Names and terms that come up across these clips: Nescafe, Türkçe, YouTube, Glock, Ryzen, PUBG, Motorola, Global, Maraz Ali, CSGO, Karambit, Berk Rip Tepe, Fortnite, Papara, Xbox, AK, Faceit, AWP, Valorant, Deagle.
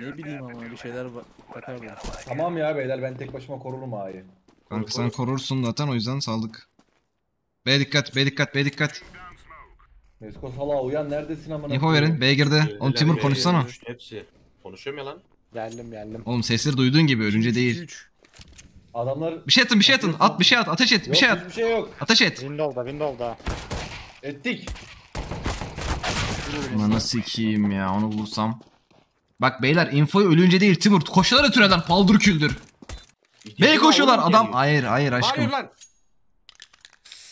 Ne bileyim ama bir şeyler bakardım. Tamam ya beyler, ben tek başıma korurum ağayı. Kanka sen korursun zaten, o yüzden saldık. B dikkat, B dikkat, B dikkat. Mesko salağa uyan, neredesin amına? Info verin, B girdi. Oğlum Timur konuşsana. Hepsi. Konuşuyor mu lan? Geldim. Oğlum sesleri duyduğun gibi ölünce değil. Adamlar... Bir şey atın, bir şey atın. At, bir şey at, ateş et, bir şey at. Yok, bir şey yok. Ateş et. Windows'da. Ettik. Bana sikiyim ya, onu bulursam. Bak beyler, infoyu ölünce değil Timur. Koşuyorlar ötüreden, paldır küldür. B koşuyorlar adam. Hayır aşkım.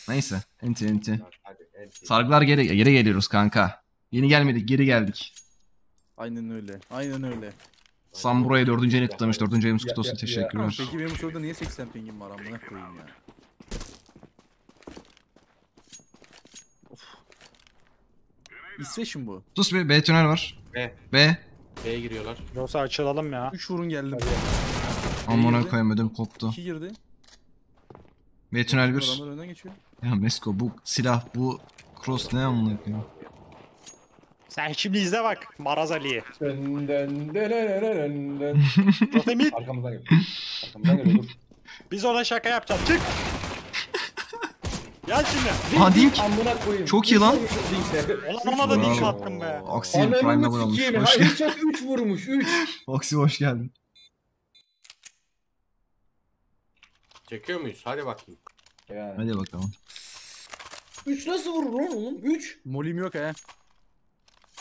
Neyse, enti. Sargılar geri geliyoruz kanka. Yeni gelmedik, geri geldik. Aynen öyle. Samuray'a 4. elini kutlamış, 4. elimiz kutlu olsun, teşekkürler. Peki benim soruda niye 80 pingim var amına koyayım ya? İsveç mi bu? Sus be, B tünel var. B. B'ye giriyorlar. Yoksa açılalım ya. 3 vurun geldim. Amına koyayım, ödüm koptu. 2 girdi. B tünel 1. Ya Mesko, bu silah, bu cross ne amına koyayım? Sen şimdi izle bak Maraz Ali'yi. Totemit. Arkamızdan gel. Biz ona şaka yapacağız. Çık. Gel şimdi. Aha dink. Çok iyi lan. Ona da dink attım be. Oksi Prime'a vurmuş. Hayır çok 3 vurmuş. 3. Oksi hoş geldin. Çekiyor muyuz? Hadi bakayım. Yani. Hadi bakalım. 3 nasıl vurur lan oğlum? 3. Molim yok he.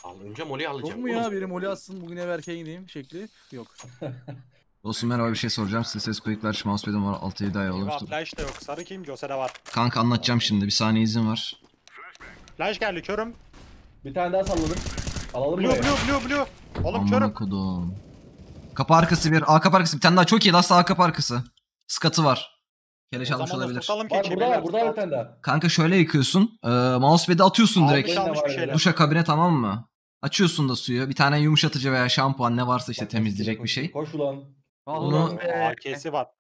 Alınca moli alacağım. Yok mu ya biri moli atsın bugün, ev erken gideyim şekli yok. Dostum merhaba, bir şey soracağım size. Ses kayıtlar şu mousepad'im var, 6-7 ay olmuştur. Flash da yok, sarı kim? Jose'de var. Kanka anlatacağım şimdi, bir saniye izin var. Flash geldi, körüm. Bir tane daha salladım. Alalım blue, buraya. Blue. Oğlum aman körüm. Aman kodum. Kapı arkası bir, A kapı arkası bir tane daha, çok iyi lasta A kapı arkası. Skatı var. Keleş almış olabilir. Bak burada bir tane daha. Kanka şöyle yıkıyorsun, mousepad'i atıyorsun direkt. Duşa kabine, tamam mı? Açıyorsun da suyu, bir tane yumuşatıcı veya şampuan ne varsa işte temizleyecek bir şey. Koş ulan. Bunu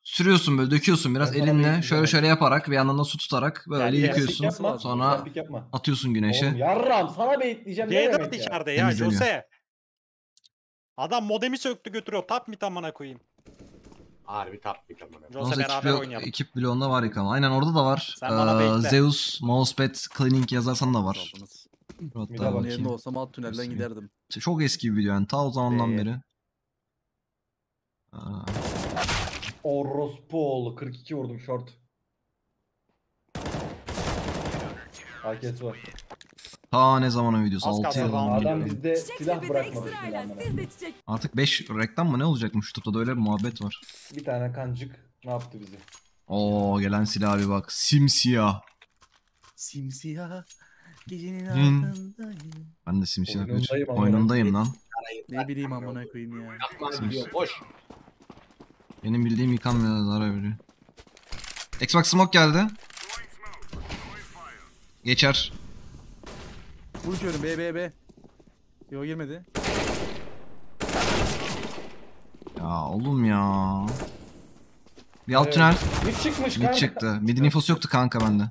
sürüyorsun böyle, döküyorsun biraz elinle, şöyle yaparak ve yandan da su tutarak böyle yıkıyorsun. Sonra atıyorsun güneşe. Yarram sana beyitleyeceğim. G4 içeride ya Jose. Adam modemi söktü götürüyor. Tap mı tamana koyayım? Harbi tap bir kamera. Jose beraber oynayalım. Ekip bloğunda var yıkama. Aynen orada da var. Zeus, mousepad, cleaning yazarsan da var. Hatta yerinde olsam alt tünelden giderdim. Çok eski bir video yani. Ta o zamandan beri. Orospoğlu. 42 vurdum short. Herkes var. Ta ne zamanın videosu? 6 yıl oldu. Adam bizde silah bırakmadı. Artık 5 reklam mı ne olacakmış? YouTube'da da öyle bir muhabbet var. Bir tane kancık ne yaptı bizi? Oo gelen silah bir bak. Simsiyah. Gecenin altındayım. Ben de simsiyah. Oyunundayım lan. Ne bileyim amına koyayım ya. Boş. Benim bildiğim yıkanmıyor zarar veriyor. Xbox smoke geldi. Geçer. Vuruyorum B. Yo girmedi. Ya oğlum ya. Bir alt tünel. Mid çıktı. Mid'in infosu yoktu kanka bende.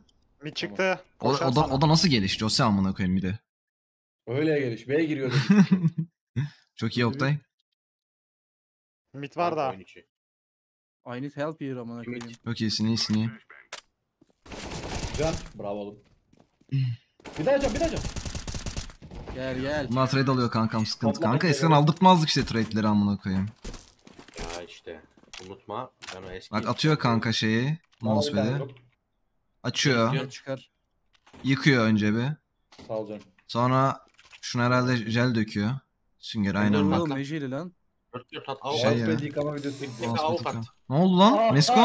Mid çıktı. O da nasıl gelişti? O sen amına koyayım bir de. Öyle geliş. B'ye giriyordum. Çok iyi Oktay. Mid var da. I need help here amına koyayım. Çok iyisin. Can. Bravo oğlum. Bir daha can. Gel. Bunlar trade alıyor kankam, sıkıntı. Kanka eskiden aldırtmazdık işte trade'leri amına koyayım. Ya işte unutma. Bak atıyor kanka şeyi. Mousepad'i. Açıyor. Yıkıyor önce bir. Sonra şunu herhalde jel döküyor. Sünger aynen bak. Mousepad'i yıkama videosu. Ne oldu lan? Mesko?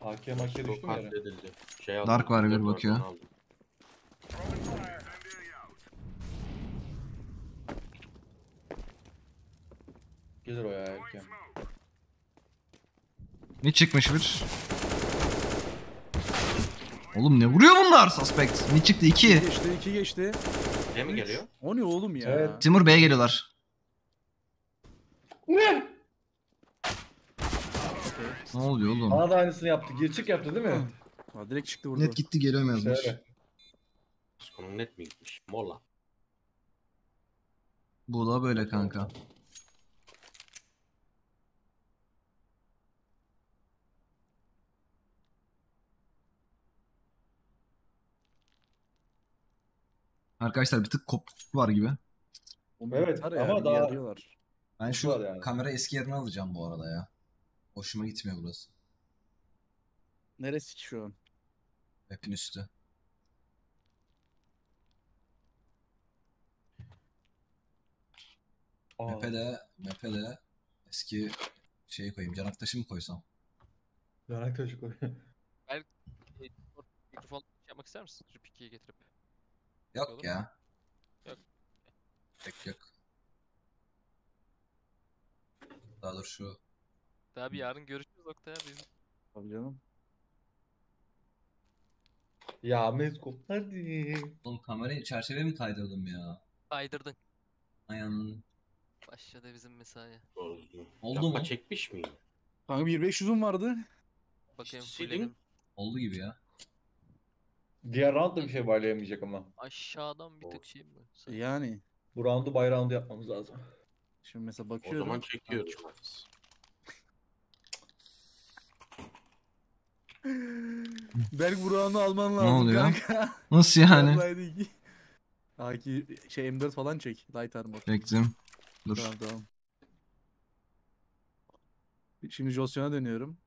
AK düştü mü yere? Dark var bir bakıyor. Gelir o ya erken. Ne çıkmış bir? Oğlum ne vuruyor bunlar suspect? Ne çıktı 2? İki geçti. Ne mi geliyor? O ne oğlum ya? Evet. Timur B'ye geliyorlar. Ne? Ne oluyor oğlum? Bana da aynısını yaptı. Girçik yaptı değil mi? Ha, direkt çıktı vurdu. Net gitti geri ömezmiş. Konum net mi gitmiş? Molla. Buğla böyle kanka. Arkadaşlar bir tık kopukluk var gibi. Evet ama yani, daha var. Ben şu yani kamera eski yerine alacağım bu arada ya. Hoşuma gitmiyor burası. Neresi ki şu an? Hepin üstü. Mepe de eski şeyi koyayım. Canak taşı mı koysam? Canak taşı koy. Belki mikrofon yapmak ister misin? Şu pikiyi getirip. Yok olur ya. Yok. Yok. Daha dur şu. Daha bir yarın görüşürüz Oktay abi. Tabii canım. Ya meskop nerede? Oğlum kamerayı çerçeve mi kaydırdım ya? Kaydırdın. Ayağının. Başladı bizim mesai. Oldu mu? Çekmiş miyim? Kanka 1500'üm vardı. Bakayım fulledim. Oldu gibi ya. Diğer round da bir şey baylayamayacak ama. Aşağıdan bir tık şey mi? Yani. Bu roundu bay roundu yapmamız lazım. Şimdi mesela bakıyorum. O zaman çekiyoruz. Berk Burak'ını alman lazım. Ne oluyor? Kanka. Nasıl yani? Aki şey M4 falan çek. Light armor. Çektim. Dur. Tamam. Şimdi Josyon'a dönüyorum.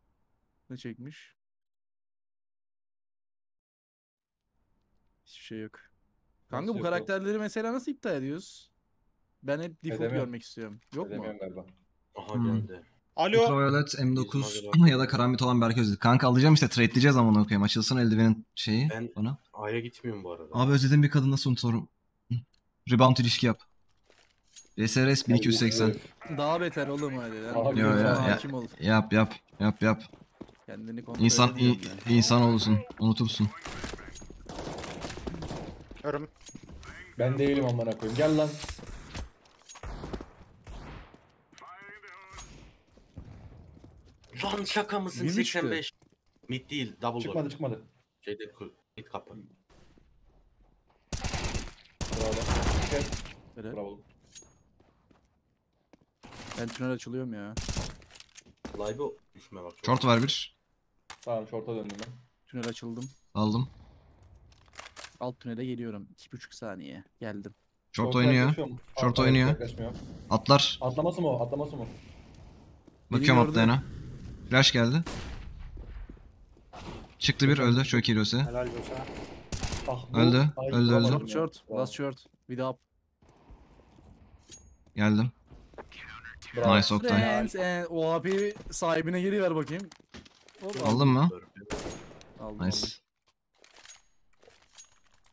Ne çekmiş? Hiçbir şey yok. Kanka nasıl bu karakterleri yok? Mesela nasıl iptal ediyoruz? Ben hep default görmek istiyorum. Yok mu? Galiba. Aha geldi. Alo. Ultraviolet M9 ya da karambit olan Berk Özlü. Kanka alacağım işte, trade'leyeceğiz ama onu koyayım. Açılsın eldivenin şeyi. Ben ona. A'ya gitmiyorum bu arada. Abi özledim bir kadın, nasıl unuturum? Rebound ilişki yap. SRS 1280. Daha beter oğlum hadi. Yo, ya. Yap. Kendini kontrol insan olursun. Unutursun. Örüm. Ben değilim amına koyayım. Gel lan. Lan şaka mısın? 85. Mid değil, double. Çıkmadı. Şeyde mid kapalı. Bravo. Ben tünel açılıyorum ya. Live düşme bak. Short var bir. Tamam, short'a döndüm ben. Tünel açıldım. Aldım. Alt tünele geliyorum. 2,5 saniye. Geldim. Short oynuyor. Atlar. Atlaması mı? Bakıyorum atlayana. Flash geldi. Çıktı bir, öldü. Çok iyi Rose. Öldü. Short. Last short. Bir daha. Geldim. Bravo. Nice Oktay. O abi sahibine geri ver bakayım. Aldın mı? Aldım. Nice.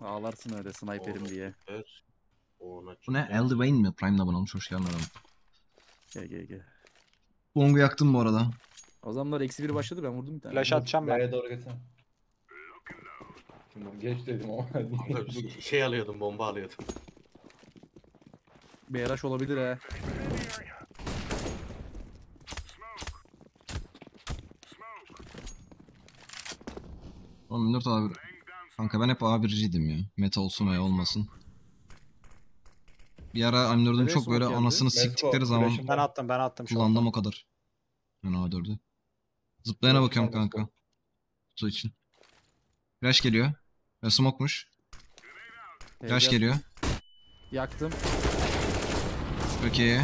Ağlarsın öyle sniperim diye. Bu ne? Eldiven mi? Prime'la bana olmuş. Hoş geldin adam. Gel. Bong'u yaktım bu arada. Adamlar -1 başladı, ben vurdum bir tane. Flash atacağım ben. Nereye doğru geçsem? Geç dedim ama. Şey alıyordum, bomba alıyordum. BRH olabilir he. Oğlum 4 abi. Kanka ben hep A1'ciydim ya. Meta olsun veya olmasın. Bir ara A4'ün çok böyle anasını siktikleri zaman ben attım kullandım o kadar. Ben A4'ü. Zıplayana bakıyorum kanka. Su için. Flash geliyor. Ya smoke'muş. Flash geliyor. Yaktım. Okey.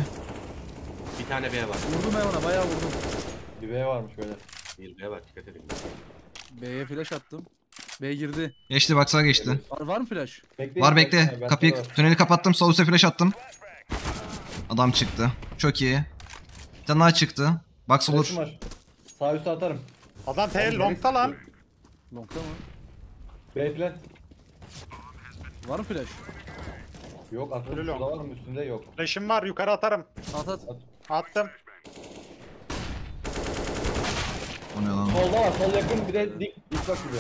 Bir tane B var. Vurdum ben ona, bayağı vurdum. Bir B varmış böyle. Bir B var, dikkat edin. B'ye flash attım. B girdi. Geçti, bak sağa geçti. Var mı flash? Bekle. Kapıyı, tüneli kapattım. Solus'a flash attım. Adam çıktı. Çok iyi. Bir tane daha çıktı. Bak olur. Sağ üstü atarım. Adam TL longta lan. Longta mı? B flash. Var mı flash? Yok, atılır long. Var mı üstünde? Yok. Flash'im var, yukarı atarım. At. Attım. O ne lan? Solda var, sol yakın, bir de dik bak gibi.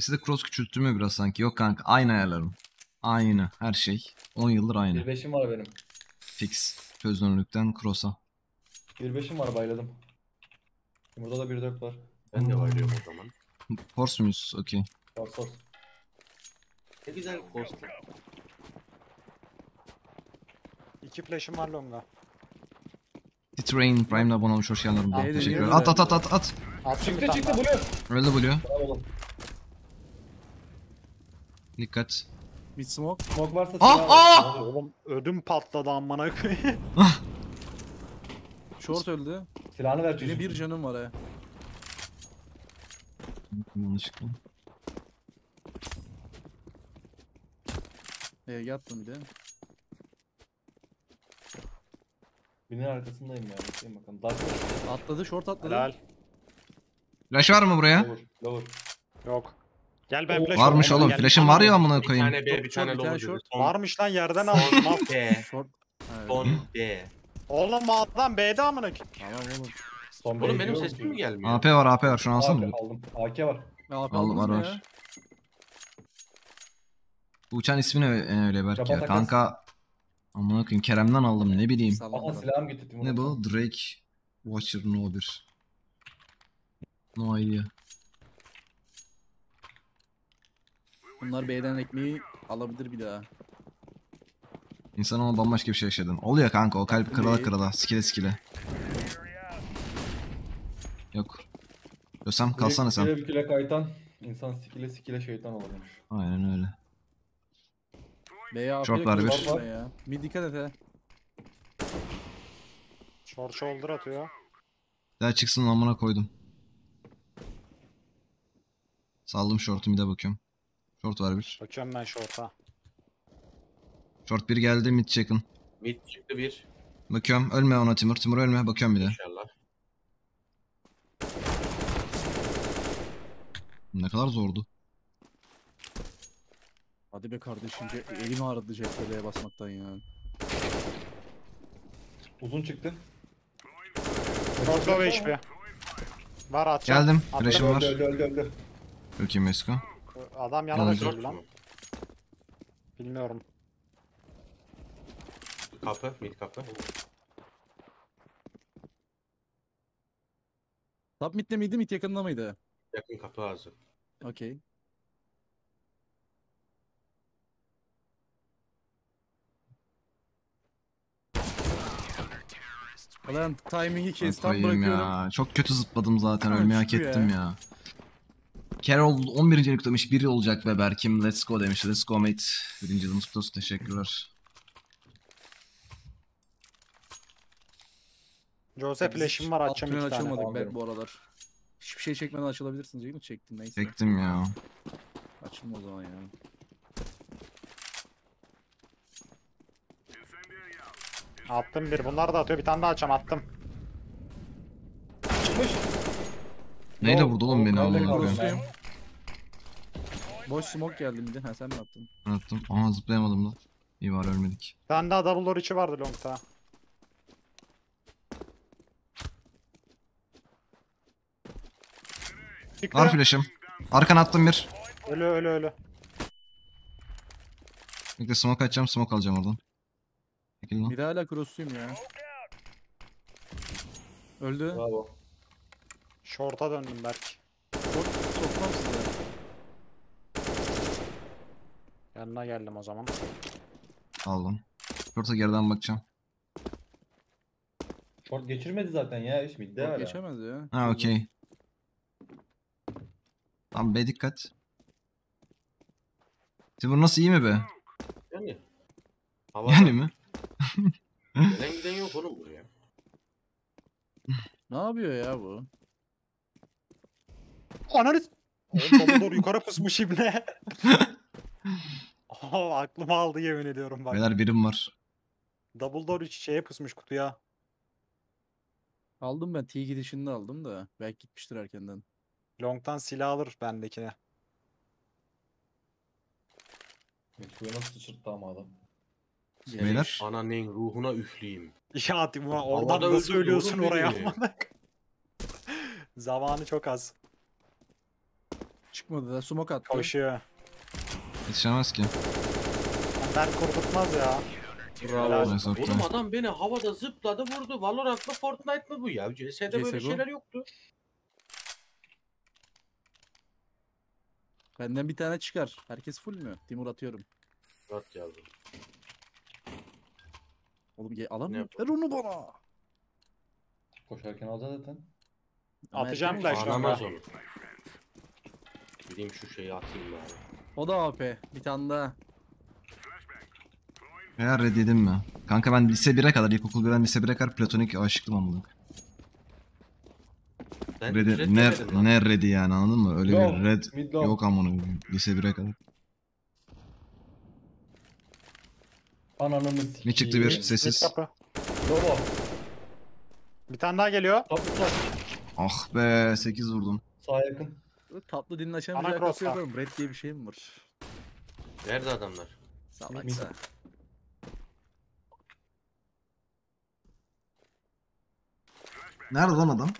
Sesi de cross küçülttü mü biraz sanki? Yok kanka, aynı ayarlarım. Aynı her şey. 10 yıldır aynı. 1.5'im var benim. Fix. Çözünürlükten cross'a. 1.5'im var, bayladım. Burada da 1.4 var. Ben de baylıyorum o zaman. Force muyuz? Okey. Force. Ne güzel kostüm. İki flash'ım var longa. Train Prime'la abone olmuş, hoş geldin. Teşekkür ederim. At at at at at. Çıktı çıktı blue. Öldü blue. Dikkat. Bir smoke. Smoke varsa oğlum ödüm patladı amına koyayım. Short öldü. Silahını ver çocuğum. Yine bir canım var ya. Manışıklı. Yattım bir de. Binin arkasındayım ya. Bakayım bakalım. Dark. Atladı, short atladı. Helal. Flash var mı buraya? Lower, lower. Yok. Gel ben flash. Varmış oğlum. Flash'ım var ya amına koyayım. Bir tane B, bir tane lower. Varmış lan, yerden al. B. Short. Son B. Oğlum adam B'de amına koyayım. Tamam oğlum. Son B. Oğlum benim sesim mi gelmiyor? AP var, AP var. Şunu alsana. Aldım. AK var. Aldım, var var. Bu uçan ismini öyle Berk ya. Kanka amına koyayım, Kerem'den aldım ne bileyim. Aa, silahım getirdim. Ne bu? Drake Watcher No 1. No idea. Bunlar B'den ekmeği alabilir bir daha. İnsan ona bambaşka bir şey yaşadın. Oluyor kanka, o kalp kırıla kırıla, skile skile. Yok. Gösem kalsana sen. Skile skile kaytan, insan skile skile şeytan olurmuş. Aynen öyle. Şortlar bir. Mid dikkat et he. Short shoulder atıyor. Ya çıksın amına koydum. Saldım short'u, mid'e bakıyorum. Short var bir. Bakıyorum ben short'a. Short bir geldi, mid çekin. Mid çıktı bir. Bakıyorum, ölme ona Timur. Timur ölme, bakıyorum bir de. İnşallah. Ne kadar zordu. Hadi be kardeşim, elim ağrıdı CTRL'ye basmaktan ya. Uzun çıktı. Korkma ve HP. Var atacağım. Geldim, flash'ım var. Öldü. Ölkeyim Mesko. Adam yana da öldü lan. Bilmiyorum. Kapı, mid kapı. Top mid'de miydi, mid yakında mıydı? Yakın kapı ağzı. Okey. Lan timing'i kestim, bırakıyorum ya. Çok kötü zıpladım zaten, ölmeyi hak ettim ya. Carol 11. yıl kutlamış, biri olacak ve Berk'im let's go demiş. Let's go mate. 1. yılımız kutlu olsun, teşekkürler. Joseph flash'im var, açacağım 2 tane. Açamadık ben bu aralar. Hiçbir şey çekmeden açılabilirsin değil mi? Çektim neyse. Çektim ya. Açılma o zaman ya. Attım bir, bunlar da atıyor, bir tane daha açam, attım. Çıkmış. Neyle vurdu oğlum beni aldım. Boş smoke geldi bir de, sen mi attın? Ben attım, aha zıplayamadım da. İyi var ölmedik. Ben daha double door içi vardı longta. Var flash'ım. Arkana attım bir. Ölü. Bekle, smoke açacağım, smoke alacağım oradan. Bir daha hala cross'uyum ya. Öldü. Bravo. Short'a döndüm Berk. Short sokmam size. Yanına geldim o zaman. Aldım. Short'a geriden bakacağım. Short geçirmedi zaten ya, hiç midde hala. Geçemez ya. Ha okey. Tam be dikkat. Timur nasıl, iyi mi be? Yani. Yani mi? Gelen giden yok oğlum buraya. Ne yapıyor ya bu? Analiz! Oğlum doğru yukarı pusmuş ibne. Aklımı aldı yemin ediyorum bak. Beyler birim var. Double door şeye pusmuş, kutuya. Aldım ben, T gidişinde aldım da. Belki gitmiştir erkenden. Long'tan silah alır bendekine. Kutuya nasıl sıçırttı ama adam. Beyler. Ananın ruhuna üfleyeyim. Ya Timur orada da nasıl ölüyorsun oraya almadık. Zamanı çok az. Çıkmadı da smoke attı. Koşuyor. Yetişemez ki. Ben korkutmaz ya. Bravo. Oğlum adam beni havada zıpladı vurdu. Valorant mı Fortnite mı bu ya? CS'de böyle şeyler yoktu. Benden bir tane çıkar. Herkes full mü? Timur atıyorum. 4 geldi. Oğlum alamıyorum. Ver onu bana. Koşarken alacağız zaten. Atacağım da şu anda. Gideyim şu şeyi atayım bari. O da AP. Bir tane daha. Eğer red yedim mi? Kanka ben lise 1'e kadar, ilkokul 1'den lise 1'e kadar platonik aşıktım amına. Ne red'i yani, anladın mı? Öyle bir red yok amına lise 1'e kadar. Ananımız. Ne çıktı bir sessiz. Bir tane daha geliyor. Ah be, 8 vurdum. Sağa yakın. Tatlı dilini açamayacak yapıyorum. Red diye bir şey mi var? Nerede adamlar? Salaksa. Nerede lan adam?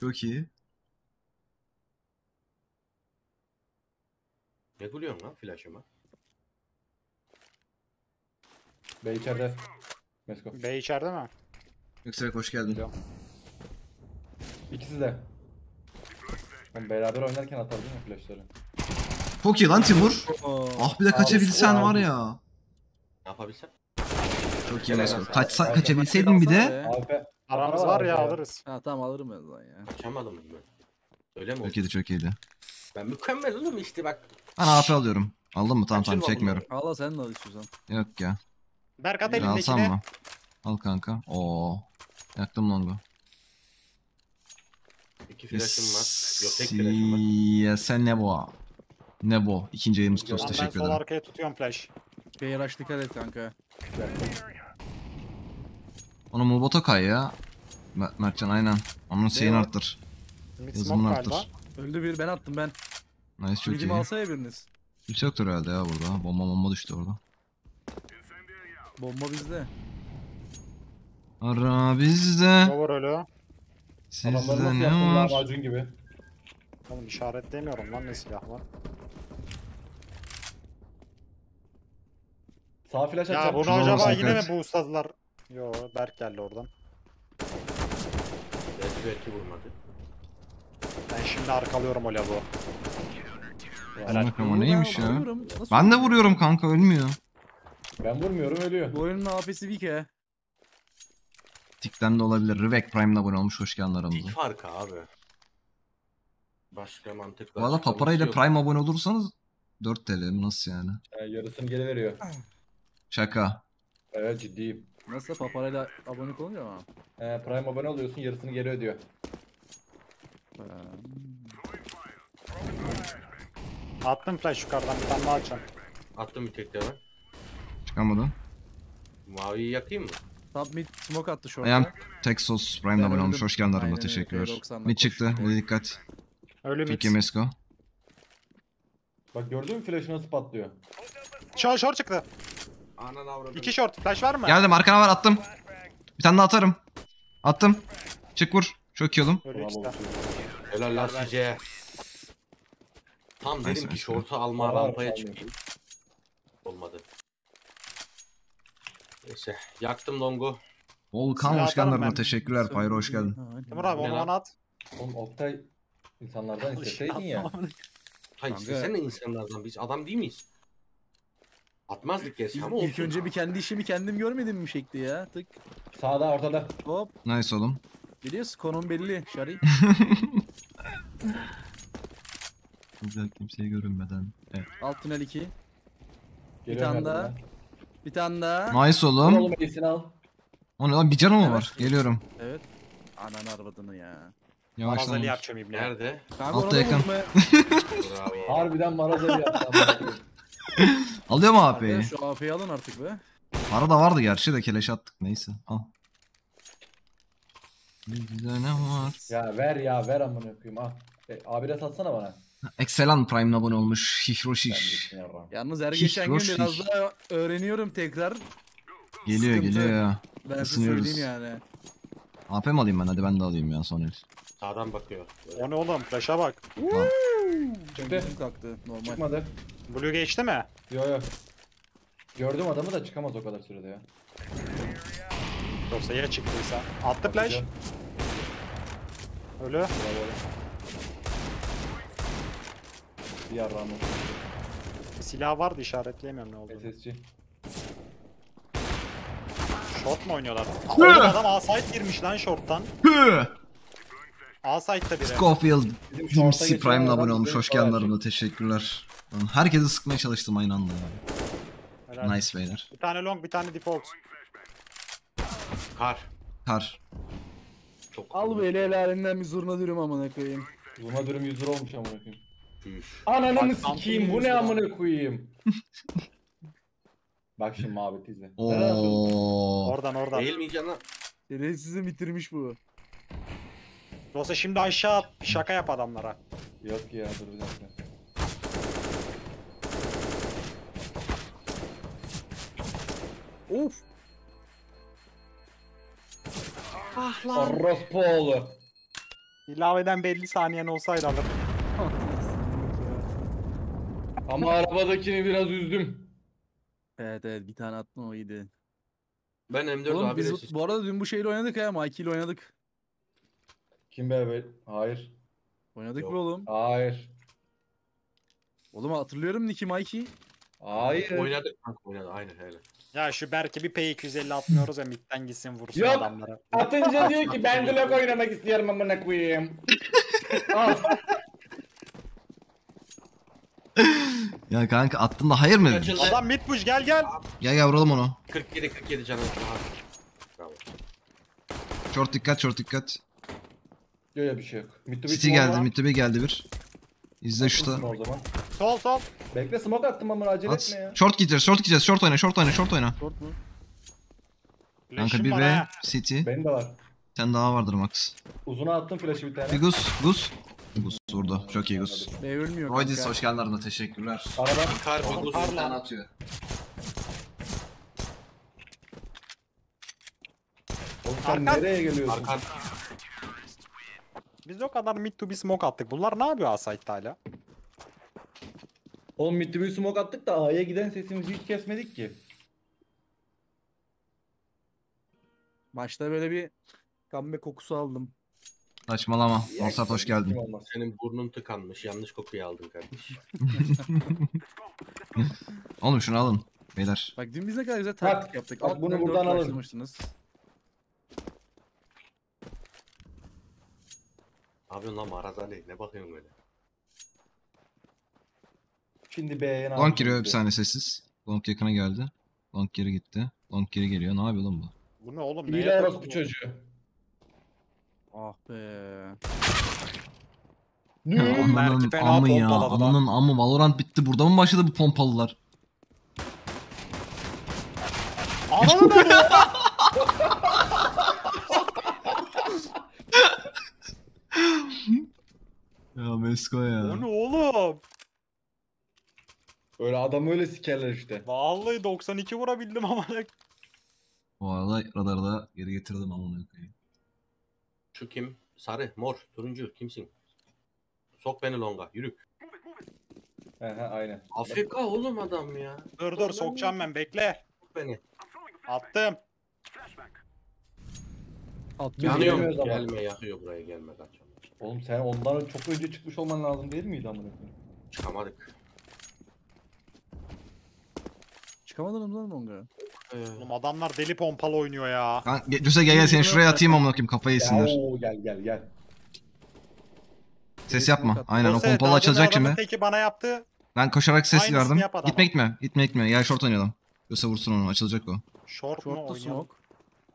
Çok iyi. Ne buluyorsun lan flash'ıma? Bey içeride. Bey içeride mi? Yükselek hoş geldin. Biliyorum. İkisi de. Ben beraber oynarken atardım ya flash'ları. Çok iyi lan Timur. Ah bir de kaçabilsen var ya. Ne yapabilsem? Çok iyi mesela. Kaçabilseydin bir de. Aramız var ya, alırız. Ha tamam, alırım ben lan ya. Kaçamadım ben. Öyle mi oldu? Çok iyiydi, çok iyiydi. Ben mükemmel oğlum işte bak. Ben AP alıyorum. Aldın mı? Tamam, çekmiyorum. Allah sen de al istiyorsan. Yok ya. Berk at elindekine. Alsam mı? Al kanka. Oo. Yaktım longu. 2 flash'ım var. Yok, tek flash'ım var. Ya sen ne bu? Ne bu? İkinci yayımız kutlusu, teşekkür ederim. Ben sol arkaya tutuyorum flash. B'ye rush, dikkat et kanka. Onu mulbota kay ya. Mertcan aynen. Onun şeyini arttır. Yazımını arttır. Öldü bir, ben attım ben. Nice, çok iyi. Bilgimi alsa ya biriniz. Hiç yoktur herhalde ya burada. Bomba düştü orada. Bomba bizde. Ara bizde. Ne var öyle? Sizde ne var? Macun gibi. Oğlum işaretleyemiyorum lan, ne silah var. Sağ flash atacağım. Ya bunu acaba yine mi bu ustazlar? Yo, Berk geldi oradan. Belki vurmadı. Ben şimdi arkalıyorum o lavu. Anakam o neymiş ya? Ben de vuruyorum kanka, ölmüyor. Ben vurmuyorum, ölüyor. Bu oyunun AP'si Vike. Tik'ten de olabilir. Rivek Prime'la abone olmuş, hoş geldin aramızda. Tik farkı abi. Başka mantıklı. Valla Papara ile Prime abone olursanız 4 TL nasıl yani? Yarısını geri veriyor. Şaka. Evet ciddiyim. Nasıl Papara ile abone oluyor mu? Prime abone oluyorsun, yarısını geri ödüyor. Attım flash yukarıdan, bir tane daha açalım. Attım bir tek daha. Çıkamadım. Maviyi yakayım mı? Top mid smoke attı şu an. Texas Prime'la abone olmuş, hoş geldin aramızda, teşekkürler. Mid çıktı, hadi dikkat. Öyle mi? Mesko. Bak gördün mü flash'ı nasıl patlıyor? Short çıktı. Anan avradım. 2 short. Flash var mı? Geldim, arkana var, attım. Bir tane daha atarım. Attım. Çık vur. Çok iyi oğlum. Helal lan size. Tam dedim ki short'u alma, rampaya çıkayım. Olmadı. Neyse. Yaktım longu. Volkan hoş geldin. Teşekkürler. Pyro hoş geldin. Timur abi onu bana at. Oğlum Oktay... İnsanlardan isteseydin ya. Hayır, istesene insanlardan, biz adam değil miyiz? Atmazdık ya. İlk önce bir kendi işimi kendim görmedim mi şekli ya? Tık. Sağda ortada. Hop. Nice oğlum. Biliyorsun konum belli. Şari. Güzel, kimseye görünmeden. Evet. Alt tünel 2. Bir tane daha. Ben. Bir tane daha. Nice oğlum. Oğlum hepsini al. O ne lan, bir canım mı var? Geliyorum. Evet. Ananı arvadını ya. Marazeli yapacağım ibni. Nerede? Altta yakın. Harbiden marazeli yapacağım. Alıyor mu AP'yi? Şu AP'yi alın artık be. Para da vardı gerçi de keleş attık, neyse. Al. Güzel ne var? Ya ver ya, ver amına koyayım al. A1'e satsana bana. Excellent Prime'la abone olmuş Hihroşiş. Yalnız her geçen gün biraz daha öğreniyorum tekrar. Geliyor geliyor ya. Ben size söyleyeyim yani. AP mi alayım ben? Hadi ben de alayım ya son el. Sağdan bakıyor. O ne oğlum? Flash'a bak. Çıktı. Kalktı. Normal. Çıkmadı. Blue geçti mi? Yok yok. Gördüm adamı da çıkamaz o kadar sürede ya. Yoksa yere çıktıysa. Attı flash. Ölü. Bir yarrağım oldu. Silah vardı, işaretleyemiyorum ne olduğunu. SSG. Short mu oynuyorlar? Adam A site girmiş lan short'tan. A site'da biri. Scofield MC Prime'la abone olmuş. Hoş geldin, teşekkürler. Herkesi sıkmaya çalıştım aynı anda. Herhalde. Nice beyler. Bir tane long, bir tane default. Kar. Çok al böyle helalinden bir zurna dürüm amına koyayım. Zurna dürüm 100 lira olmuş amına koyayım. Ananı sikiyim, bu ne amına koyayım. Bak şimdi muhabbeti izle. Oradan. Eğilmeyeceksin lan. Sizi bitirmiş bu. Dolayısıyla şimdi aşağı at, şaka yap adamlara. Yok ya, dur bir dakika. Of. Ah lan. Orospoğlu. İlaveden belli saniyen olsaydı alırım. Ama arabadakini biraz üzdüm. Evet, bir tane attım, o iyiydi. Ben M4 oğlum, abi biz bu arada dün bu şeyle oynadık ya, Mike ile oynadık. Kim be? Hayır. Oynadık mı oğlum? Hayır. Oğlum hatırlıyorum Nicky Mikey. Hayır. Oynadık kanka, oynadı aynı hele. Ya şu Berk'e bir P250 atmıyoruz ya, midden gitsin vursun yok adamlara. Yok. Atınca diyor ki ben Glock oynamak istiyorum amına koyayım. Ya kanka attın da hayır mı dedin? Adam mid push, gel. Gel vuralım onu. 47 canım. Bravo. Short dikkat. Yok bir şey yok. Mid geldi bir. İzle şuta. Sol. Bekle, smoke attım ama acele etme ya. Short gideceğiz. Short oyna. Short mu? Kanka bir ve City. Benim de var. Sen daha vardır Max. Uzuna attım flash'ı bir tane. Bir Gus vurdu. Çok iyi Gus. Ölmüyor. Roydis hoş geldin Arda, teşekkürler. Aradan Gus'tan atıyor. Oğlum sen nereye geliyorsun? Arkan. Biz o kadar mid to be smoke attık. Bunlar ne yapıyor A-Side'da hala? Oğlum mid to be smoke attık da A'ya giden sesimizi hiç kesmedik ki. Başta böyle bir kambe kokusu aldım. Saçmalama. Olsat hoş geldin. Senin burnun tıkanmış. Yanlış kokuyu aldın kardeşim. Oğlum şunu alın beyler. Bak dün biz ne kadar güzel taktik yaptık. Bak bunu buradan alın. Abi lan Marazali, ne bakıyorsun böyle? Şimdi B'ye ne? Long giriyor, bir saniye sessiz. Long yakına geldi. Long geri gitti. Long geri geliyor. Ne yapıyor lan bu? Bu ne oğlum? Ne yapıyor bu çocuğu? Ah be. Ananın amı Valorant bitti. Burada mı başladı bu pompalılar? Ananın amı. Ya Mesko ya. O ne oğlum? Öyle adam öyle sikerler işte. Vallahi 92 vurabildim ama. Bu arada radarda geri getirdim ama. Şu kim? Sarı, mor, turuncu kimsin? Sok beni longa, yürü. Aynen. Afrika oğlum adam ya. Dur sokacağım ben, bekle. Sok beni. Attım. Yanıyor. Gelme, yakıyor buraya, gelme kaç. Oğlum sen ondan çok önce çıkmış olman lazım değil miydi amına koyayım? Çıkamadık. Çıkamadın lan longa. Oğlum adamlar deli pompalı oynuyor ya. Düse gel seni şuraya atayım amına koyayım, kafayı yesinler. Oo gel. Ses yapma. Aynen o pompalı açılacak şimdi. Peki bana yaptı. Ben koşarak ses verdim. Gitme. Ya short oynayalım. Düse vursun onu, açılacak o. Short mu oynayalım?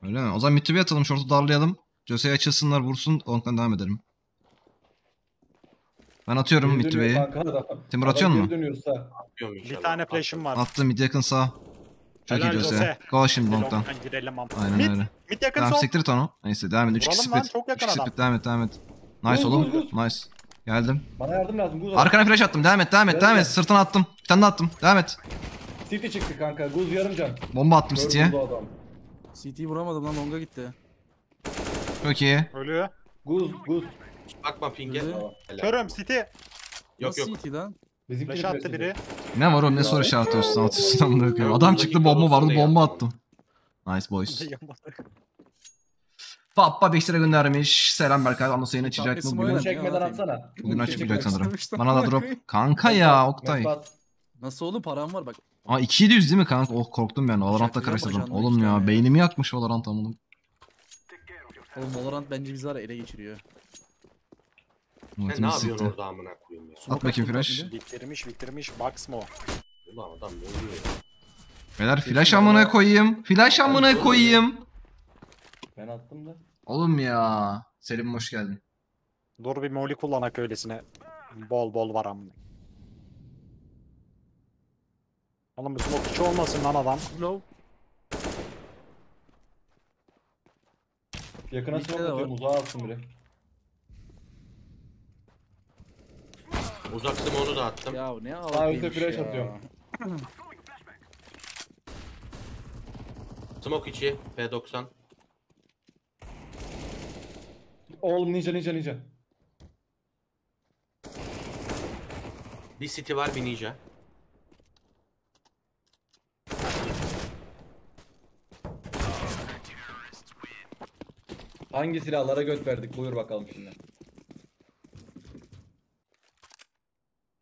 Öyle mi? O zaman mid-tube atalım, short'u darlayalım. Düse'ye açılsınlar, vursun, ondan devam edelim. Ben atıyorum mid-tube'yi. Timur atıyor mu? Bir tane flash'im var. Attım mid yakın sağ. Çok iyi Jose. Go şimdi long'dan. Aynen öyle. Mid yakın sol. Tamam siktir et onu. Neyse devam et. 3-2 split. 3-2 split devam et. Nice oğlum. Nice. Geldim. Bana yardım lazım Guz. Arkana flash attım. Devam et. Sırtına attım. Bir tane daha attım. Devam et. City çıktı kanka. Guz yarım can. Bomba attım City'ye. City'yi vuramadım lan, longa gitti. Çok iyi. Ölüyor. Guz. Bakma ping'e. Körüm City. Yok. City lan. Flash attı biri. Ne var oğlum, ne soru işareti atıyorsun amına koyayım. Adam çıktı, bomba vardı, bomba attım. Nice boys. Pappa 5 lira göndermiş. Selam Berk abi. Anlasa yayına çıkacak mı? Bugün çekmeden atsana. Bugün açmayacak sanırım. Bana da drop. Kanka ya Oktay. Nasıl oğlum, param var bak. Aa 200 değil mi kanka? Oh korktum ben. Valorant'ta karıştırdım. Oğlum ya beynimi yakmış Valorant amınım. Oğlum Valorant bence bizi var ele geçiriyor. Ne yapıyorsun orada amına koyayım ya? At bakayım flash. Bitirmiş box mu? Ulan adam ne oluyor? Beyler flash amına koyayım. Flash amına koyayım. Ben attım da. Oğlum ya. Selim hoş geldin. Dur bir moli kullanak öylesine. Bol bol var amına. Oğlum bu smoke hiç olmasın lan adam. No. Yakına smoke atıyorum, uzağa atsın direkt. Uzak smoke'u da attım. Ya ne ağır neymiş ya. Sağ flash atıyorum. Smoke içi, P90. Oğlum ninja. Bir city var, bir ninja. Hangi silahlara göt verdik? Buyur bakalım şimdi.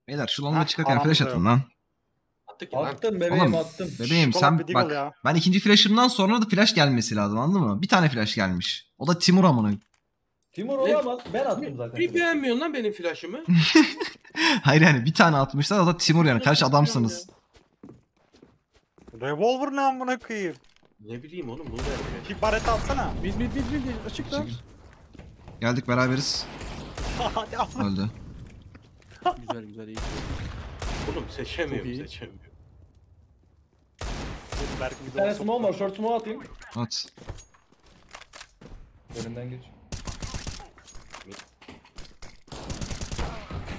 Beyler şu longa çıkarken flash atın lan. Attım bebeğim, attım. Bebeğim sen bak ya. Ben ikinci flash'ımdan sonra da flash gelmesi lazım, anladın mı? Bir tane flash gelmiş. O da Timur amına. Timur olamaz. Ben attım zaten. Bir beğenmiyorsun lan benim flash'ımı. Hayır yani bir tane atmışlar, o da Timur yani. Karşı adamsınız. Revolver ne amına koyayım? Ne bileyim oğlum bunu da yapayım. Bir baret alsana. Biz açıklar. Geldik beraberiz. Öldü. Güzel iyi. Oğlum seçemiyorum. Bir tane smoke var, short smoke atayım. At. Önünden geç.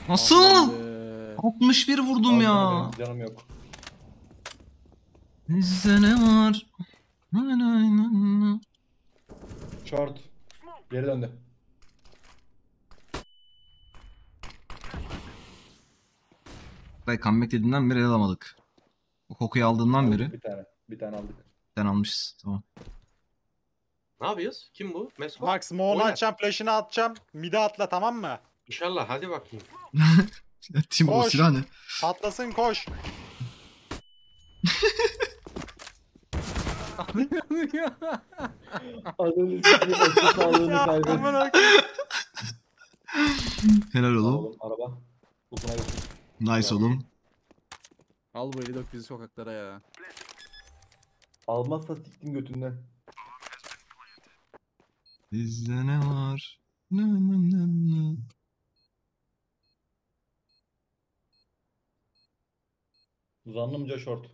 Nasıl? 61 vurdum ya. Canım yok. Bizde ne var? Short geri döndü. Comeback dediğinden beri el alamadık. O kokuyu aldığından beri. Bir tane aldık. Bir tane almışız, tamam. Ne yapıyoruz? Kim bu? Mesko? Bak smoke'unu açacağım, flash'ını atacağım. Mid'e atla, tamam mı? İnşallah, hadi bakayım. Tim o silah ne? Patlasın, koş. Helal oğlum. Araba. Nice oğlum. Al bu eli dök bizi sokaklara ya. Almazsa siktim götünden. Bizde ne var? Ne. Uzanlımca short.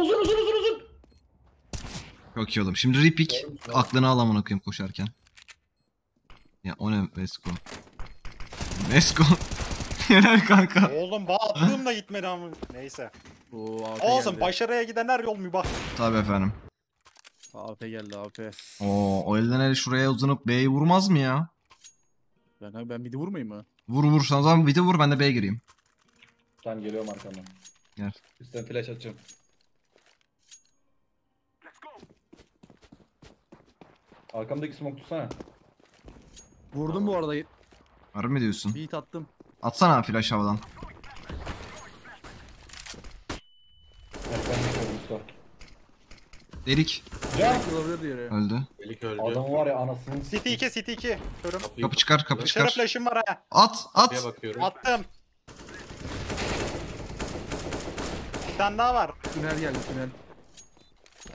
Uzun. Çok iyi oğlum. Şimdi ripik aklını al amına koyayım koşarken. Ya o ne Mesko. Yener kanka. Oğlum bağladığım da gitmedi ama. Neyse. Olsun, başarıya giden her yol mübah. Tabii efendim. AP geldi AP. Oo, o elden ele şuraya uzanıp B'yi vurmaz mı ya? Ben bir de vurmayayım mı? Vur sen o zaman bir de vur, ben de B'ye gireyim. Tamam geliyorum arkamdan. Gel. Üstten flash atacağım. Arkamdaki smoke tutsana. Vurdum bu arada. Harbi mi diyorsun? Beat attım. Atsana flash havadan. Delik. Öldü. Delik öldü. Adam var ya anasını. City 2. Kapı çıkar, kapı çıkar. Flash'ım var ha. At. Attım. Bir tane daha var. Tünel geldi, tünel.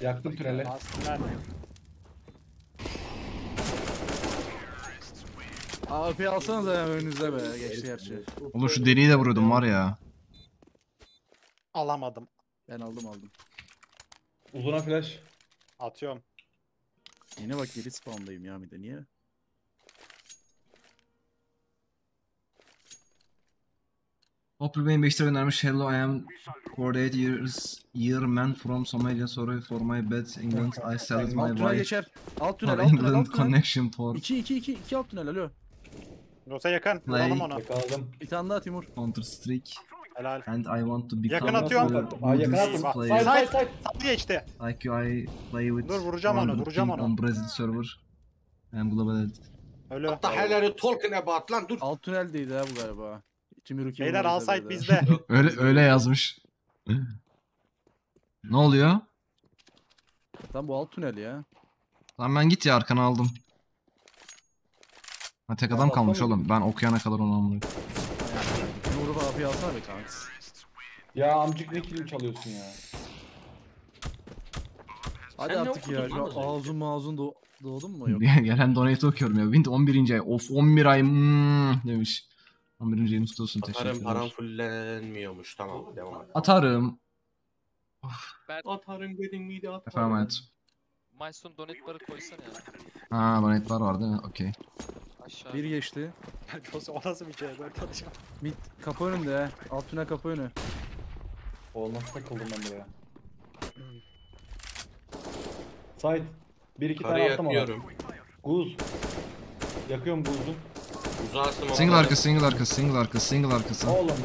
Yaktım tüneli. AWP alsanıza ya önünüze be, geçti gerçi. Oğlum şu deliği de vuruyordum var ya. Alamadım. Ben aldım. Uzuna flash. Atıyorum. Yine bak geri spawn'dayım ya bir de niye? Opel Bey'in 5 lira göndermiş. Hello, I am 48 year man from Somalia. Sorry for my bad England. I sell my wife. Alt tünel, England connection for. 2 alt tünel, alo. Rosa yakın, alalım onu. Bir tane daha Timur. Counter Strike. Helal. And I want to become. Yakın atıyorum. Yakın player. Say geçti. Like you, I play with. Dur vuracağım onu. On Brazil server. Ben bulamadım. Öyle. Hatta helali talking about lan dur. Alt tüneldeydi ha bu galiba. Beyler alsaydı bizde. öyle yazmış. Ne oluyor? Lan bu alt tünel ya. Lan ben git ya arkana aldım. Ha tek adam kalmış oğlum. Ben okuyana kadar onu almalıyım. Nuru abi alsana be kanka. Ya amcık ne kilim çalıyorsun ya. Hadi sen artık ya ağzın doğdun mu yok? Gelen donate'i okuyorum ya. Wind 11. ay. Of 11 ay demiş. 11. ayını tutulsun teşekkür ederim. Param fullenmiyormuş. Tamam devam et. Atarım. Atarım dedim miydi atarım. Efendim hayatım. Maysun donate barı koysana ya. Haa donate bar var değil mi? Okey. Bir geçti. O nasıl bir şey? Belki atacağım. Mid kapı önünde ya. Alt tünel kapı önü. O nasıl takıldım ben buraya. Sait. 1-2 tane attım ona. Guz. Yakıyorum guzu. Uzarsın Single arkası. Oğlum.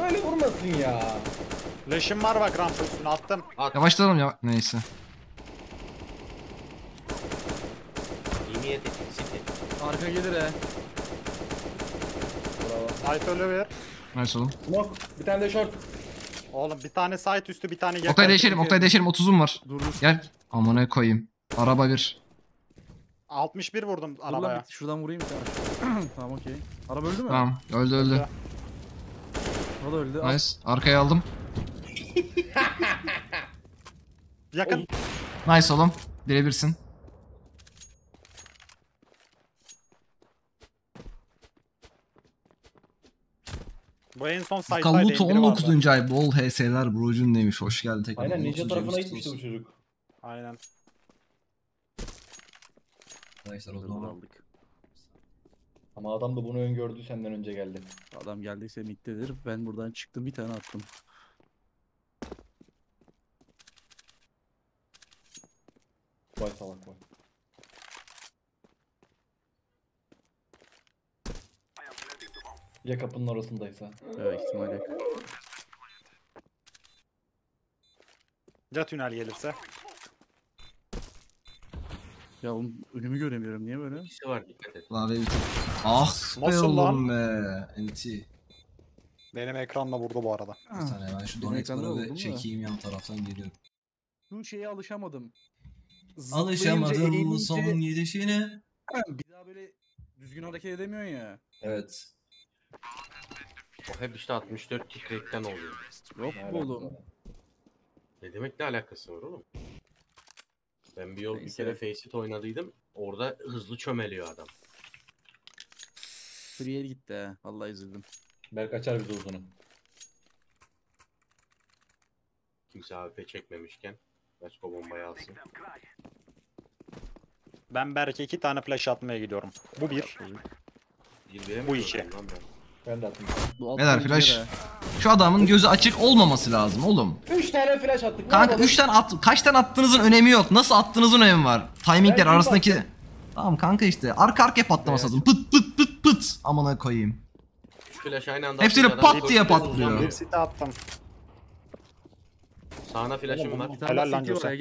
Böyle vurmasın ya. Leşim var bak rampa üstüne attım. Yavaşlayalım ya. Neyse. Arka gelir he. Site öyle ver. Nice oğlum. Bir tane de short. Oğlum bir tane site üstü bir tane yakar. Oktay değişelim 30'um var. Dur. Gel. Amına koyayım. Araba bir. 61 vurdum arabaya. Dur, şuradan vurayım bir tane. Tamam okey. Araba öldü mü? Tamam öldü. O da öldü. Nice. Arkaya aldım. Yakın. Nice oğlum. Direbilirsin. Bu en son sayfayla ilgili vardı. 19. ay bol HS'ler brocun demiş. Hoş geldin tekrar. Aynen Ninja tarafına gitmişti bu çocuk. Aynen. Arkadaşlar o zaman aldık. Ama adam da bunu öngördü senden önce geldi. Adam geldiyse miktedir. Ben buradan çıktım bir tane attım. Vay salak vay. Ya kapının orasındaysa. Evet ihtimal yok. Ya tünel gelirse. Ya oğlum önümü göremiyorum niye böyle? İkisi var dikkat et. Lan benim. Ah be oğlum be. NT. Benim ekranla vurdu bu arada. Bir saniye ben şu donatları çekeyim yan taraftan geliyorum. Şu şeye alışamadım son gidişine. Bir daha böyle düzgün hareket edemiyorsun ya. Evet. O hep işte 64 tikrekten oluyor. Yok ne oğlum. Ne demek ne alakası var oğlum? Ben bir kere Faceit oynadıydım. Orada hızlı çömeliyor adam. Free'ye gitti ha. Vallahi üzüldüm. Berk açar bizi uzunu. Kimse AWP çekmemişken. Başka bombayı alsın. Ben Berk'e 2 tane flash atmaya gidiyorum. Bu bir. Bu iki. Neler flash? Şu adamın gözü açık olmaması lazım oğlum. 3 tane flash attık. Kanka 3 tane attım. Kaç tane attığınızın önemi yok. Nasıl attığınızın önemi var. Timingler arasındaki. Baktım. Tamam kanka işte. Arkaya patlaması lazım. Pıt pıt pıt pıt. Amına koyayım. Flash aynı anda. Hepsi de pat diye patlıyor. Hepsi de attım. Sağına flash'ım var. Helal lan göster.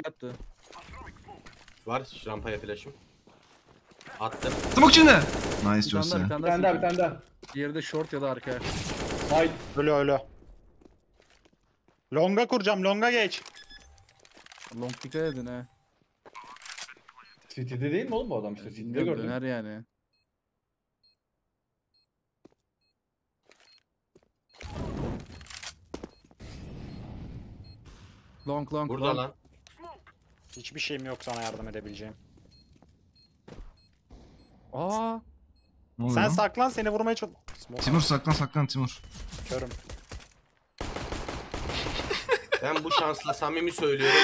Var rampaya flash'ım. Attım. Tımak içinde. Nice Jose. Bir tane daha. Diğeri de short ya da arka. Haydi. Öyle. Longa kuracağım. Longa geç. Long dikkat edin he. City'de değil mi oğlum bu adam işte? City'de gördüm. Döner yani. Long. Burada lan. Hiçbir şeyim yok sana yardım edebileceğim. Aa. Sen saklan seni vurmaya çok. Timur saklan Timur. Körüm. Ben bu şansla samimi söylüyorum.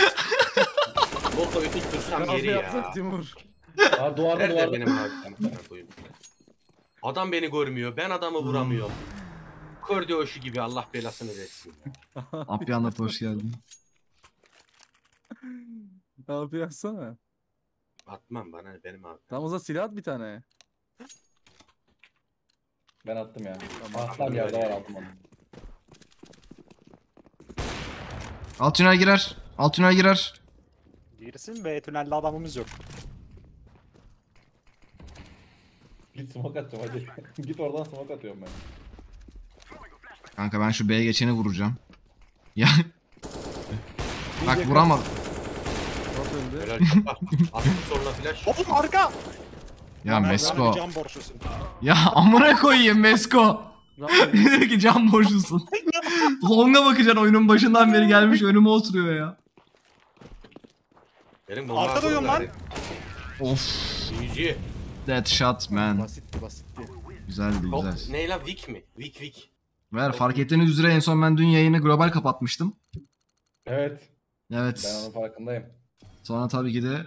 Volta ötük dursam yeri ya. Timur. Aa, duvarda. Benim abi. Adam beni görmüyor. Ben adamı vuramıyorum. Kordiyoşu gibi Allah belasını versin. Abi anlat hoş geldin. Abi yapsana. Atmam bana benim abi. Tam o zaman silah at bir tane. Ben attım ya. Atlar yerde var altımda. Alt tünel girer. Girsin ve tünelde adamımız yok. Git smoke atacağım hadi. Git oradan smoke atıyorum ben. Kanka ben şu B'ye geçeni vuracağım. Ya. Bak vuramadım. Atın sonra flash. Oğlum arka. Ya Mesko. Ya amına koyayım Mesko. Dedi ki can borçlusun. Long'a bakacaksın, oyunun başından beri gelmiş önüme oturuyor ya. Arkada uyuyorum lan. Of. GG. Dead shot man. Basitti basitti. Güzeldi güzel. Ney la Vic mi? Vic. Ver, fark ettiğiniz üzere en son ben dün yayını global kapatmıştım. Evet. Ben onun farkındayım. Sonra tabii ki de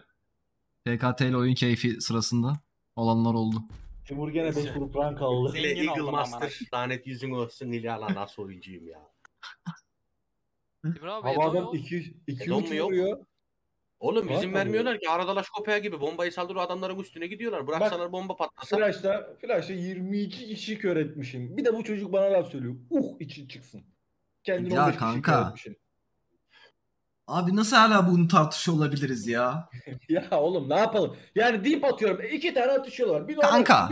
PKT ile oyun keyfi sırasında olanlar oldu. Timur gene 5 grup rank aldı. Eagle Master. Lanet yüzün olsun Nilala, nasıl oyuncuyum ya. Havadan 2-3 vuruyor. Oğlum izin vermiyorlar ki, arada laş kopya gibi bombayı saldırıyor, adamların üstüne gidiyorlar. Bıraksalar bomba patlasa. Flash'ta 22 kişi kör etmişim. Bir de bu çocuk bana laf söylüyor. İçin çıksın. Kendini 15 kişi kör etmişim. Abi nasıl hala bunu tartışıyor olabiliriz ya? Ya oğlum ne yapalım? Yani deep atıyorum. 2 tane atışıyorlar. Bir kanka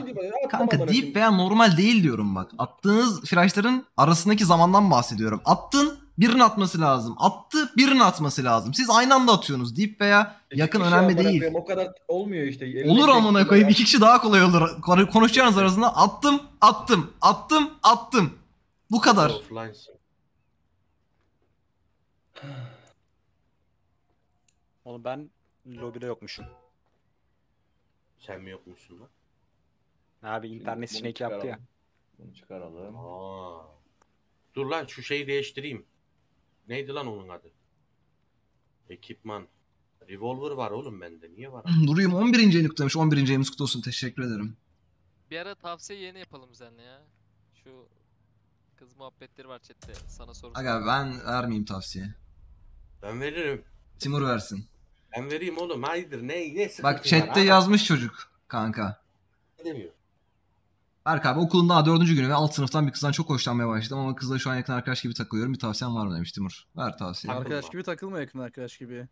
deep veya normal değil diyorum bak. Attığınız flashların arasındaki zamandan bahsediyorum. Attın, birinin atması lazım. Attı, birinin atması lazım. Siz aynı anda atıyorsunuz. Deep veya yakın önemli değil. O kadar olmuyor işte. Olur amına koyayım. 2 kişi daha kolay olur. Konuşacağınız arasında attım. Bu kadar. Oğlum ben lobide yokmuşum. Sen mi yokmuşsun lan? Abi internet sinek yaptı ya. Bunu çıkaralım. Aa. Dur lan şu şeyi değiştireyim. Neydi lan onun adı? Ekipman. Revolver var oğlum bende. Niye var? Duruyum 11. yeni kutlamış. 11. yayımız kutlu olsun. Teşekkür ederim. Bir ara tavsiye yeni yapalım seninle ya. Şu kız muhabbetleri var chatte. Sana soru. Aga ben vermeyeyim tavsiye. Ben veririm. Timur versin. Ben vereyim oğlum. Hayırdır neyse. Bak chatte yazmış çocuk kanka. Ne demiyor? Berk abi okulun daha 4. günü ve alt sınıftan bir kızdan çok hoşlanmaya başladım ama kızla şu an yakın arkadaş gibi takılıyorum. Bir tavsiyen var mı demiş Timur. Ver tavsiye. Arkadaş gibi takılma, yakın arkadaş gibi.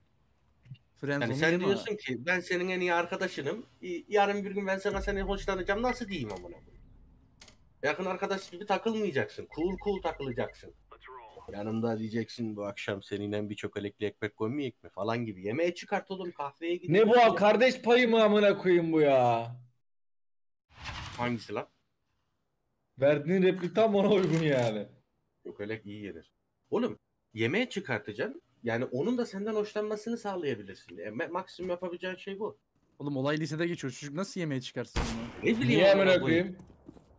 Yani sen diyorsun ki ben senin en iyi arkadaşınım. Yarın bir gün ben sana seni hoşlanacağım. Nasıl diyeyim amına? Yakın arkadaş gibi takılmayacaksın. Cool takılacaksın. Yanımda diyeceksin bu akşam seninle bir çökelekli ekmek koymayık mı falan gibi. Yemeğe çıkart oğlum, kahveye git. Ne bu ya? Kardeş payı mı amına koyayım bu ya? Hangisi lan? Verdiğin replik tam ona uygun yani. Çökelek iyi gelir. Oğlum yemeğe çıkartacaksın. Yani onun da senden hoşlanmasını sağlayabilirsin. Maksimum yapabileceğin şey bu. Oğlum olay lisede geçiyor. Çocuk nasıl yemeğe çıkarsın bunu? Ne bileyim amına koyayım?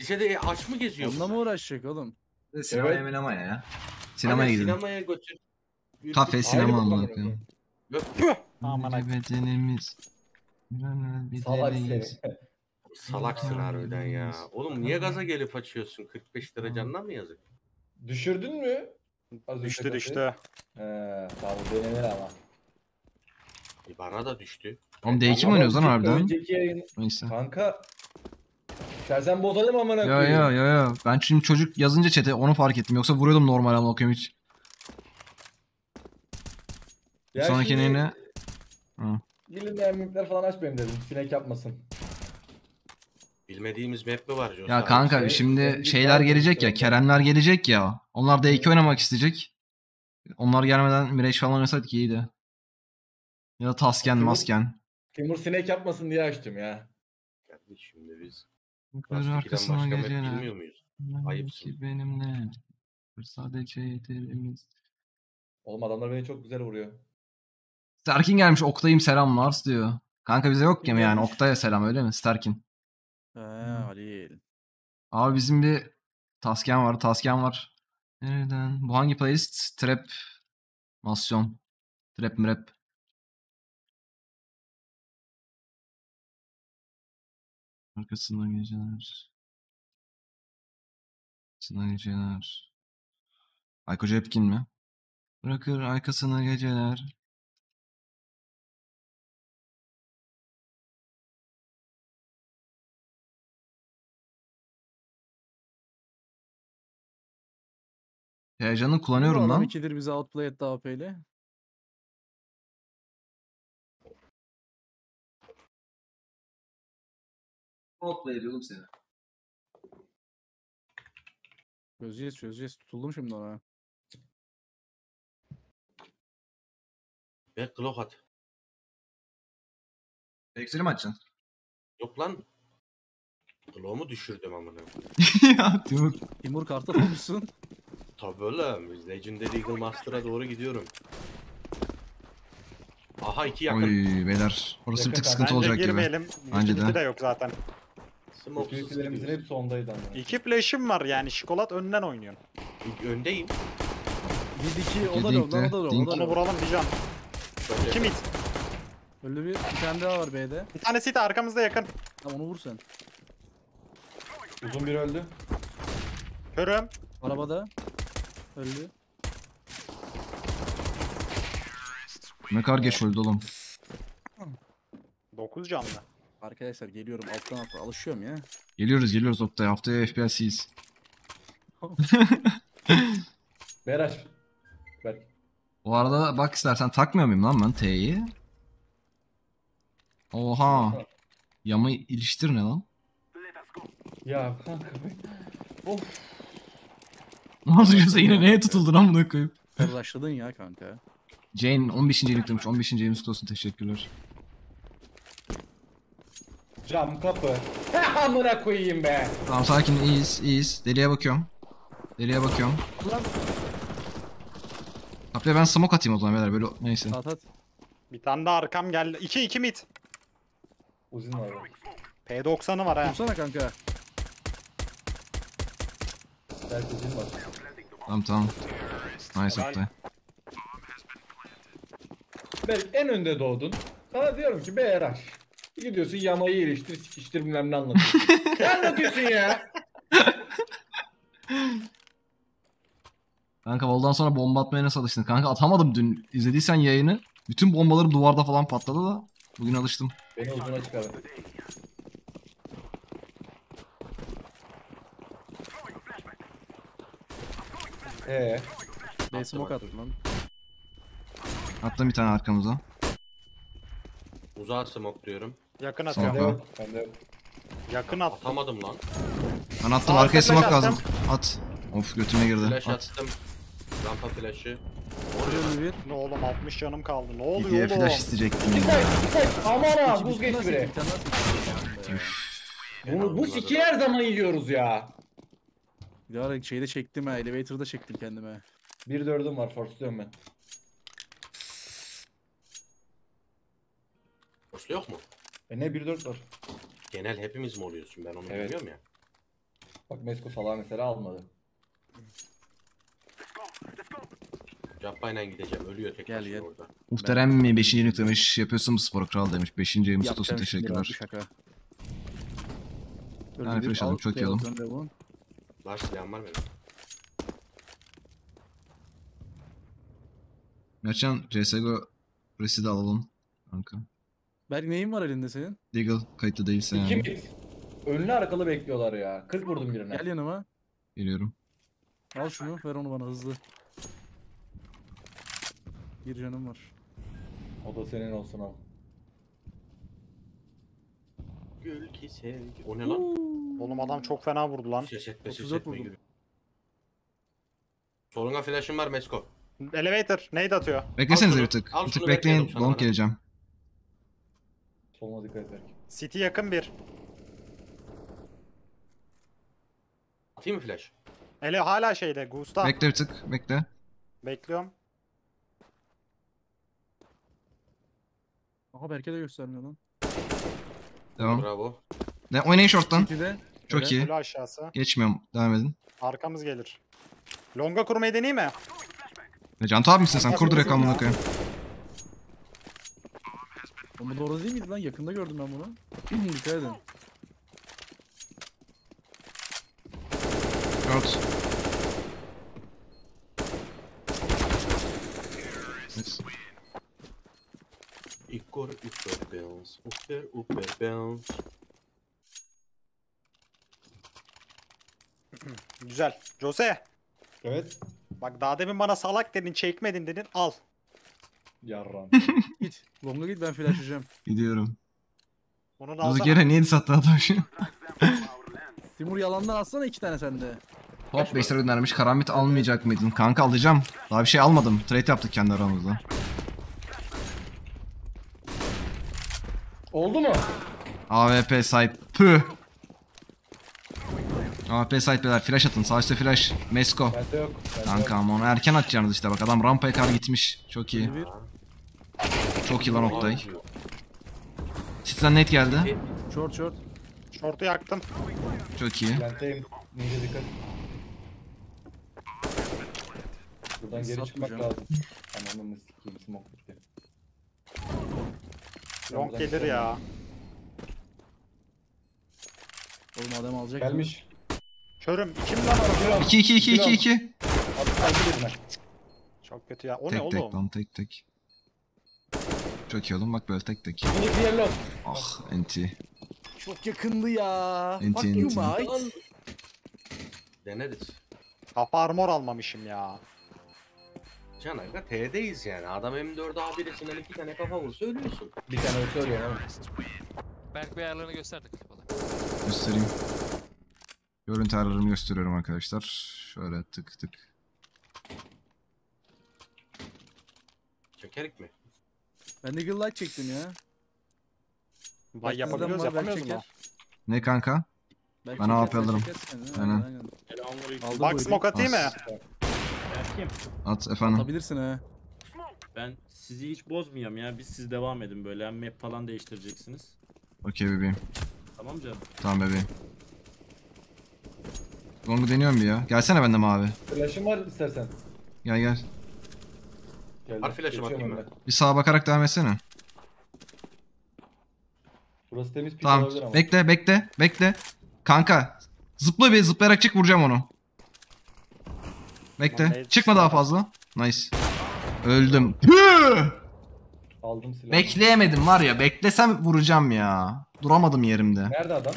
Lisede aç mı geziyor? Onunla mı uğraşacak oğlum? Sinemaya evet. Ama ya. Sinemaya gidelim. Sinemaya götür. Kafe, sinema almak ya. Aman bedenimiz. Salaksın harbiden ya. Oğlum niye gaza gelip açıyorsun? 45 lira canına mı yazık? Düşürdün mü? Düştü işte. Denenir ama. Bana da düştü. Oğlum D2 mi oynuyoruz lan harbiden? Önceki yayın. Kanka. Sen bozalım amına koyayım. Ya. Ben şimdi çocuk yazınca chat'e onu fark ettim. Yoksa vuruyordum normal ama okuyayım hiç. Ya sonraki neyine? Bilinmeyen map'ler falan açmayayım dedim. Sinek yapmasın. Bilmediğimiz map mi var? Ya kanka şey, şimdi şeyler gelecek ya. Keremler gelecek ya. Onlar da D2 oynamak isteyecek. Onlar gelmeden Mireç falan oynasaydık iyiydi. Ya da Tasken, Masken. Timur sinek yapmasın diye açtım ya. Şimdi biz... Yukarı arkasından gelene. Ayıpsın. Benimle. Sadece yeterimiz. Oğlum adamlar beni çok güzel vuruyor. Sterkin gelmiş. Oktay'ım selam Mars diyor. Kanka bize yok ki mi yani? Oktay'a selam öyle mi? Sterkin. Halil. Abi bizim bir Tasken var. Nereden? Bu hangi playlist? Trap. Masyon. Trap mrap. Arkasından geceler. Ayko Cepkin mi? Bırakır arkasına geceler. Heyecanı kullanıyorum lan. Adam ikidir bize outplay etti AP ile. Small player oğlum seni. Çözeceğiz. Tutuldum şimdi ona. Berk glock at. Eksili mi açacaksın? Yok lan. Glock'umu düşürdüm amına. Ya Timur kartı bulmuşsun. Tabii öyle. Legendary Eagle Master'a doğru gidiyorum. Aha iki yakın. Oy beyler. Orası bir tık sıkıntı olacak gibi. Bence de. De yok zaten. Smoke'larımızın hep sondaydı ama. İki flash'im var yani. Şikolat önden oynuyorum. Öndeyim. Biz iki oda da. Onu vuralım diyeceğim. İki mid. Öyle bir tane daha var B'de. Bir tanesi de arkamızda yakın. Tamam onu vur sen. Uzun biri öldü. Körüm. Arabada. Öldü. Ne kadar geç öldü oğlum. 9 canlı. Arkadaşlar geliyorum alttan alta alışıyorum ya. Geliyoruz haftaya. Haftaya FPS'iyiz. Beraş. Berk. O arada bak istersen takmıyor muyum lan ben T'yi? Oha. Yama iliştir ne lan? Ya kanka. Of. Nasıl yine neye tutuldun amına koyayım? Karlaşladın ya kanka. Jane 15. yüklemiş. 15. yüklemiş olsun. Teşekkürler. Cam kapı. Ha amına koyayım be. Tamam sakin iyiyiz. Deliye bakıyorum. Kapıya ben smoke atayım o zaman beyler böyle neyse. At. Bir tane daha arkam geldi. 2 mid. Uzun var. P90'ı var ha. Tutsana kanka. Belki uzun var. Tamam. Nice attı. Berk en önde doğdun. Sana diyorum ki BRH. Gidiyorsun yamayı iliştir, sikiştir bilmem ne anlatıyorsun. Ne anlatıyorsun ya? Kanka Val'dan sonra bomba atmaya nasıl alıştın? Kanka atamadım dün. İzlediysen yayını. Bütün bombalarım duvarda falan patladı da. Bugün alıştım. Beni uzuna çıkardı. Ben smoke attım lan. Attım bir tane arkamıza. Uzağa smoke diyorum. Yakın atıyorum. Yakın attım. Atamadım lan. Ben attım arkaya smoke lazım. At. Of götüme girdi. Flash attım. Rampa flash'ı. Oluyor bir. Ne oğlum 60 canım kaldı. Ne oluyor oğlum? Flash isteyecektim. Amara buz geç bire. Bunu bu sikiyi her zaman yiyoruz ya. Ya şeyde çektim ha. Elevator'da çektim kendime. 1-4'üm var. Force'luyorum ben. Force'lu yok mu? Ne 1-4 var. Genel hepimiz mi oluyorsun? Ben onu bilmiyorum ya. Bak Mesko falan mesela almadı. Jampayla gideceğim. Ölüyor tek başına orada. Muhterem mi? 5. yeni demiş. Yapıyorsun mu spor kral demiş. 5. yeni Satos'un teşekkürler. Yani flash alalım. Çok iyi alalım. Baş silahım var benim. Mertcan CSGO Presi de alalım. Kanka. Berk neyin var elinde senin? Deagle kayıtlı değilse yani. İkimiz. Önlü arkalı bekliyorlar ya. 40 vurdum birine. Gel yanıma. Geliyorum. Al şunu ver onu bana hızlı. Bir canım var. O da senin olsun al. Gül ki sevgi. O ne lan? Oğlum adam çok fena vurdu lan. Ses etme gibi. Soluna flash'ım var Mesko. Elevator neydi atıyor? Beklesenize bir tık. Bir tık bekleyin. Long geleceğim. Soluna dikkat et. City yakın bir. Atayım mı flash? Ele hala şeyde Gustav. Bekle bir tık. Bekle. Bekliyorum. Aha Berk'e de göstermiyor lan. Devam. Bravo. Oynayın short'tan. Çok iyi. Geçmiyorum. Devam edin. Arkamız gelir. Longa kurmayı deneyim mi? Cantu abi misin sen? Kur direkt amına koyayım. Bu doğru değil miydi lan? Yakında gördüm ben bunu. Dikkat edin. Short. Upper bounce. Güzel. Jose. Evet. Bak daha demin bana salak dedin, çekmedin dedin. Al. Yarram. Git. Longa git ben flashlayacağım. Gidiyorum. Onu gene niye sattı adam şu? Timur yalandan alsana iki tane sende. Hop 5 lira göndermiş. Karamit almayacak mıydın? Kanka alacağım. Daha bir şey almadım. Trade yaptık kendi aramızda. Oldu mu? AWP site. Püh. AWP site beyler. Flash atın. Sağ üstte flash. Mesko. Kanka ama onu erken atacaksınız işte. Bak adam rampaya kadar gitmiş. Çok iyi. Çok iyi lan Oktay. Sizden net geldi. Short short. Short'u yaktım. Çok iyi. Buradan geri çıkmak lazım. Ananı sikeyim smoke bitti. Long gelir ya. Oğlum adam alacak. Gelmiş. Körüm. İkim lan arada. 2 2 2 2 2. Çok kötü ya. O ne oğlum? Tek lan tek tek. Çok iyi oğlum bak böyle tek tek. Ah enti. Çok yakındı ya. Enti enti. Deneriz. Kafa armor almamışım ya. Canayla T'deyiz yani. Adam M4 A1'sinden 2 tane kafa vursa ölüyorsun. Bir tane ölse ölüyor ama. Berk Bey ayarlarını gösterdik. Göstereyim. Görüntü ayarlarımı gösteriyorum arkadaşlar. Şöyle tık tık. Çekerik mi? Ben de Eagle Light çektim ya. Vay yapabiliyoruz yapamıyoruz mu? Ne kanka? Ben AWP alırım. Aynen. Bak smoke atayım mı? At efendim. Atabilirsin he. Ben sizi hiç bozmayayım ya. Biz siz devam edin böyle. Yani map falan değiştireceksiniz. Okey bebeğim. Tamam canım. Tamam bebeğim. Longu deniyorum bir ya. Gelsene bende mavi. Flash'ım var istersen. Gel gel. Var flash'a bakayım ben. Bir sağa bakarak devam etsene. Burası temiz pik tamam. Olabilir ama. Bekle bekle bekle. Kanka zıpla bir zıplayarak çık vuracağım onu. Bekle. Çıkma daha fazla. Nice. Öldüm. Aldım silahı. Bekleyemedim var ya. Beklesem vuracağım ya. Duramadım yerimde. Nerede adam?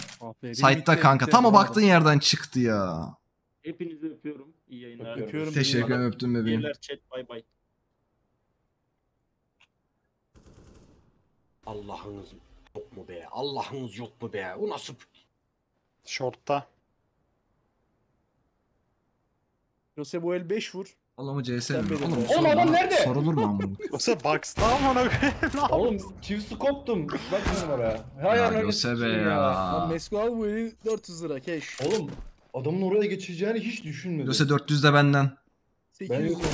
Site'da kanka. Tam o baktığın yerden çıktı ya. Hepinizi öpüyorum. İyi yayınlar. Öpüyorum. Teşekkür ederim. Öptüm bebeğim. İyiler chat. Bay bay. Allah'ınız yok mu be? Allah'ınız yok mu be? O nasıl? Short'ta. Yose bu el 5 vur. Allah'ım CS mi? Oğlum adam nerede? Sorulur mu amına? Yose box'ta mı ona göre? Oğlum çivsi koptum. Bak numara. Ya Yose be ya. Mesko al bu eli 400 lira keş. Oğlum adamın oraya geçeceğini hiç düşünmedim. Yose 400 de benden. 800 lira.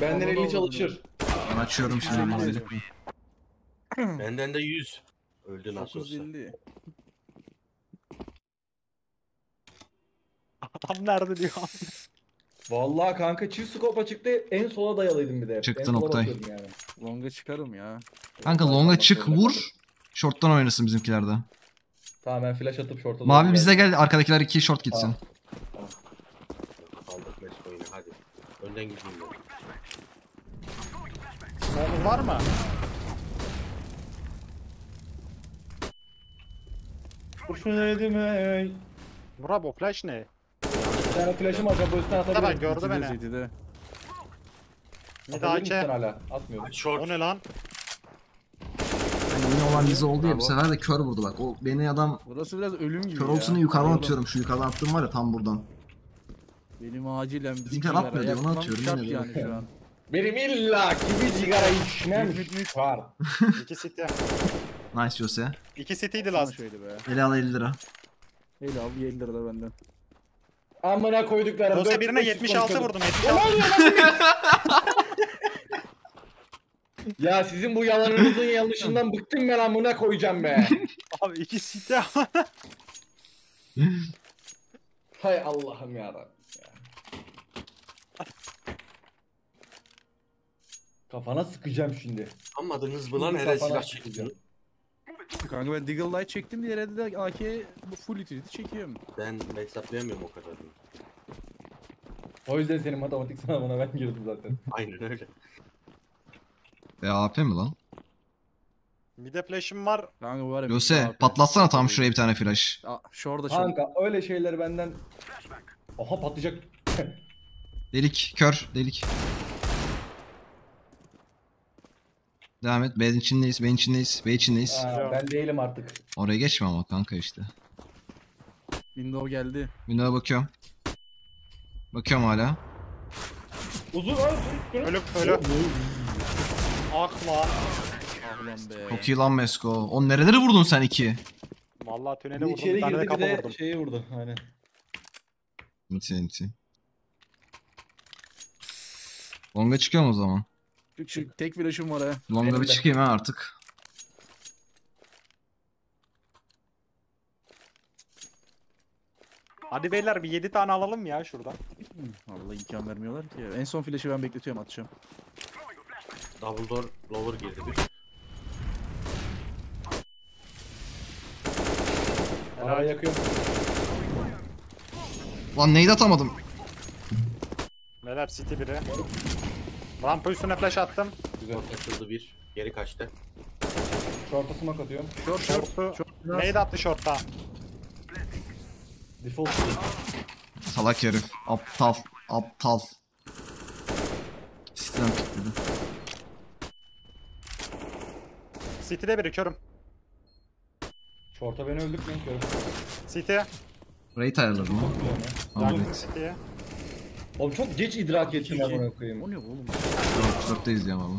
Benden 50 çalışır. Ben açıyorum şimdi. Benden de 100. Öldü nasıl olsa. Adam nerede diyor. Vallahi kanka çift scope'a çıktı. En sola dayalıydım bir de. Çıktın Oktay. Yani. Longa çıkarım ya. Kanka longa çık vur. Short'tan oynasın bizimkilerde. Tamam ben flash atıp short'a. Mavi bize gel arkadakiler 2 short gitsin. Tamam. Aldık flash oyunu hadi. Önden gidelim. Smoke var mı? Kurşun edime. Bravo flash ne? Ben flash'ım acaba bu üstüne atabilirim. Tabii gördü beni. Bir daha ki. O ne lan? Yine olan bize oldu ya bu sefer de kör vurdu bak. O beni adam. Burası biraz ölüm gibi. Kör olsunu yukarıdan atıyorum. Şu yukarıdan attığım var ya tam buradan. Benim acilen bizimkiler atma diye onu atıyorum yine yani şu an. Benim illa gibi sigara içmem var. İki site. Nice Jose. İki siteydi lan şöyle be. Ele al 50 lira. Ele al 50 lira da benden. Amına koyduklarım. Jose birine 76 vurdum. 76. Ya sizin bu yalanınızın yanlışından bıktım ben amına koyacağım be. Abi iki site. Hay Allah'ım ya Rabbim. Kafana sıkacağım şimdi. Anladınız mı lan nereye silah çekeceğim? Kanka ben Deagle Light çektim diye herhalde AK full itildi çekiyorum. Ben hesaplayamıyorum o kadar. O yüzden senin matematik sınavına ben girdim zaten. Aynen öyle. AP mi lan? Bir de flash'im var. Kanka var ya. Yose patlatsana tam şuraya bir tane flash. Şurada şurada. Kanka öyle şeyler benden. Aha patlayacak. Delik kör delik. Devam et. B'nin içindeyiz. B'nin içindeyiz. B'nin içindeyiz. Aa, ben değilim artık. Oraya geçme ama kanka işte. Window geldi. Window'a bakıyorum. Bakıyorum hala. Uzun var. Ölüp ölüp. Akla. Çok iyi lan Mesko. On nereleri vurdun sen iki? Vallahi tünele vurdum. İçeri girdi bir de şeyi vurdu. Aynen. Mutlu. Longa çıkıyorum o zaman. Çık. Tek flash'ım var ha. Longa bir çıkayım ha artık. Hadi beyler bir 7 tane alalım ya şuradan. Vallahi imkan vermiyorlar ki. En son flash'ı ben bekletiyorum, atacağım. Double door lower girdi bir. Aa, yakıyorum. Lan neydi atamadım? Beyler City 1'e. Rampa üstüne flash attım. Güzel açıldı bir. Geri kaçtı. Short'a smoke atıyorum. Short. Neydi attı short'a? Default. Salak herif. Aptal. Sistem kilitledi. City'de biri körüm. Short'a beni öldürtmeyin körüm. City'ye. Raid ayarladım mı? City'ye. Oğlum çok geç idrak ettim ben bunu okuyayım. O ne oğlum? 4'te izleyeyim abi.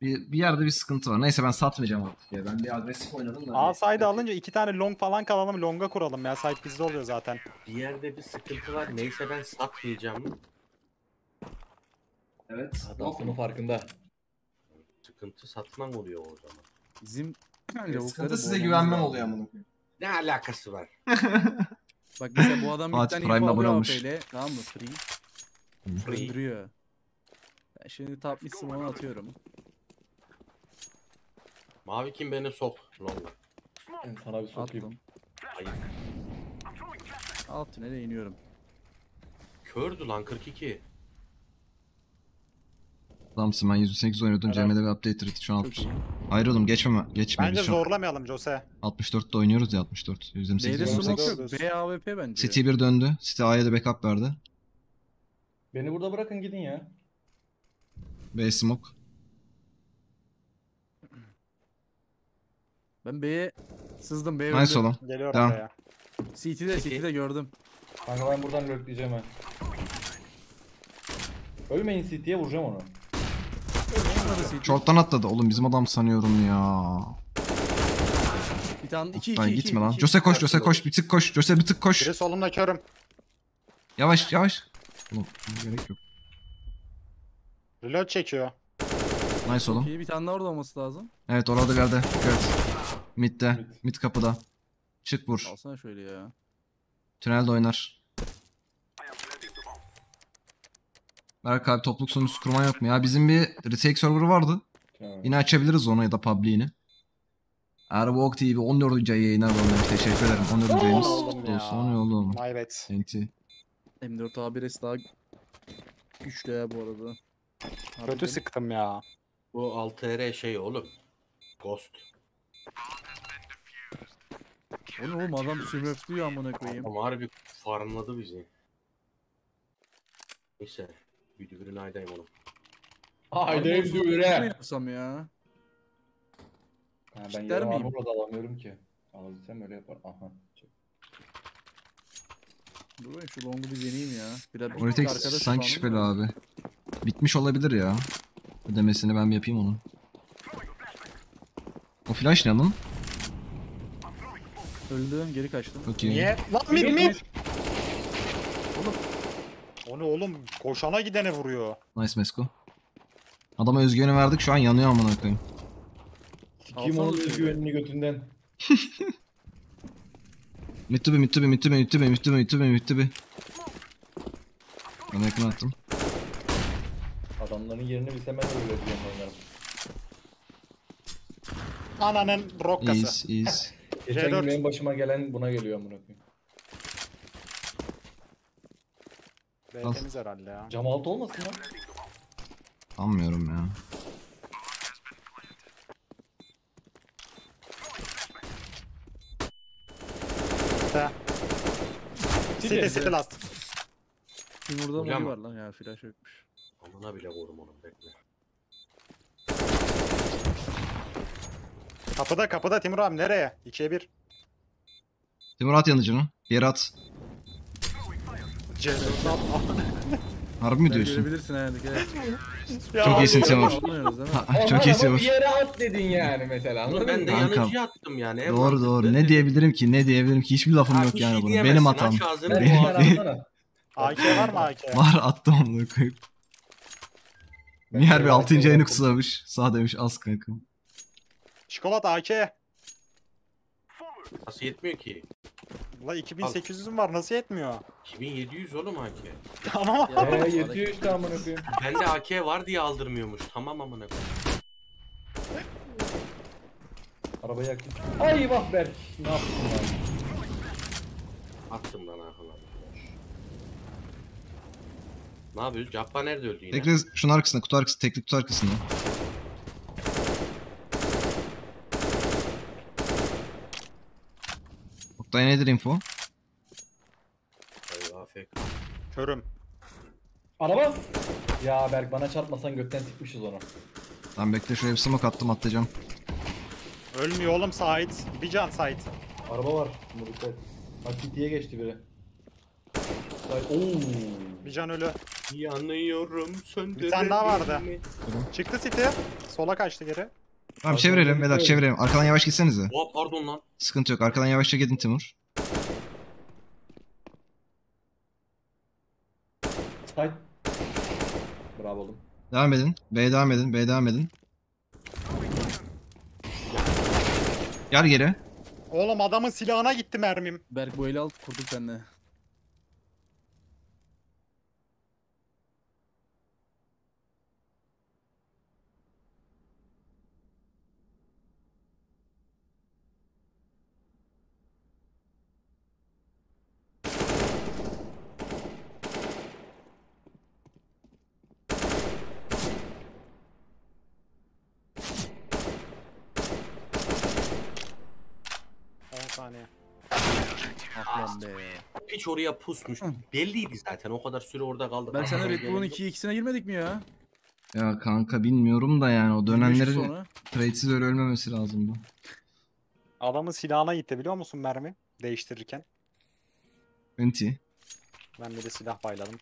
Bir yerde bir sıkıntı var. Neyse ben satmayacağım artık ya. Ben bir agresif oynadım da. A side'ı alınca 2 tane long falan kalalım. Long'a kuralım ya. Side bizde oluyor zaten. Bir yerde bir sıkıntı var. Neyse ben satmayacağım. Evet. Adam bunun farkında. Sıkıntı satmam oluyor o zaman. Bizim sıkıntı size güvenmem oluyor bunu. Ne alakası var? Bak mesela bu adam bir tane info alıyor AP'yle. Tamam mı? Free. Öldürüyor. Ben şimdi top mid smoke'u atıyorum. Mavi kim beni sok. Longa. Ben sana bir sokayım. Hayır. Alt tünele iniyorum. Kördü lan 42. Adamsın, ben 108 oynuyordum. Evet. CM'de bir update rate şu an 60. Hayır oğlum geçme. Bence zorlamayalım Jose. 64'te oynuyoruz ya, 64. 128, 128. B, AWP bence. City 1 döndü. City A'ya da backup verdi. Beni burada bırakın gidin ya. B smoke. Ben B'ye sızdım. B öldü. Nice oğlum. Tamam. City'de gördüm. Kanka ben buradan lurkleyeceğim ha. Ölmeyin, City'ye vuracağım onu. Short'tan atladı oğlum, bizim adam sanıyorum ya. Bir tane gitme lan. Jose koş, bir tık koş. Jose bir tık koş. Biri solumda körüm. Yavaş. Oğlum gerek yok. Reload çekiyor. Nice oğlum. Bir tane orada olması lazım. Evet orada bir yerde. Mid'de. Mid kapıda. Çık vur. Alsana şöyle ya. Tünelde oynar. Berk abi topluluk sonucu kurman yok mu? Ya bizim bir retake server'ı vardı. Tamam. Yine açabiliriz onu ya da public'ini. Airwalk TV 14. ay yayınlar var. Teşekkür ederim. 14. ayımız kutlu olsun. O ne oğlum? Maybet. M4A1S daha güçlü ya bu arada. Kötü abi, sıktım ya. Bu 6R şey oğlum. Ghost. Oğlum adam sümöflüyor amına koyayım. Ama harbi farmladı bizi. Neyse. Büdübürün aydayım oğlum. Aydayım büdübüre. Ne yapsam ya? Ben yarım armorla da alamıyorum ki. Alabilsem öyle yapar. Aha. Dur ben şu longu bir deneyeyim ya. Oritex sanki şüpheli abi. Bitmiş olabilir ya. Ödemesini ben yapayım onun. O flash ne lan? Öldüm, geri kaçtım. Okay. Niye? Lan mid. Onu oğlum koşana gidene vuruyor. Nice Mesko. Adama özgüveni verdik, şu an yanıyor amına koyayım. Sikiyim onun özgüvenini götünden. Müttübe. Bana yakın attım. Adamların yerini bilsem ben de öyle diyeceğim onlarım. Ananın rokkası. İyiyiz. Geçen gün benim başıma gelen buna geliyor amına koyayım. Temiz herhalde ya. Cam altı olmasın lan. Anlamıyorum ya. City last. Kim burada mı var lan ya, flash ökmüş. Amına bile korum onu, bekle. Kapıda kapıda Timur abi, nereye? 2'ye 1. Timur at yanıcını. Yere at. Harbi mi diyorsun? Görebilirsin herhalde. Çok iyisin Timur. Çok iyisin Timur. Yere at dedin yani mesela. Ben de yanıcı attım yani. Doğru doğru. Ne diyebilirim ki? Ne diyebilirim ki? Hiçbir lafım yok yani buna. Benim hatam. AK var mı AK? Var, attım onu koyup. Niyer bir 6. ayını kutsulamış. Sağ demiş az kankım. Çikolata AK. Nasıl yetmiyor ki? La 2800'üm var, nasıl yetmiyor? 2700 oğlum AK. Tamam abi. Yetiyor işte amına koyayım. Ben de AK var diye aldırmıyormuş. Tamam amına koyayım. Arabayı yaktım. Ay vah Berk. Ne yaptın lan? Attım lan arkadan. Ne yapıyoruz? Cappa nerede öldü yine? Tekli şunun arkasında, kutu arkasında, tekli kutu arkasında. Oktay nedir info? Körüm. Araba! Ya Berk bana çarpmasan götten sikmişiz onu. Tamam bekle, şuraya bir smoke attım, atlayacağım. Ölmüyor oğlum Sait. Bir can Sait. Araba var. Akiti'ye geçti biri. Ooo. Bir can ölü. Yanıyorum söndürün. Bir tane daha vardı. Tamam. Çıktı City. Sola kaçtı geri. Tamam çevirelim Vedat, çevirelim. Arkadan yavaş gitsenize. Oh, pardon lan. Sıkıntı yok, arkadan yavaşça gidin Timur. Hayt. Bravo oğlum. Devam edin. B'ye devam edin. B'ye devam edin. Gel geri. Oğlum adamın silahına gitti mermim. Berk bu eli al, kurduk seninle. Saniye. Piç oraya pusmuş. Belliydi zaten, o kadar süre orada kaldı. Ben sana Red Bull'un 2'ye 2'sine girmedik mi ya? Ya kanka bilmiyorum da yani o dönemlerin trade'siz öyle ölmemesi lazımdı. Adamın silahına gitti biliyor musun mermi? Değiştirirken. Ünti. Ben de silah bayladım.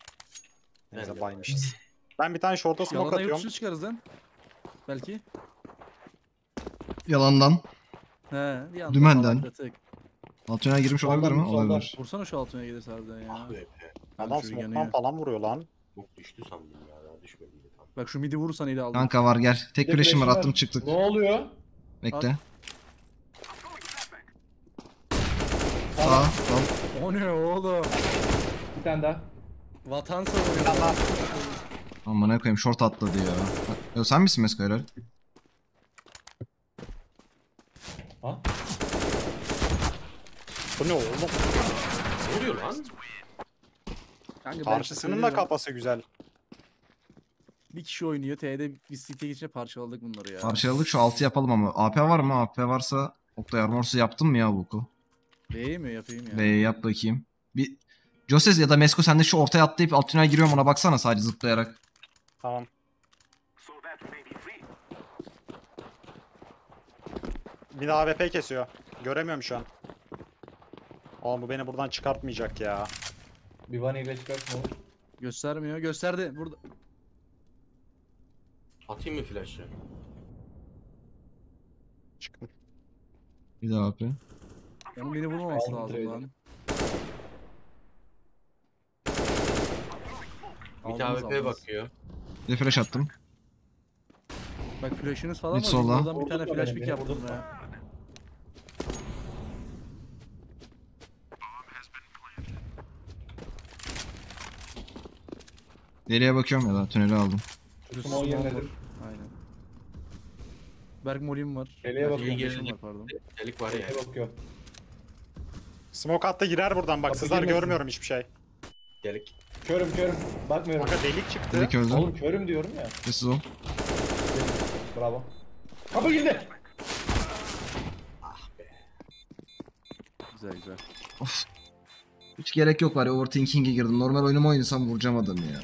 Neyse baymışız. Ben bir tane short'a smoke atıyorum. Yalandan yurt çıkarız lan. Belki. Yalandan. He, dümenden. Altına girmiş olabilir mi? Olabilir. Vursana şu altına gelirse harbiden ya. Ah be. Adam smoke'tan falan vuruyor lan. Bok düştü sandım ya. Daha düşmediydi tam. Bak şu midi vurursan iyi aldım. Kanka var gel. Tek flash'im var, attım çıktık. Ne oluyor? Bekle. Sağ. O ne oğlum? Bir tane daha. Vatan savunuyor. Aman ne koyayım, short atladı ya. Sen misin Meskoylar? Ha? Bu ne oğlum? Ne oluyor lan? Parçasının da kafası güzel. Bir kişi oynuyor. T'de bir site geçince parçaladık bunları ya. Parçaladık, şu 6 yapalım ama. AP var mı? AP varsa Oktay Armors'u yaptın mı ya Vuku? B'ye mi yapayım ya? B'ye yap bakayım. Bir Joses ya da Mesko sen de şu ortaya atlayıp alt tünel giriyorum, ona baksana sadece zıplayarak. Tamam. Bir de AWP kesiyor. Göremiyorum şu an. Oğlum bu beni buradan çıkartmayacak ya. Bir vaniyle çıkartma olur. Göstermiyor. Gösterdi. Burada. Atayım mı flash'ı? Çıkın. Bir daha AP. Yani beni vurmaması lazım lan. Bir de AWP'ye bakıyor. Bir de flash attım. Bak flash'ınız falan var. Oradan bir tane flash pick yaptım ya. Nereye bakıyorum ya da tüneli aldım. Small yerledir. Aynen. Berk molim var. Nereye bakıyorum? Pardon. Delik var ya. Nereye bakıyor? Smoke hatta girer buradan bak. Sizler görmüyorum hiçbir şey. Delik. Körüm. Bakmıyorum. Bak delik çıktı. Delik öldü. Oğlum körüm diyorum ya. Nasıl o? Bravo. Kapı girdi. Ah be. Güzel. Of. Hiç gerek yok var ya, overthinking'e girdim. Normal oyunumu oynasam vuracağım adamı ya.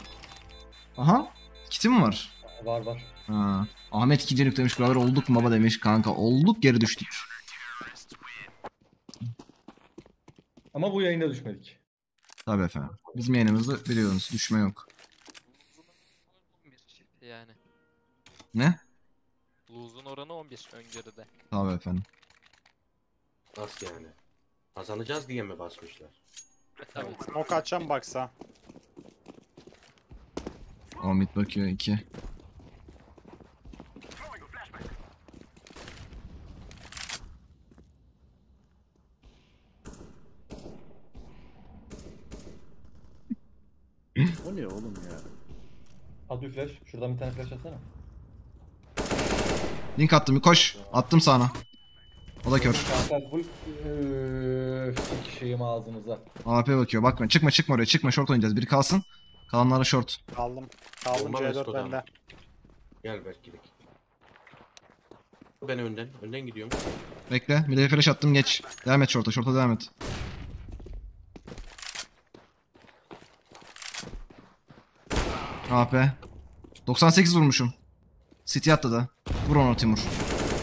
Aha. Kiti mi var? Var var. Ha. Ahmet ikincilik demiş, beraber olduk mu baba demiş kanka. Olduk, geri düştük. Ama bu yayında düşmedik. Tabii efendim. Bizim yayınımızda biliyorsunuz düşme yok. Yani. Ne? Lose'un oranı 11 öngörüde. Tabii efendim. Nasıl yani? Kazanacağız diye mi basmışlar? Tabii. Smoke açan baksa. Ahmet bakıyor 2. O ne oğlum ya? Al bir flash. Şuradan bir tane flash atsana. Link attım bir koş. Attım sana. O da kör. İki şeyim ağzımıza. AP bakıyor, bakma. Çıkma çıkma oraya, çıkma, short oynayacağız. Biri kalsın. Kalanlara short. Kaldım. Kaldım C4 bende. Gel belki de. Ben önden. Önden gidiyorum. Bekle. Bir de flash attım, geç. Devam et short'a. Short'a devam et. AP. 98 vurmuşum. City attı da. Vur onu Timur.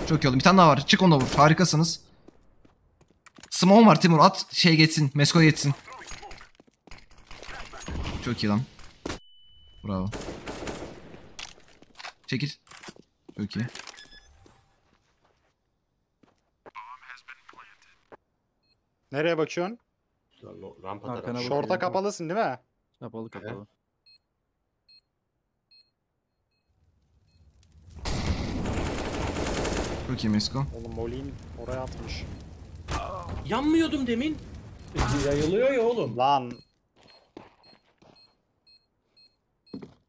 Çok iyi oldu. Bir tane daha var. Çık onu da vur. Harikasınız. Smoke var Timur. At şey geçsin. Mesko geçsin. Çok iyi lan. Bravo. Çekil. Çok iyi. Nereye bakıyorsun? Rampa. Şorta kapalısın değil mi? Kapalı kapalı. Evet. Çok iyi Mesko. Oğlum Molly'in oraya atmış. Yanmıyordum demin. Yayılıyor ya oğlum. Lan.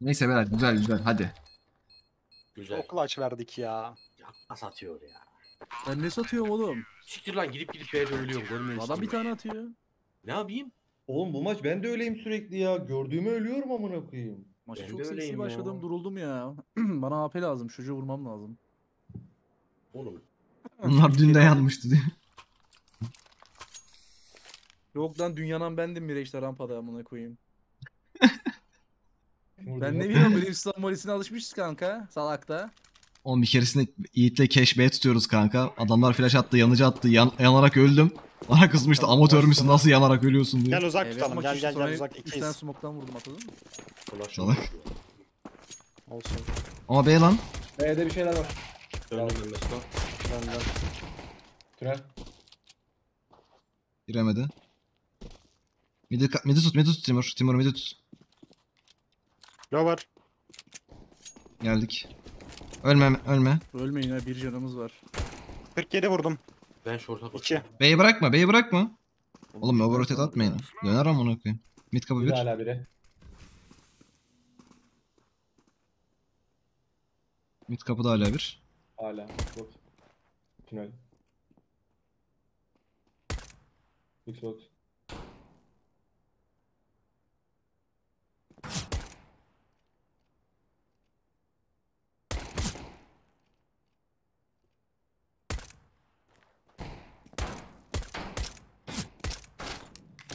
Neyse Berat, güzel güzel hadi. Güzel. Çok clutch verdik ya. Yakma satıyor ya. Ben ne satıyorum oğlum? Siktir lan, gidip gidip B'ye ölüyorum. Adam bir tane atıyor. Ne yapayım? Oğlum bu maç ben de öyleyim sürekli ya. Gördüğümü ölüyorum amına koyayım. Maçı çok seksi başladım, duruldum ya. Bana AP lazım, çocuğu vurmam lazım. Oğlum. Onlar dün de yanmıştı diye. Yok lan, dünyanın bendim bire işte rampada amına koyayım. Ben ne bileyim, böyle İslam molisine alışmışız kanka salakta. Oğlum bir keresinde Yiğit'le cash B tutuyoruz kanka. Adamlar flash attı, yanıcı attı, yanarak öldüm. Bana kızmıştı, amatör müsün, nasıl yanarak ölüyorsun diye. Gel uzak tutalım, gel uzak. 3 tane smoke'tan vurdum, atladın mı? Çalak. Olsun. Ama B lan. B'de bir şeyler var. Döndüm Mesko. Döndüm. Tünel. Giremedi. Midi tut Timur. Timur midi tut. Ne var? Geldik. Ölme. Ölmeyin ha, bir canımız var. 47 vurdum. Ben şorta bakıyorum. B'yi bırakma, B'yi bırakma. Oğlum overrotate atmayın ha. Döner ama onu koyayım. Mid kapı bir. Hala biri. Mid kapıda hala bir. Hala. Xbox. Tünel. Xbox.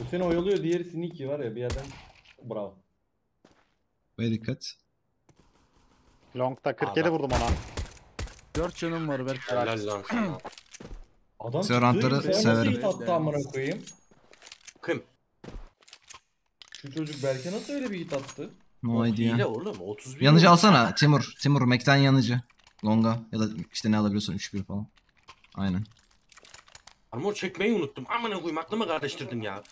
Bu seni oyalıyor, diğeri sneaky var ya bir yerden. Bravo. Ve dikkat. Long'ta 47 vurdum ona. 4 canım var Berk. Helal lan sana. Adam Sörantları severim. Nasıl hit amına koyayım? Kim? Şu çocuk Berk'e nasıl öyle bir hit attı? No idea. Hile oğlum, 31. Yanıcı alsana Timur. Timur Mac'ten yanıcı. Longa ya da işte ne alabiliyorsun, 3-1 falan. Aynen. Armor çekmeyi unuttum. Amına koyayım, aklımı karıştırdım ya.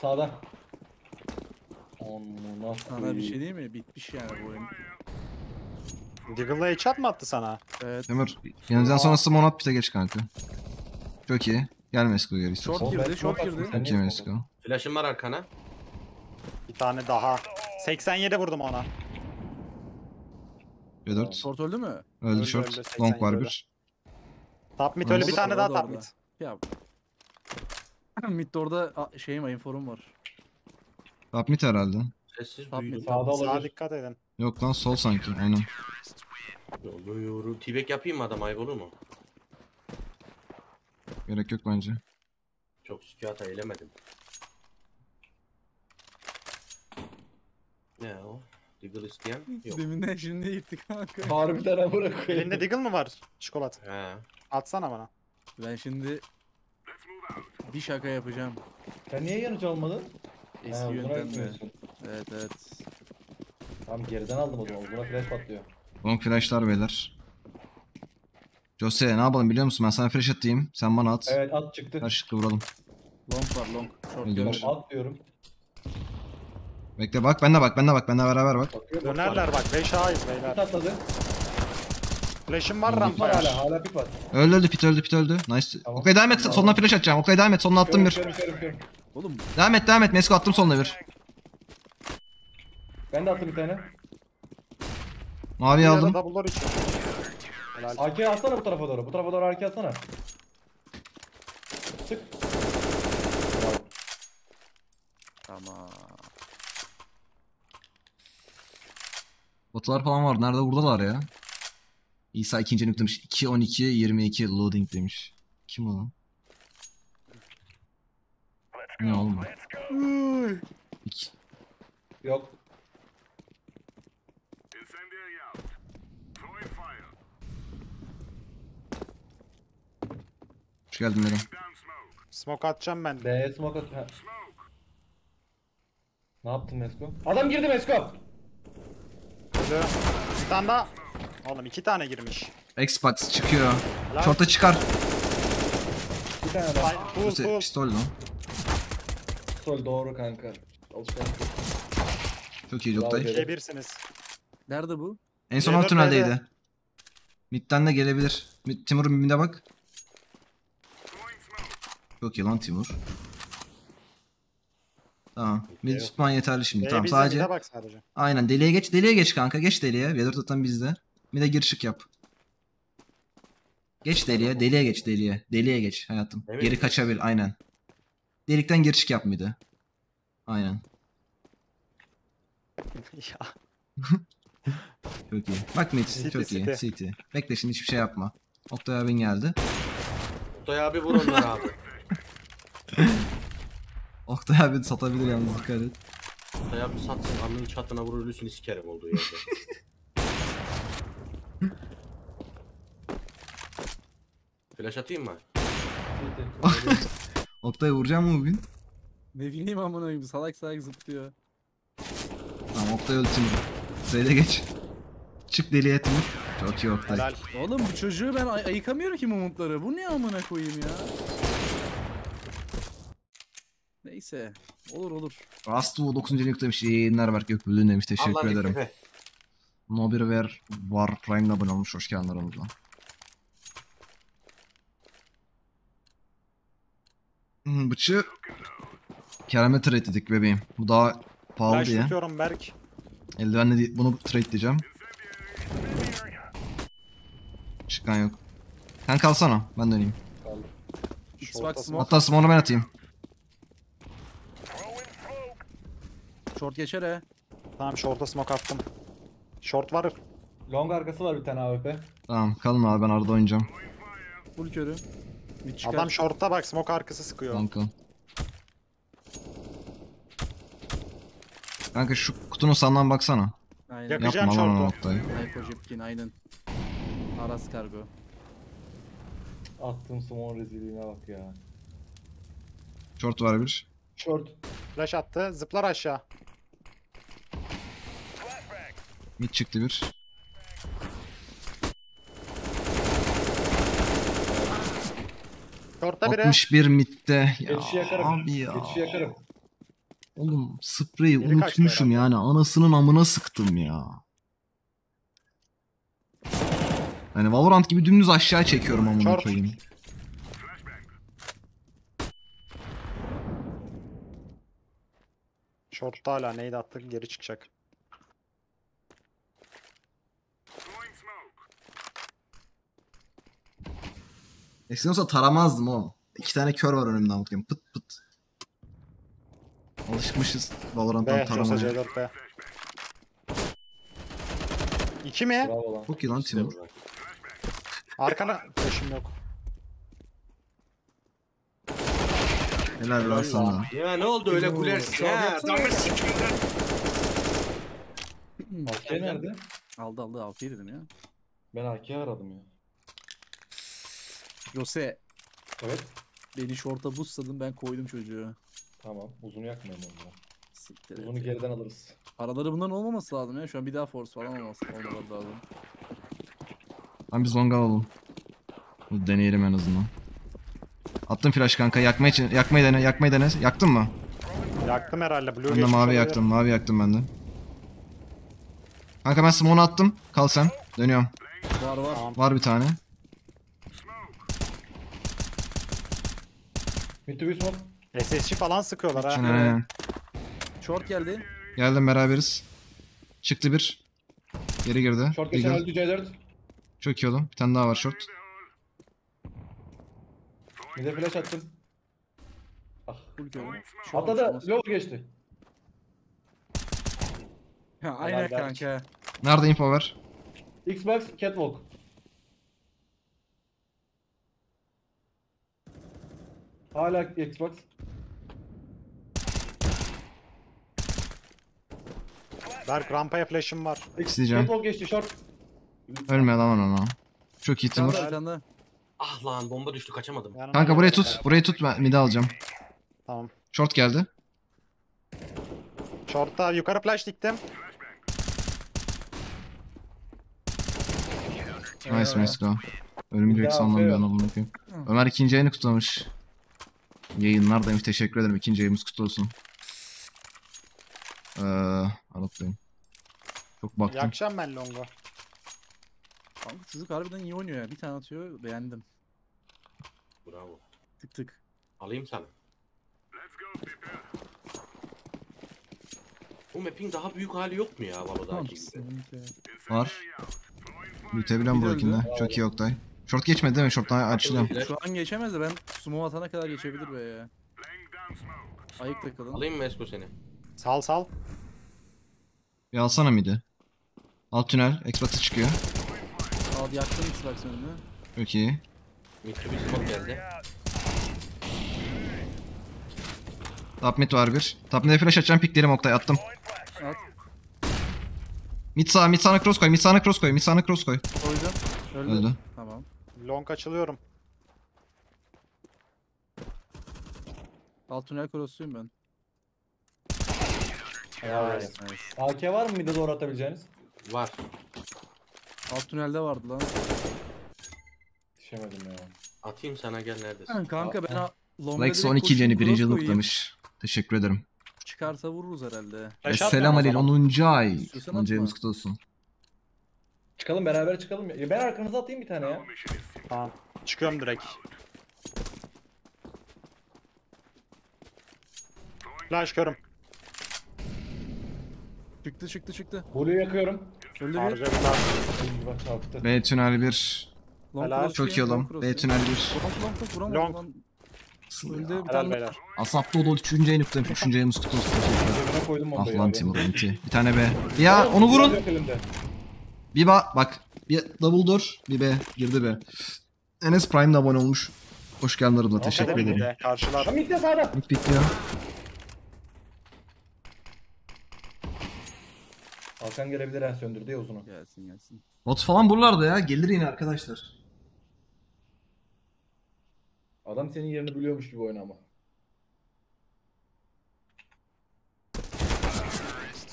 Sağda. Sana bir şey değil mi? Bitmiş yani bu oyun. Diggle'la H at mı attı sana? Evet. Demir. Yanınızdan sonra Smonat pite geç kanka. Çok iyi. Gel Mesko geri. Short girdi. Çok iyi Mesko. Flash'ım var arkana. Bir tane daha. 87 vurdum ona. C4. Short öldü mü? Öldü short. Long var bir. Top mid öyle bir tane daha top mid. Ya. Mid'de orada şeyim, inform var. Top mid herhalde. Sağa dikkat edin. Yok lan, sol sanki. Aynen. T-back yapayım mı adam, ayıp olur mu? Gerek yok bence. Çok sükata eylemedim. Ne o? Diggle isteyen yok. Deminden şimdi yırttık kanka. Harbiden amına koyayım. Elinde Diggle mı var? Çikolat. He. Atsana bana. Ben şimdi bir şaka yapacağım. Sen niye yanıcı olmadın? Eski yöntemle. Evet evet. Tam geriden aldım o zaman. Buna flash patlıyor. Long flashlar beyler. Jose ne yapalım biliyor musun? Ben sana flash atayım. Sen bana at. Evet at çıktı. Karşılıklı vuralım. Long var long. Short at diyorum. Bekle bak ben de bak benle beraber bak. Dönerler bak 5A'yız beyler. Pit atladı. Flash'im var rampa hala pit var. Öldü pit öldü. Nice. Tamam. Okey devam et tamam. Sonuna flash atacağım. Okey devam et sonuna attım bir. Körüm. Oğlum. Devam et Mesko attım sonuna bir. Ben de attım bir tane. Mavi aldım. AK atsana bu tarafa doğru AK atsana. Çık. Tamam. Botlar falan var. Nerede buradalar ya? İsa ikinci nük demiş. 2-12-22 loading demiş. Kim o lan? Ne oğlum? Yok. Hoş geldin benim. Smoke atacağım ben. B'ye smoke atacağım. Ne yaptın Mesko? Adam girdi Mesko! Bir tane daha. Oğlum iki tane girmiş. Xbox çıkıyor. Short'a çıkar. Bir tane daha. Pul. Pistol lan. Pistol doğru kanka. Alışkanlık. Çok iyi Joktay. Gelebilirsiniz. Nerede bu? En son o tüneldeydi. Mid'den de gelebilir. Timur'un mimine bak. Çok iyi lan Timur. Tamam. Mid tutman yeterli şimdi. Deli tamam sadece. Aynen deliye geç kanka. Geç deliye. V4 atan bizde. Mid'e gir şık yap. Geç deliye. Deliye geç. Deliye geç hayatım. Evet. Geri kaçabil. Aynen. Delikten gir şık yap mid'e. Aynen. Ya. Çok iyi. Bak mid çok iyi. CT. Bekle şimdi hiçbir şey yapma. Oktay abin geldi. Oktay abi vur onları abi. Oktay abi satabilir yalnız dikkat et. Oktay abi satsın, anının çatına vurur, lüsünü sikerim olduğu yerde. Flash atayım mı? Oktay vuracağım mı bugün? Ne bileyim amına koyayım, salak zıplıyor. Tamam Oktay öldü şimdi. Sayda geç. Çık deli etme. Çok iyi Oktay. Helal. Oğlum bu çocuğu ben ayıkamıyorum ki mumutları. Bu ne amına koyayım ya? Neyse olur. Rastu 9. nüklemiş yayınlar Berk Rip Tepe demiş teşekkür Allah ederim. No bir ver var Prime'la abone olmuş hoş geldin aramızdan. Bıçı Kerem'e trade dedik bebeğim. Bu daha pahalı diye. Ben tutuyorum Berk. Eldivenle bunu trade diyeceğim. Çıkan yok. Sen kalsana ben döneyim. Hatta smoke'u ben atayım. Short geçer he. Tamam short'a smoke attım. Short var. Long arkası var bir tane AWP. Tamam kalın abi ben arada oynayacağım. Full körü. Adam short'a bak smoke arkası sıkıyor. Kanka şu kutunun sağından baksana. Aynen. Yakacağım short'u. Ayko Jepkin aynen. Aras kargo. Attım smoke rezilliğine bak ya. Short var bir. Short. Flash attı. Zıplar aşağı. Mid çıktı bir. Short'ta biri. 61 midde. Ya abi ya. Geçişi yakarım. Oğlum spreyi geri unutmuşum yani. Anasının amına sıktım ya. Yani Valorant gibi dümdüz aşağı çekiyorum amına koyayım. Short'ta hala neydi attık geri çıkacak. Eskiden olsa taramazdım oğlum. 2 tane kör var önümden bakayım. Pıt. Alışmışız Valorant'tan taramaya. 2 mi? Çok iyi lan Timur. Arkana taşım yok. Helal lan sana. Ya ne oldu öyle gülersin ya? Adamı sikeyim lan. AK nerede? Aldı AK dedim ya. Ben AK'yi aradım ya. Jose. Evet. Beni şorta busladın, ben koydum çocuğu. Tamam, uzunu yakmayalım o zaman. Siktir. Uzunu geriden alırız. Paraları bundan olmaması lazım ya. Şu an bir daha force falan olması lazım. Lan biz longa alalım. Bunu deneyelim en azından. Attım flash kanka, yakmayı dene. Yaktın mı? Yaktım herhalde. Blue ben de mavi yaktım ben de. Kanka ben smoke'u attım. Kal sen. Dönüyorum. Var. Tamam. Var bir tane. Müthiş smoke. SSC falan sıkıyorlar ha. Aynen. Short geldi. Geldim, beraberiz. Çıktı bir. Geri girdi. Short geçen öldü C4. Çok iyi oğlum. Bir tane daha var short. Bir de flash attım. Ah. Hatta da low geçti. Ha, aynen kanka. Nerede info ver? Xbox catwalk. Hala Xbox. Berk rampaya flash'ım var. Catwalk geçti short. Ölme lan ona. Çok iyi Timur. Ah lan, bomba düştü, kaçamadım. Kanka burayı tut. Burayı tut, ben mid alacağım. Tamam. Short geldi. Short'ta yukarı flash diktim. Nice go. Ölüm direkt sandım bir an olduğunu yapayım. Ömer ikinci yayını kutlamış. Yayınlar demiş, teşekkür ederim. İkinci yayımız kutlu olsun. Anlatayım. Çok baktım. İyi akşam ben longo. Kanka çocuk harbiden iyi oynuyor ya. Bir tane atıyor, beğendim. Bravo. Tık tık. Alayım sana. Bu map'in daha büyük hali yok mu ya Valo'daki? Var. Mütebilen buradakinde. Çok iyi Oktay. Short geçmedi değil mi? Short'tan açılıyor. Şu an geçemez de ben smoke atana kadar geçebilir be ya. Ayık takılın. Alayım mı Esko seni? Sal. Bir alsana midi. Alt tünel. Xbox'a çıkıyor. Abi yaktın Xbox önünü. Çok iyi. Mikrobüs smoke geldi. Top mid var bir. Top mid'e flash atacağım, piklerim Oktay, attım. At. Mid sağına cross koy, mid sağına cross koy. Koydum. Öldü. Tamam. Long açılıyorum. Alt tünel cross'uyum ben. Evet. AK var mı mid'e doğru atabileceğiniz? Var. Alt tünelde vardı lan. Düşemedim ya. Atayım sana, gel neredesin? Yani kanka ben Long'a direkt 12 yeni birinci noktamış. Teşekkür ederim. Çıkarsa vururuz herhalde. Selam Aleyl 10. ay. 10. ayımız kutlu olsun. Çıkalım, beraber çıkalım. Ben arkanıza atayım bir tane ya. Tamam. Çıkıyorum direkt. Flash körüm. Çıktı. Blue'yu yakıyorum. Öldü bir. B tünel 1. Çok iyi oğlum. B tünel 1. Long. Öldü bir tane. Asap dolu 3. ayını kutlamış. 3. ayımız kutlu olsun. Ah lan Timur enti. Bir tane B. Ya onu vurun. Bir bak. Bir double door. Bir B. Girdi B. Enes Prime'da abone olmuş. Hoş geldin abla. Teşekkür ederim. Karşıladım. Mid'de sağda. Mid bitmiyor. Hakan gelebilir, en söndürdü ya uzunu. Gelsin. Bot falan buralarda ya. Gelir yine arkadaşlar. Adam senin yerini biliyormuş gibi oyna ama.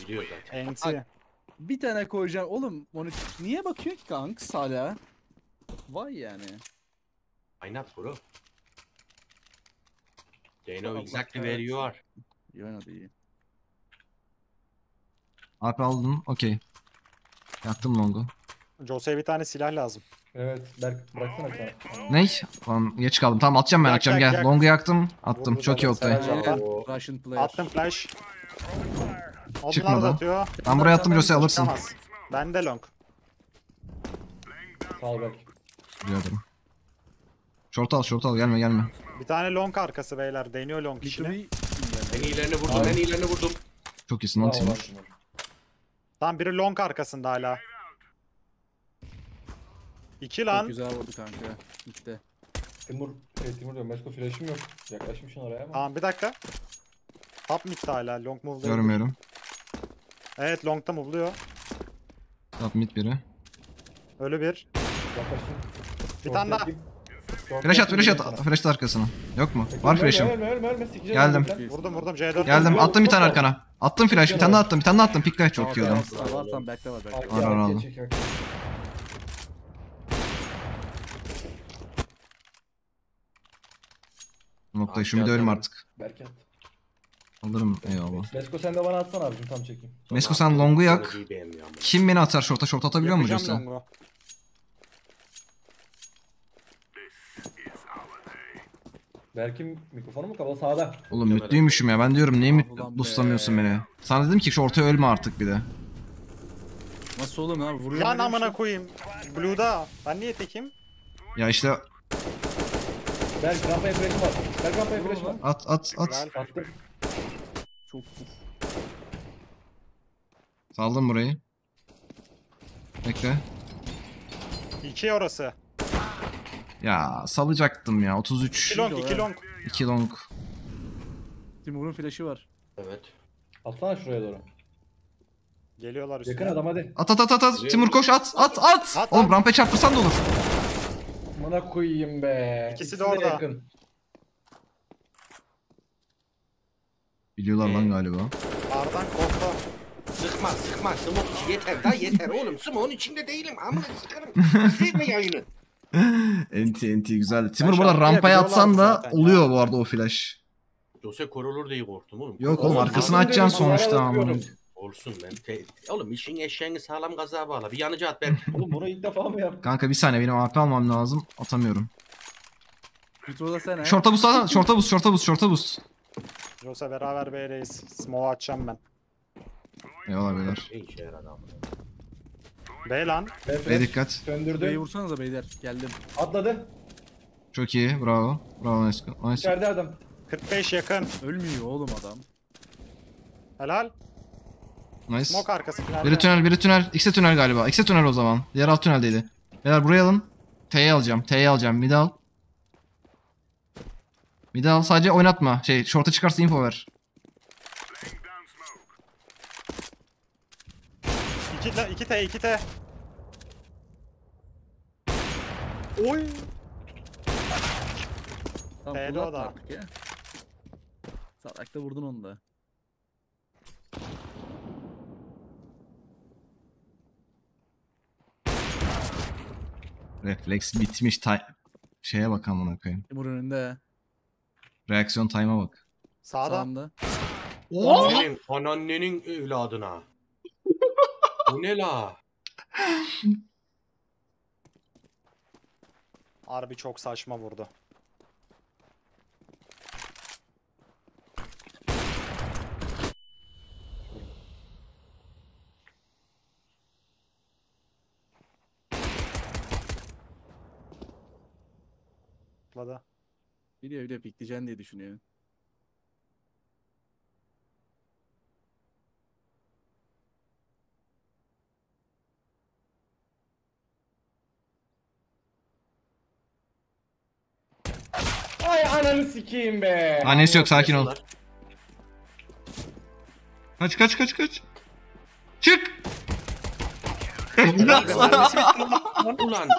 Biliyor zaten. Ensi. Bir tane koyacağım. Oğlum onu niye bakıyor ki kanks hala? Vay yani. Why not bro? They know exactly where you are. You know the... AP aldım, okey. Yaktım longu. Jose'ye bir tane silah lazım. Evet, Berk bıraksana bir tane. Ney? Lan geç kaldım. Tamam atacağım ben, akşam gel. Longu yaktım, attım. Çok iyi Oktay. Attım flash. Çıkmadı. Ben buraya attım, Jose alırsın. Ben de long. Sağ ol Berk. Rica ederim. Short al, gelme. Bir tane long arkası beyler, deniyor long işini. En iyilerini vurdum. Çok iyisin lan Timur. Tam biri long arkasında hala. 2 lan. Çok güzel oldu kanka. Gitti. Timur diyorum. Başka flash'im yok. Yaklaşmışsın oraya ama. Tamam bir dakika. Top mid'de hala. Long move'da. Görmüyorum. Evet long'da move'luyor. Top mid biri. Ölü bir. Bir tane daha. Flash at, flash at. Flash at arkasına. Yok mu? Var flash'ım. Geldim. Vurdum C4. Geldim. Attım bir tane arkana. Attım flash. Bir tane daha attım. Bir tane daha attım. Pikler çok iyi adam. Alarsan bekleme belki. Arar aldım. Noktayı şu bir de ölüm artık. Berk at. Alırım eyvallah. Mesko sen de bana atsana abicim, tam çekeyim. Mesko sen longu yak. Kim beni atar short'a? Short atabiliyor mu Jose? Berk'in mikrofonu mu kapalı sağda? Oğlum mütlüymüşüm ya, ben diyorum niye mutluslamıyorsun beni? Sana dedim ki şu ortaya ölme artık bir de. Nasıl oğlum lan, vuruyor. Lan amına koyayım. Blue'da ben niye tekim? Ya işte. Berk rampaya flash'ı var. Berk rampaya flash'ı var. At. Çok puf. Saldım burayı. Bekle. 2 orası. Ya salacaktım ya, 33. 2 long. Timur'un flash'ı var. Evet. Atsana şuraya doğru. Geliyorlar üstüne. Yakın adam hadi. At. Timur koş, at. Oğlum rampaya çarpırsan da olur. Bana koyayım be. İkisi de orada. Yakın. Biliyorlar lan galiba. Ardan korktu. Sıkma. Smoke yeter daha yeter oğlum. Smoke'un içinde değilim. Amına sikerim. Sevme yayını. Enti güzeldi. Timur burada rampaya atsan da oluyor bu arada o flash. Jose korulur diye korktum oğlum. Yok oğlum arkasını açacaksın sonuçta ama. Olsun ben. Oğlum işin eşeğini sağlam gaza bağla. Bir yanıcı at belki. Oğlum bunu ilk defa mı yaptın? Kanka bir saniye, benim AP almam lazım. Atamıyorum. Şorta bus at. Şorta bus. Jose beraber B'deyiz. Smoke açacağım ben. Eyvallah beyler. Bey lan. Bey dikkat. Söndürdü. Bey vursanıza beyler. Geldim. Atladı. Çok iyi. Bravo. Nice. İçeride adam. 45 yakın. Ölmüyor oğlum adam. Helal. Nice. Smoke arkası. Biri tünel. X'e tünel galiba. X'e tünel o zaman. Diğer alt tüneldeydi. Beyler buraya alın. T'yi alacağım. Mid al. Sadece oynatma. Short'a çıkarsa info ver. İki T. Oy. T'de o da. Salakta vurdun onu da. Refleks bitmiş. Şeye bak amına koyayım. Timur önünde. Reaksiyon time'a bak. Sağda. Ooo. Annenin evladına. Bu ne la? Harbi çok saçma vurdu. Lada. Biliyor pikleyeceğini diye düşünüyor. Ay ananı sikeyim be. Annesi yok, sakin ol. Kaç. Çık. Ulan.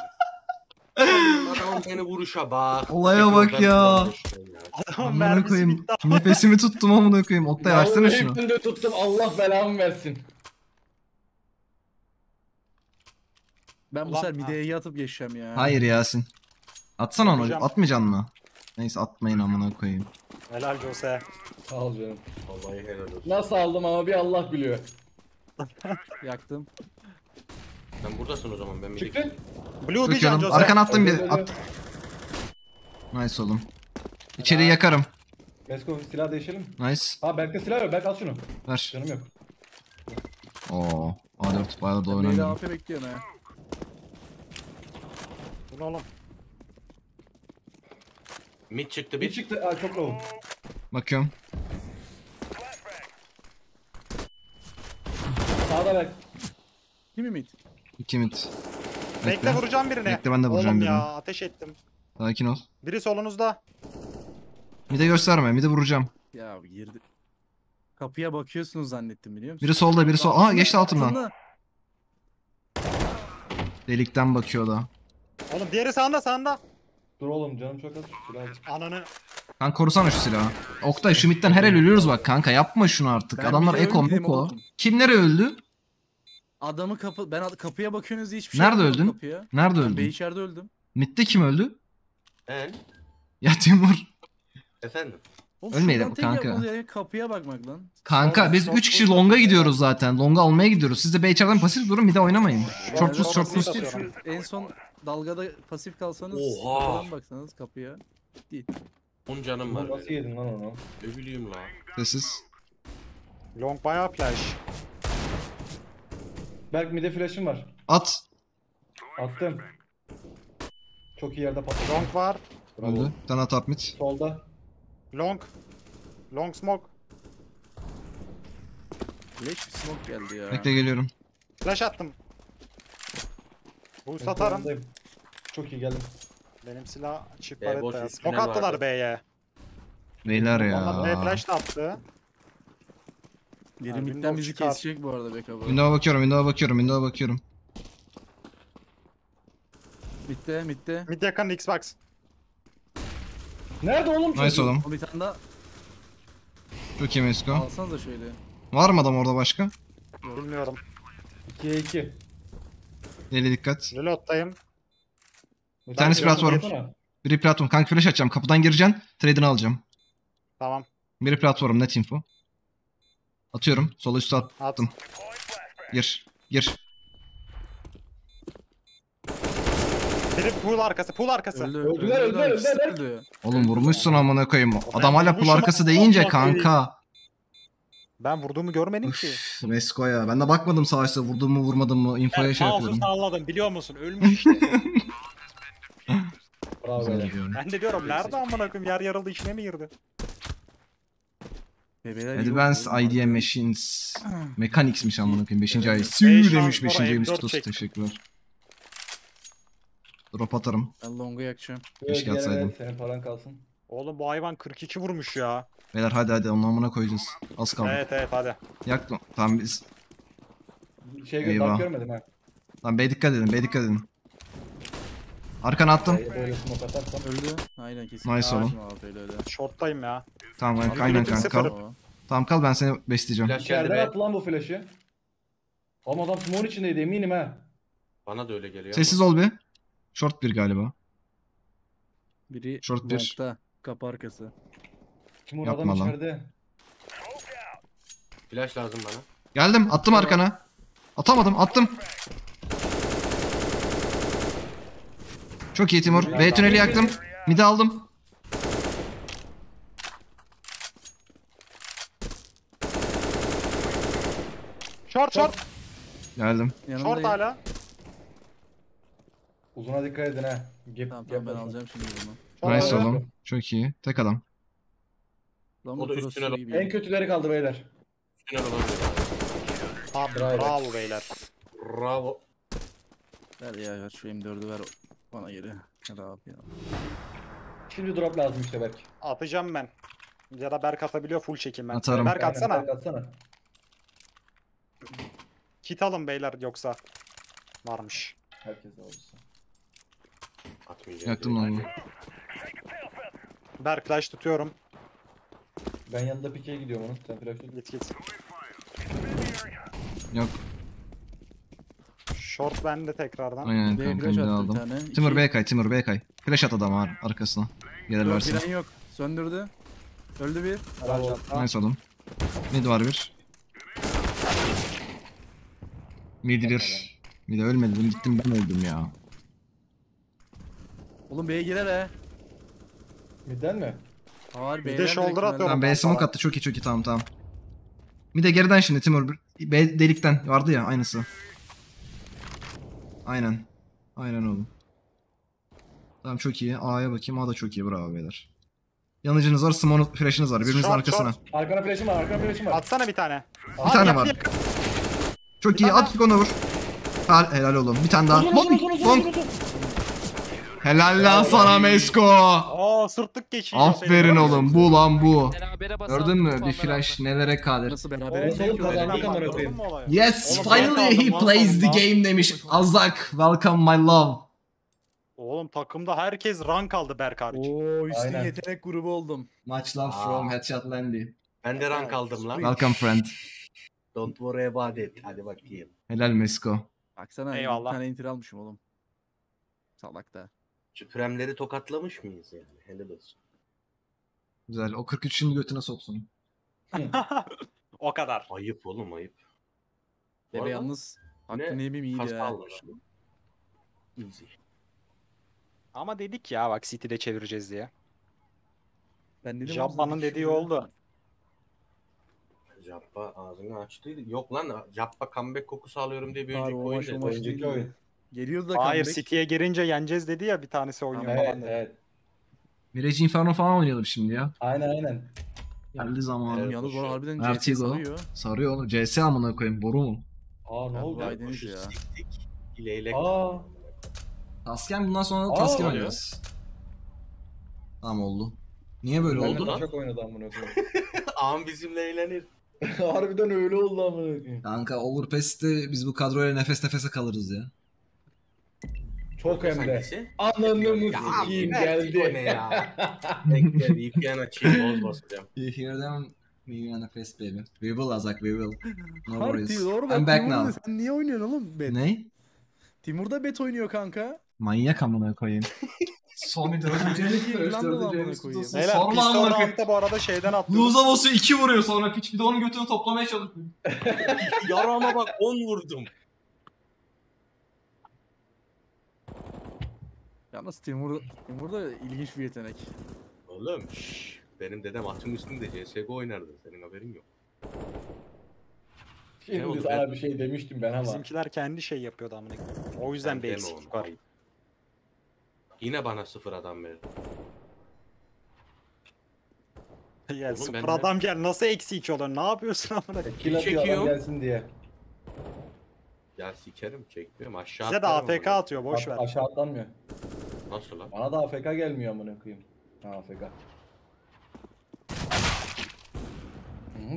Adam beni vuruşa bak. Olaya bak ya. Adam mermisi bitti. Nefesimi tuttum amına koyayım. Oktay açsana şunu. Nefesimi de tuttum. Allah belamı versin. Ben bu sefer mideye yatıp geçeceğim ya. Hayır Yasin. Atsana onu hocam. Atmayacaksın mı? Neyse atmayın amına koyayım. Helal Jose. Sağ ol canım. Vallahi helal olsun. Nasıl aldım ama bir Allah biliyor. Yaktım. Sen buradasın o zaman, ben mi? Çıktın. Blue diyeceğim Jose. Arkana attım bir. Nice oğlum. İçeriyi yakarım. Mesko silah değişelim. Nice. Ha Berk'te silah yok. Berk al şunu. Ver. Canım yok. Oo. A4 bayağı da önemli. AP bekliyorsun ha. Bunu alalım. Mid çıktı. Aa, çok low. Bakıyorum. Sağda bak. Kimi mid? 2 mid. Bekle vuracağım birine. Bekle ben de vuracağım birine. Oğlum ya ateş ettim. Sakin ol. Biri solunuzda. Mid'e gösterme. Mid'e vuracağım. Ya girdi. Kapıya bakıyorsunuz zannettim biliyor musun? Biri solda. Aa geçti altından. Delikten bakıyor da. Oğlum diğeri sağında, sağında. Dur oğlum canım çok az. Ananı. Kanka korusana şu silahı. Oktay şu midden her el ölüyoruz bak kanka, yapma şunu artık. Ben adamlar eko. Kimlere öldü? Adamı kapı, ben kapıya bakıyorsunuz diye hiçbir şey. Nerede öldün? Kapıya. Nerede öldün? Ben içeride öldüm. Midde kim öldü? Ben. Ya Timur. Efendim. Ölmeyelim kanka. Kapıya bakmak lan. Kanka biz 3 kişi longa gidiyoruz zaten. Longa almaya gidiyoruz. Siz de BHR'den pasif durun, bir de oynamayın. Çortlus çortlus. En son dalgada pasif kalsanız, kapıdan baksanız kapıya. Değil. 10 canım var. Nasıl yedin lan onu? Ne bileyim lan. Sessiz. Long bayağı flash. Berk mid'e flash'im var. At. Attım. Çok iyi yerde patladı. Long var. Öldü. Bir tane at mid. Solda. Long. Long smoke. Flash smoke geldi ya. Bekle geliyorum. Flash attım. Bu satarım. Çok iyi geldim. Benim silah çift baretta. Smoke attılar B'ye. Beyler ya. Onlar B flash attı. Biri midden bizi kesecek bu arada beka. Window'a bakıyorum, window'a bakıyorum, window'a bakıyorum. Midde, midde. Midde yakın Xbox. Nerede oğlum? Nice oğlum. O bir tane daha. Çok iyi Mesko. Alsanıza şöyle. Var mı adam orada başka? Bilmiyorum. 2'ye 2. Deli dikkat. Reload'dayım. Bir tanesi platform. Biri platform. Kanka flash açacağım. Kapıdan gireceksin. Trade'ini alacağım. Tamam. Biri platform. Net info. Atıyorum. Sola üstü attım. Gir. Gir. Biri pool arkası. Pool arkası. Öldüler, öldüler, öldüler. Oğlum vurmuşsun amına koyayım. Adam hala pool arkası deyince kanka. Ben vurduğumu görmedim ki. Mesko ya. Ben de bakmadım savaşta vurduğumu vurmadığımı. Infoya şey yapıyordum. Sağladım biliyor musun? Ölmüş işte. Ben de diyorum nerede amına koyayım, yer yaralı içine mi girdi? Advanced IDM Machines Mechanics'miş amına koyayım 5. ay. Süüü demiş 5. ayımız kutusu, teşekkürler. Drop atarım. Ben longa yakacağım. Keşke atsaydım. Senin paran kalsın. Oğlum bu hayvan 42 vurmuş ya. Beyler hadi hadi onun amına koyacağız. Az kaldı. Evet evet hadi. Yaktım. Tamam biz. Şey görmedim ha. Tamam bey dikkat edin, bey dikkat edin. Arkana attım. Öldü. Aynen kesin. Nice oğlum. Short'tayım ya. Tamam aynen, aynen kanka kal. Tamam kal, ben seni besleyeceğim. Nereden attı lan bu flash'ı? Ama adam small içindeydi eminim ha. Bana da öyle geliyor. Sessiz ol be. Short bir galiba. Biri short bir. Kapı arkası. Kim o adam içeride? Flash lazım bana. Geldim, attım arkana. Atamadım, attım. Çok iyi Timur. B tüneli yaktım. Mid'i aldım. Short short. Geldim. Short hala. Uzuna dikkat edin ha. Tamam ben alacağım şimdi bunu. Nice oğlum. Çok iyi. Tek adam. O da üstüne. En kötüleri kaldı beyler. Üstüne olabilir. Bravo beyler. Bravo. Ver ya, ver şu M4'ü ver. Bana geri. Hadi abi ya. Şimdi drop lazım işte Berk. Atacağım ben. Ya da Berk atabiliyor, full çekim ben. Atarım. Berk atsana. Aynen, Berk atsana. Kit alın beyler yoksa. Varmış. Herkes de olursa. Atmayacağım. Yaktım lan onu. Berk flash tutuyorum. Ben yanında pikeye gidiyorum onu. Sen flash tut. Git git. Yok. Short bende tekrardan. Aynen kanka bir aldım. Timur Bey kay, Timur Bey kay. Flash at adam var arkasına. Gelirlerse. Yok, yok. Söndürdü. Öldü bir. Nice oğlum. Mid var bir. Mid'dir. Mid ölmedim, gittim ben öldüm ya. Oğlum B'ye girer he. Mid'den mi? Hayır B'ye. Bir de shoulder atıyorum. Tamam B'ye smoke attı, çok iyi çok iyi, tamam tamam. Mid'e geriden şimdi Timur. B delikten vardı ya aynısı. Aynen. Aynen oğlum. Tamam çok iyi. A'ya bakayım. A da çok iyi. Bravo beyler. Yanıcınız var. Small flash'ınız var. Birinizin arkasına. Short. Arkana flash'ım var. Arkana flash'ım var. Atsana bir tane. Bir tane var. Çok iyi. At onu vur. Helal oğlum. Bir tane daha. Long. Helal lan sana Mesko. Aa sırtlık geçiyor. Aferin oğlum, bu lan bu. Gördün mü bir flash nelere kadir. Nasıl berabere çekiyor? Yes, finally he plays the game demiş. Azak, welcome my love. Oğlum takımda herkes rank aldı Berk hariç. Oo üstün yetenek grubu oldum. Much love from Headshot Landy. Ben de rank aldım lan. Welcome friend. Don't worry about it. Hadi bakayım. Helal Mesko. Baksana eyvallah. Bir tane intir almışım oğlum. Salakta. Süpremleri tokatlamış mıyız yani? Helal olsun. Güzel. O 43'ün götüne soksun. O kadar. Ayıp oğlum, ayıp. Bebe yalnız hakkını yemeyeyim iyiydi ya. Ama dedik ya bak City'de çevireceğiz diye. Ben dedim Jabba'nın dediği oldu. Jabba ağzını açtıydı. Yok lan Jabba comeback kokusu alıyorum diye bir önceki oyun. Geliyordu da hayır comeback. City'ye girince yeneceğiz dedi ya bir tanesi oynuyor evet, falan dedi. Evet. Mirage Inferno falan oynayalım şimdi ya. Aynen aynen. Geldi zamanı. Evet, yalnız o harbiden CS sarıyor. Sarıyor oğlum. CS amına koyayım boru mu? Aa ne oldu ya? Leylek. Aa. Tasken bundan sonra da Tasken oynayacağız. Tamam oldu. Niye böyle oldu lan? Çok oynadı amına koyayım. Ağam bizimle eğlenir. Harbiden öyle oldu amına koyayım. Kanka Overpass'te biz bu kadroyla nefes nefese kalırız ya. Çok emre. Anlamı sikiyim geldi. O ne ya? Bekle bir VPN açayım boz basacağım. You hear them? We wanna face baby. We will Azak, we will. No worries. I'm back now. Sen niye oynuyorsun oğlum bet? Ney? Timur da bet oynuyor kanka. Manyak amına koyayım. Sony 4. kutusu. Sorma amına koyayım. Bu arada şeyden attı. Luzavos'u 2 vuruyor sonra piç bir de onun götünü toplamaya çalışıyor. Yarama bak 10 vurdum. Yalnız Timur da ilginç bir yetenek. Oğlum şşş. Benim dedem atın üstünde CSGO oynardı. Senin haberin yok. Şimdi sana bir şey demiştim ben ama. Bizimkiler kendi şey yapıyordu amına. O yüzden bir eksiklik var. Yine bana 0 adam verdi. Ya 0 adam gel nasıl eksi 2 olur? Ne yapıyorsun amına? Kill çekiyor gelsin diye. Ya sikerim çekmiyorum aşağı. Size de AFK atıyor boş ver. Aşağı atlanmıyor. Nasıl lan? Bana da AFK gelmiyor amına koyayım. AFK.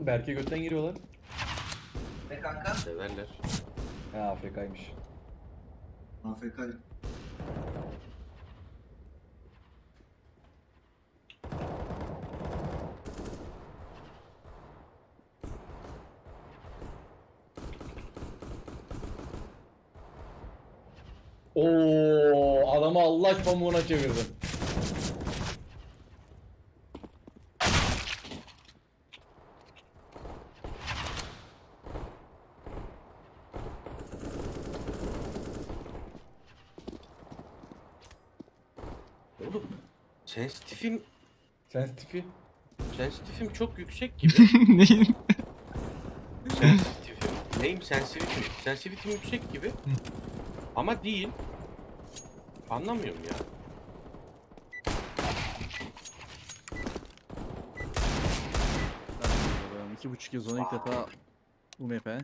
Berk'e götten giriyorlar. Ne kanka? Severler. He AFK'ymış. AFK. Ooo adamı Allah pamuğuna çevirdim. Oğlum sensitifim çok yüksek gibi. Neyim? Sensitifim. Neyim sensitifim? Sensitifim yüksek gibi. Ama değil. Anlamıyorum ya. Ben 2,5 yıl sonra ilk defa bu map'e.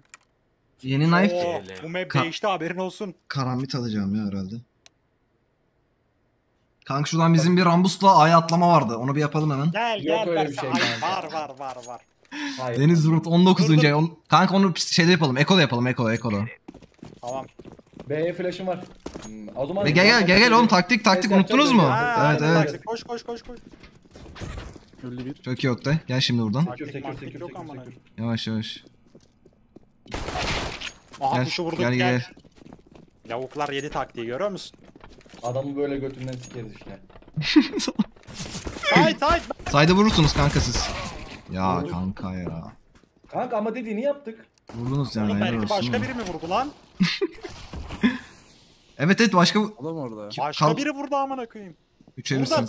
Yeni knife. Bu map değişti haberin olsun. Karambit alacağım ya herhalde. Kanka şuradan bizim bir Rambus'la ay atlama vardı. Onu bir yapalım hemen. Gel öyle bir şey. Var. Hayır. Deniz Rut 19. ay. Kanka onu şeyde yapalım. Eko'da yapalım. Eko'da. Tamam. B'ye flash'ım var. O zaman gel oğlum taktik unuttunuz mu? Evet. Koş. Çok iyi Oktay. Gel şimdi buradan. Sekür. Yavaş. Aha kuşu vurduk gel. Lavuklar 7 taktiği görüyor musun? Adamı böyle götünden sikeriz işte. Sayda vurursunuz kanka siz. Ya vurduk. Kanka ya. Kanka ama dediğini yaptık. Vurdunuz yani. Belki başka biri mi vurdu lan? Evet başka adam orada. Başka biri vurdu amına koyayım. 3'e vursan.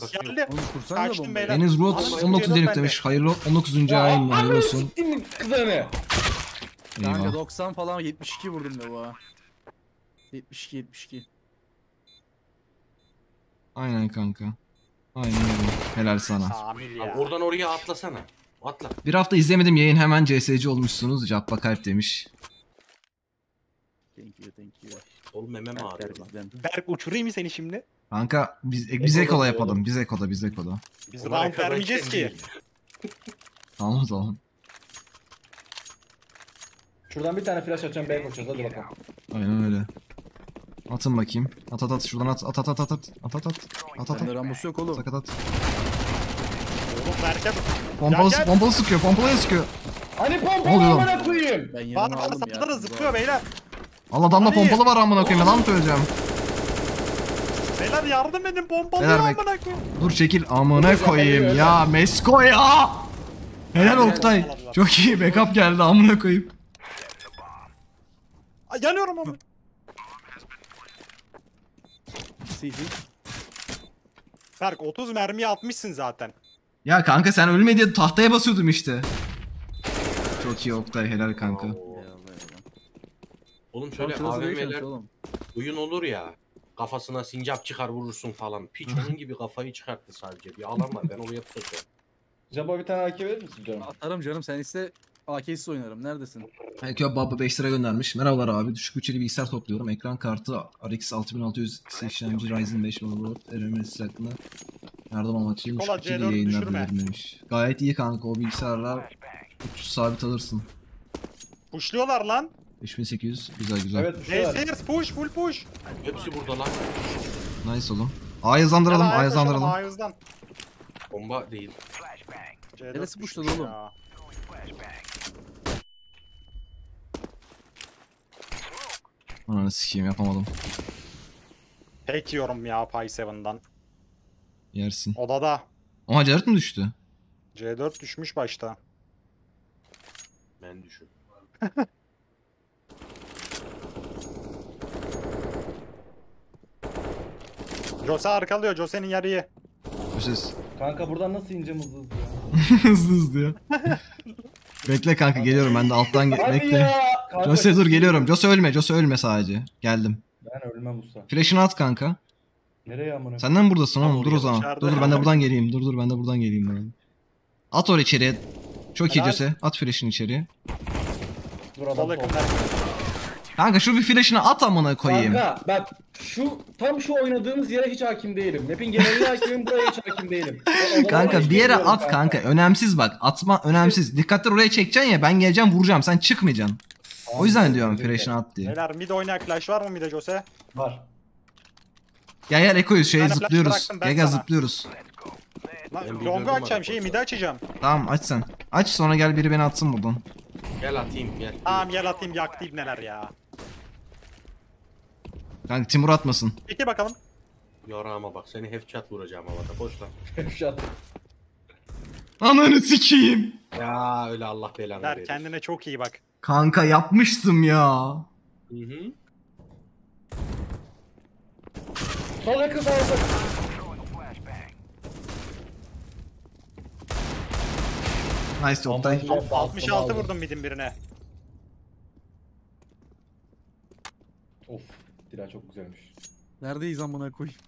Kaçtım beyler. Deniz Rot 19 delik demiş. Hayırlı 19. ayın hayırlı olsun. Kızını. Kanka 90 falan 72 vurdum da bu. 72. Aynen kanka. Aynen öyle. Helal sana. Ya. Oradan oraya atlasana. Atla. Bir hafta izlemedim yayın hemen CS'ci olmuşsunuz. Jabba kalp demiş. Thank you. Oğlum memem ağrıyor lan. Berk uçurayım mı seni şimdi? Kanka biz ekola yapalım. Biz ekola. Biz round vermeyeceğiz ki. Tamam. Şuradan bir tane flash atacağım, B'ye koşacağız, hadi bakalım. Aynen öyle. Atın bakayım. At şuradan at. Bende Rambus yok oğlum. Sakat at. Oğlum Berk'e bak. Bombalı sıkıyor, bombalaya sıkıyor. Hani pompalı amına koyayım. Ben yanına aldım ya. Patlar zıplıyor beyler. Allah adamla pompalı var amına koyayım. Lan söyleyeceğim. Beyler yardım edin, pompalı amına koyayım. Dur çekil amına koyayım ya. Mesko ya. Helal Oktay. Çok iyi backup geldi amına koyayım. Yanıyorum amına. Berk 30 mermiyi atmışsın zaten. Ya kanka sen ölme diye tahtaya basıyordum işte. Çok iyi Oktay, helal kanka. Oğlum şöyle AVM'ler oyun olur ya, kafasına sincap çıkar vurursun falan. Piç onun gibi kafayı çıkarttı sadece. Bir alan var, ben oraya tutacağım. Jabo bir tane AK verir misin canım? Atarım canım, sen iste AK'siz oynarım, neredesin? Köp Baba 5 lira göndermiş. Merhabalar abi, düşük bütçeli bilgisayar topluyorum. Ekran kartı RX 6600 işlemci Ryzen 5 Motorola RMS hakkında yardım amacıyla düşük bütçeli yayınlar verilmemiş. Gayet iyi kanka, o bilgisayarlar 300 sabit alırsın. Pushluyorlar lan. 3800 güzel. Evet, Raysers push, full push. Hepsi burada lan. Nice oğlum. A'yı hızlandıralım. Bomba değil. Neresi pushladı oğlum? Ananı sikeyim, yapamadım. Pek yiyorum ya Pi7'dan. Yersin. Odada. Ama C4 mü düştü? C4 düşmüş başta. Ben düşün. Jose arkalıyor, Jose'nin yarıyı. Kanka buradan nasıl ineceğim hızlı ya. Bekle kanka, geliyorum ben de alttan bekle. Jose dur geliyorum. Jose ölme sadece. Geldim. Ben ölmem usta. Flash'ını at kanka. Nereye amına? Senden buradasın oğlum, dur o zaman. Dur ben de buradan geleyim. Dur ben de buradan geleyim. At oraya içeriye. Çok iyi Jose. At flash'ını içeriye. Kanka şu bir flash'ını at amına koyayım. Kanka bak şu tam şu oynadığımız yere hiç hakim değilim. Map'in geneline hakimim, buraya hiç hakim değilim. Kanka bir yere at kanka. Önemsiz bak. Atma önemsiz. Dikkatli oraya çekeceksin ya, ben geleceğim vuracağım, sen çıkmayacaksın. O yüzden diyorum flash'ını at diye. Beyler mid oynayan flash var mı mide Jose? Var. Gel Eko'yu şeye zıplıyoruz. Gel zıplıyoruz. Longu açacağım, şeyi mide açacağım. Tamam aç sen. Aç sonra gel biri beni atsın buradan. Gel atayım. Tamam gel atayım, yaktayım neler ya. Kanka Timur atmasın. Peki bakalım. Yorağıma bak, seni headshot vuracağım havada, boş lan. Headshot. Ananı sikeyim. Ya öyle Allah belanı verir. Der kendine çok iyi bak. Kanka yapmıştım ya. Sol yakın oldu. Nice Oktay. 66 vurdum midin birine. Of, dila çok güzelmiş. Neredeyiz amına koyayım?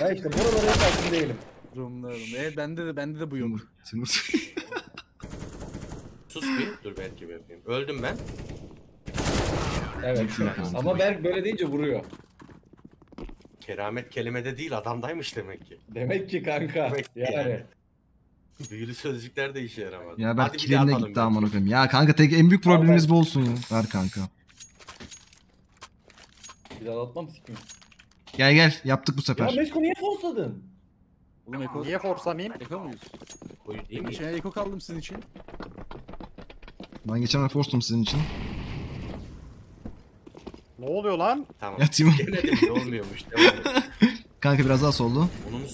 Ya işte buralara yakın değilim. Durumlarım. Bende de bu yumur. Sus bir. Dur belki yapayım. Öldüm ben. Evet. Ama Berk böyle deyince vuruyor. Keramet kelimede değil, adamdaymış demek ki. Demek ki kanka. Yani. Büyülü sözcükler de işe yaramadı. Ya ben kilimle gitti amına koyayım. Ya kanka tek en büyük problemimiz bu olsun ya. Ver kanka. Bir daha atmam sikeyim. Gel yaptık bu sefer. Ya Mesko niye forsladın? Oğlum Eko niye forslamayayım? Eko muyuz? Oyun şey Eko kaldım sizin için. Ben geçen hafta forstum sizin için. Ne oluyor lan? Tamam. Gelelim olmuyormuş. Kanka biraz daha soldu. Onun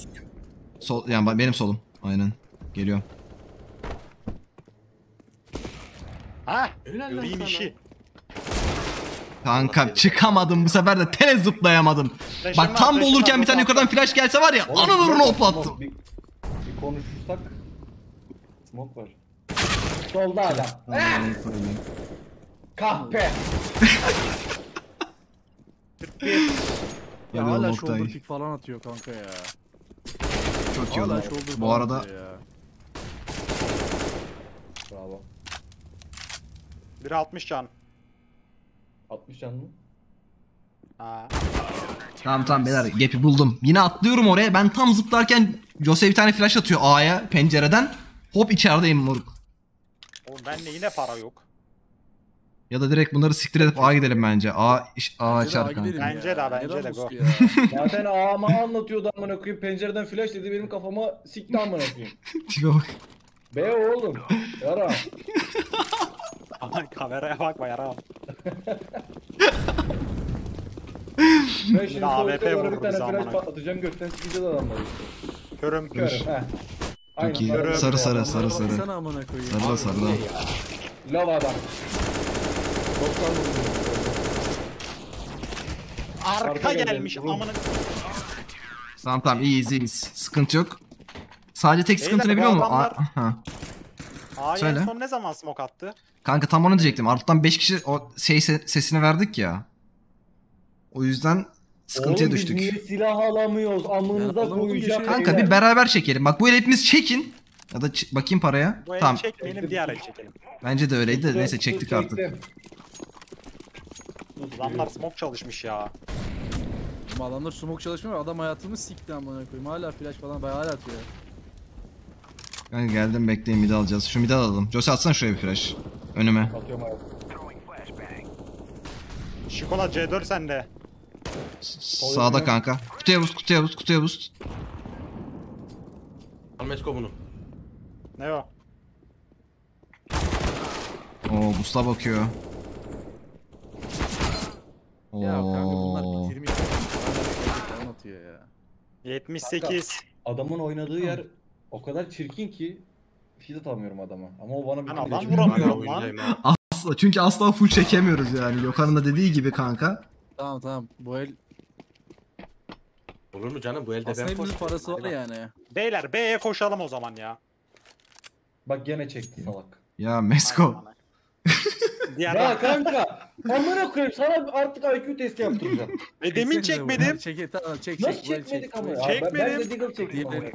sol yani benim solum. Aynen. Geliyorum. Ha, öleyim işi. Kanka çıkamadım bu sefer de, tele zıplayamadım. Bak tam bulurken bir tane yukarıdan flash gelse var ya, onu vurunu hoplattım. Bir konuşursak. Smoke var. Solda hala. Kahpe. Ya hala shoulder pick falan atıyor kanka ya. Çok iyi oldu. Bu arada. Bravo. 1'e 60 can. 60 can mı? Tamam beyler, gap'i buldum. Yine atlıyorum oraya. Ben tam zıplarken Jose bir tane flash atıyor A'ya pencereden. Hop içerideyim moruk. Oğlum bende yine para yok. Ya da direkt bunları siktir edip A'ya gidelim bence. A açar kanka. Bence de go. Zaten A'ma anlatıyordu amına koyayım. Pencereden flash dedi, benim kafama sikti amına koyayım. Tipe bak. Be oğlum. Yara. Aman kameraya bakma yara. Ben şimdi AWP vurur bize amına. Patlatacağım gökten sikeceğiz adamları. Körüm kör. Aynen. Körüm. Sarı. Sana amına koyayım. Sarı. Lava adam. Arka gelmiş amına. Tamam iyiyiz. Sıkıntı yok. Sadece tek sıkıntı ne biliyor musun? Söyle. Son ne zaman smoke attı? Kanka tam onu diyecektim. Arttan 5 kişi o sesini verdik ya. O yüzden sıkıntıya oğlum, düştük. Niye silah alamıyoruz? Amınıza koyacağım. Kanka bir beraber çekelim. Bak bu el hepimiz çekin. Ya da bakayım paraya. Bu tamam. Benim diğer el çekelim. Bence de öyleydi. Neyse çektik artık. Adamlar smoke çalışmış ya. Ama adamlar smoke çalışmıyor. Adam hayatımı sikti amına koyayım. Hala flash falan bayağı hala atıyor. Ben geldim, bekleyin mid alacağız. Şu mid alalım. Jose atsana şuraya bir flash. Önüme. Atıyorum abi. Şikola C4 sende. Sağda kanka. Kutuya boost. Almesko bunu. Ne o? Oo boost'a bakıyor. Ya kanka bunlar 20 falan atıyor ya. 78. Kanka, adamın oynadığı yer o kadar çirkin ki hiç atamıyorum adama. Ama o bana bir tane adam vuramıyorum lan. Asla, çünkü asla full çekemiyoruz yani. Yokan'ın da dediği gibi kanka. Tamam bu el. Olur mu canım, bu elde aslında ben koştum. Parası var yani. Beyler B'ye koşalım o zaman ya. Bak gene çekti salak. Ya Mesko. Ya kanka amına koyayım sana artık IQ testi yaptıracağım. Demin çekmedim. Nasıl çekmedik ama ya? Çekmedim. Ben de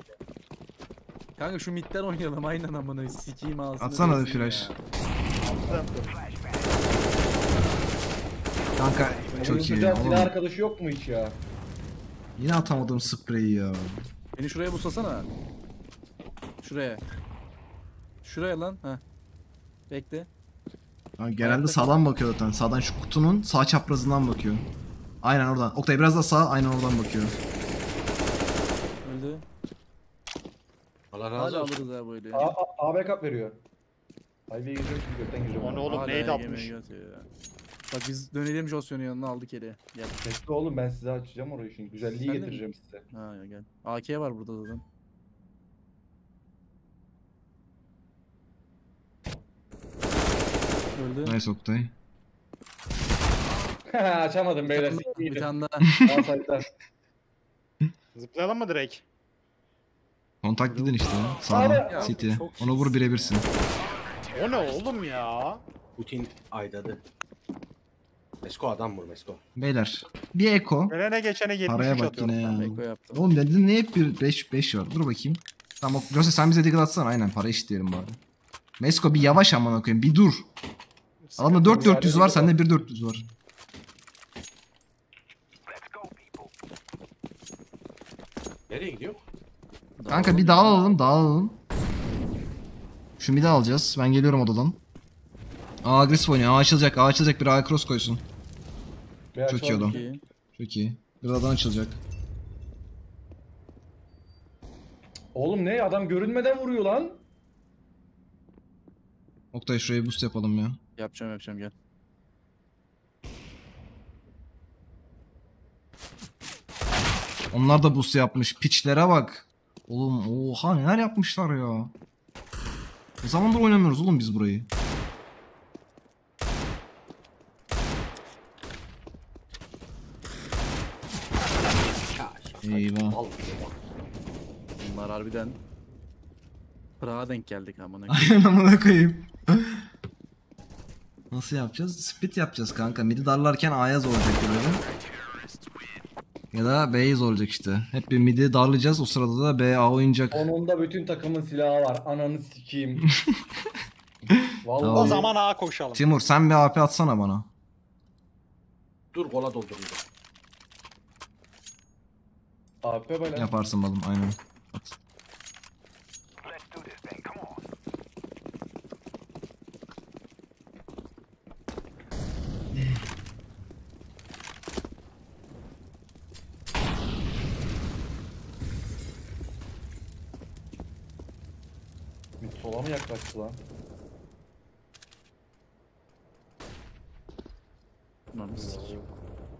kanka şu midden oynayalım aynen amına sikiyim ağzını. Atsana da flash. Kanka çok iyi. Silah arkadaşı yok mu hiç ya? Yine atamadım spreyi ya. Beni şuraya buslasana. Şuraya lan. Heh. Bekle. Yani genelde sağdan bakıyor zaten. Sağdan şu kutunun sağ çaprazından bakıyor. Aynen oradan. Oktay biraz daha sağ, aynen oradan bakıyor. Öldü. Allah razı olsun. AB kap veriyor. AB'ye gidiyor, gökten gidiyor. Onu oğlum neydi atmış? Bak biz dönelim Jose'un yanına aldık eli. Sesli oğlum, ben size açacağım orayı şimdi. Güzelliği sen getireceğim size. Ha gel. AK var burada zaten. Öldü. Nice Oktay. Açamadım beyler. Bir tane daha. Zıplayalım mı direkt? Kontak dedin işte. Sağ City. Onu vur birebirsin. O ne oğlum ya? Putin aydadı. Mesko adam vur Mesko. Beyler bir eko. Gelene geçene 73 atıyorum. Oğlum dedin ne hep bir 5 var. Dur bakayım. Tamam Jose sen bize diggle atsana aynen para işleyelim bari. Mesko bir yavaş amına koyayım bir dur. Adamda 4400 var, sende 1400 var. Nereye gidiyor? Kanka bir dağılalım. Şu midi alacağız. Ben geliyorum odadan. Aa agresif oynuyor. Aa açılacak. Bir A cross koysun. Çok iyi adam. Çok iyi. Birazdan açılacak. Oğlum ne? Adam görünmeden vuruyor lan. Oktay şuraya boost yapalım ya. Yapacağım gel. Onlar da boost yapmış. Piçlere bak. Oğlum oha neler yapmışlar ya. Ne zamandır oynamıyoruz oğlum biz burayı. Eyvah. Bunlar harbiden Pırağa denk geldik amına koyayım. Aynen amına koyayım. Nasıl yapacağız? Split yapacağız kanka. Midi darlarken A'ya zorlayacak böyle. Ya da B'ye zorlayacak işte. Hep bir midi darlayacağız, o sırada da B A oynayacak. Onun da bütün takımın silahı var. Ananı sikeyim. Vallahi o zaman A koşalım. Timur sen bir AP atsana bana. Dur kola doldurayım. AP böyle. Yaparsın balım aynen. Sola mı yaklaştı lan?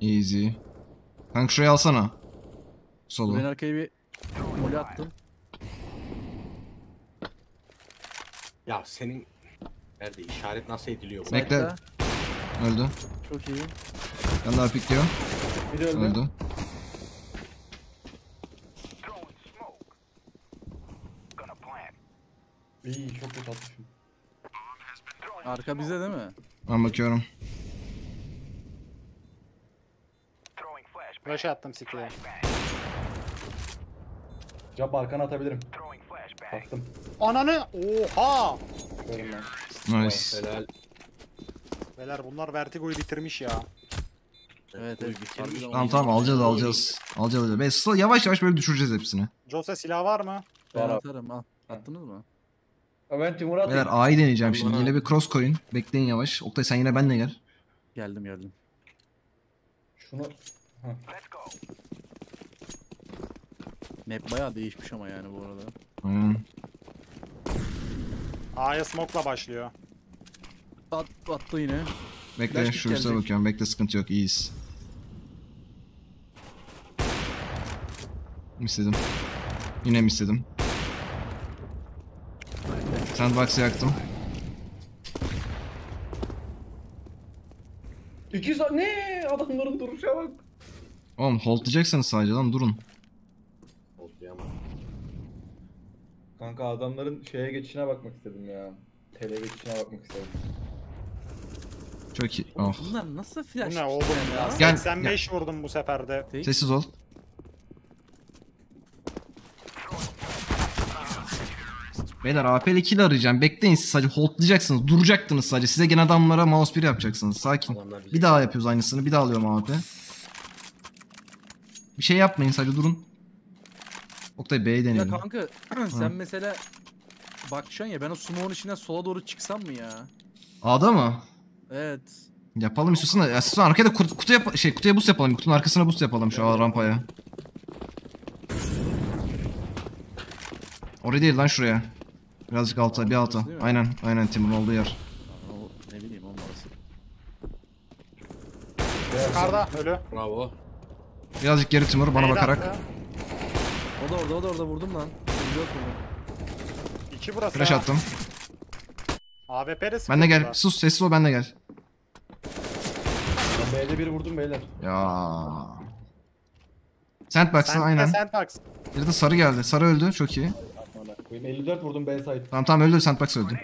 Easy. Kanka şurayı alsana. Solu. Ben arkaya bir mole attım. Ya senin nerede işaret nasıl ediliyor bu? Bekle. Öldü. Çok iyi. Ben daha pikliyor. Biri öldü. İyi, çok kötü atmışım. Arka bize değil mi? Ben bakıyorum. Rush'a attım sikeye. Cap arkana atabilirim. Attım. Ananı! Oha! Nice. Helal. Beyler bunlar Vertigo'yu bitirmiş ya. Evet, evet bitirmiş. Tamam alacağız. Be, slow, yavaş yavaş böyle düşüreceğiz hepsini. Jose silah var mı? Ben atarım al. Attınız mı? Beyler A'yı deneyeceğim şimdi. Yine bir cross koyun. Bekleyin yavaş. Oktay sen yine benle gel. Geldim. Şunu... Heh. Map bayağı değişmiş ama yani bu arada. A'ya smoke'la başlıyor. Attı yine. Bekle şurasına bakıyorum. Bekle sıkıntı yok. İyiyiz. Misledim. Yine misledim. Sandbox'ı yaktım. 200 ne? Adamların duruşa bak. Oğlum holdlayacaksanız sadece lan durun. Holdlayamam. Kanka adamların şeye geçişine bakmak istedim ya. Tele geçişine bakmak istedim. Çok iyi. Oğlum, oh. Bunlar nasıl flash? Ne oldu ya? 85 vurdum bu sefer de. Sessiz ol. Beyler AP'li kill arayacağım. Bekleyin siz sadece holdlayacaksınız. Duracaksınız sadece. Size gene adamlara mouse 1 yapacaksınız. Sakin. Bir daha yapıyoruz aynısını. Bir daha alıyorum AP. Bir şey yapmayın sadece durun. Oktay B'yi deneyelim. Ya kanka sen mesela bakacaksın ya ben o smoke'un içinden sola doğru çıksam mı ya? A'da mı? Evet. Yapalım istiyorsan. Ya siz arkaya da kutuya boost yapalım. Kutunun arkasına boost yapalım şu rampaya. Oraya değil lan şuraya. Birazcık alta, bir alta. Aynen Timur'un olduğu yer. Ne bileyim onun arası. Yukarıda ölü. Bravo. Birazcık geri Timur bana bakarak. O da orada vurdum lan. İki burası. Flash attım. AWP'de sıkıntı. Ben de gel. Sus sessiz ol ben de gel. B'de bir vurdum beyler. Ya. Sandbox'ın aynen. Sandbox. Bir de sarı geldi. Sarı öldü. Çok iyi. Benim 54 vurdum B side. Tamam öldü sandbox öldü.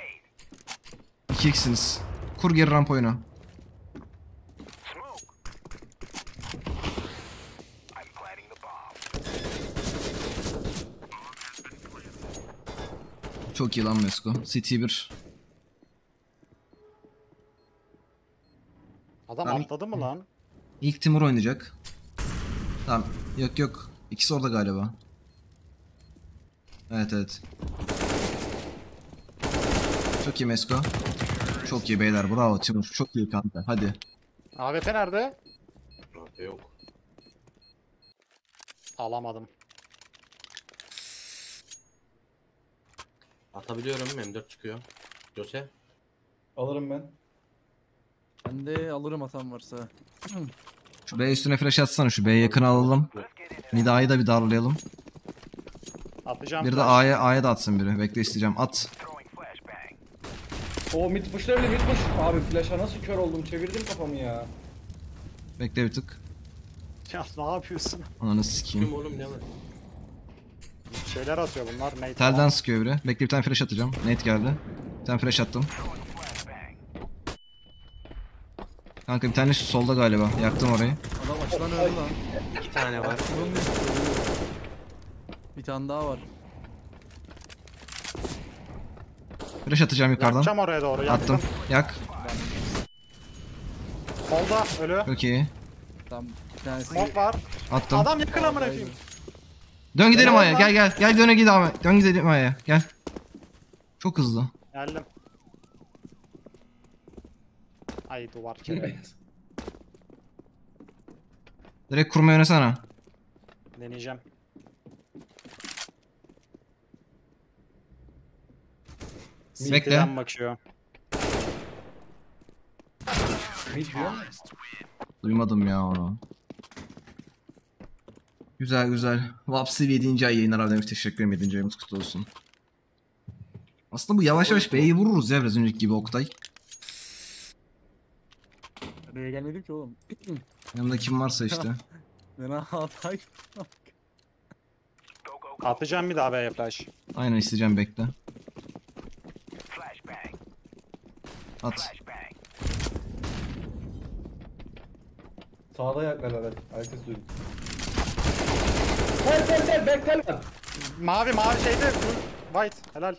2x'siniz. Kur geri ramp oyuna. Çok iyi lan Mesko. CT1. Adam tamam. Atladı mı lan? İlk Timur oynayacak. Tamam. Yok. İkisi orada galiba. Evet. Çok iyi Mesko. Çok iyi beyler. Bravo Timur. Çok iyi kanka. Hadi. AWP nerede? AWP yok. Alamadım. Atabiliyorum. M4 çıkıyor. Jose. Alırım ben. Ben de alırım atan varsa. Şu B üstüne flash atsana. Şu B'ye yakın alalım. Nida'yı da bir darlayalım. Atacağım. Bir de A'ya da atsın biri. Bekle isteyeceğim. At. O mid push'la bile mid push. Abi flash'a nasıl kör oldum? Çevirdim kafamı ya. Bekle bir tık. Ya ne yapıyorsun? Ananı sikeyim. Kim oğlum ne var? Şeyler atıyor bunlar. Nate telden falan sıkıyor biri. Bekle bir tane flash atacağım. Nate geldi. Bir tane flash attım. Kanka bir tane solda galiba. Yaktım orayı. Adam açılan öldü lan. 2 tane var. Bir tane daha var. Flash atacağım yukarıdan. Yakacağım oraya doğru. Yaktım. Attım. Yak. Solda ölü. Çok iyi. Tam bir tanesi. Smoke var. Attım. Adam yakın amına koyayım. Dön gidelim aya. Gel gel. Gel döne gidelim aya. Dön gidelim aya. Gel. Çok hızlı. Geldim. Ay duvar kere. Direkt kurma yönesene. Deneyeceğim. Bekle. Bakıyor. Ne diyor? Duymadım ya onu. Güzel güzel. Vapsi 7. ay yayınlar abi demiş. Teşekkür ederim 7. ayımız kutlu olsun. Aslında bu yavaş yavaş B'yi vururuz ya biraz önceki gibi Oktay. B'ye gelmedim ki oğlum. Yanımda kim varsa işte. Atacağım bir daha B'ye flash. Aynen isteyeceğim bekle. At. Sağda yaklar herhalde. Herkes duydu. Gel bekle. Mavi şeyde. White helal.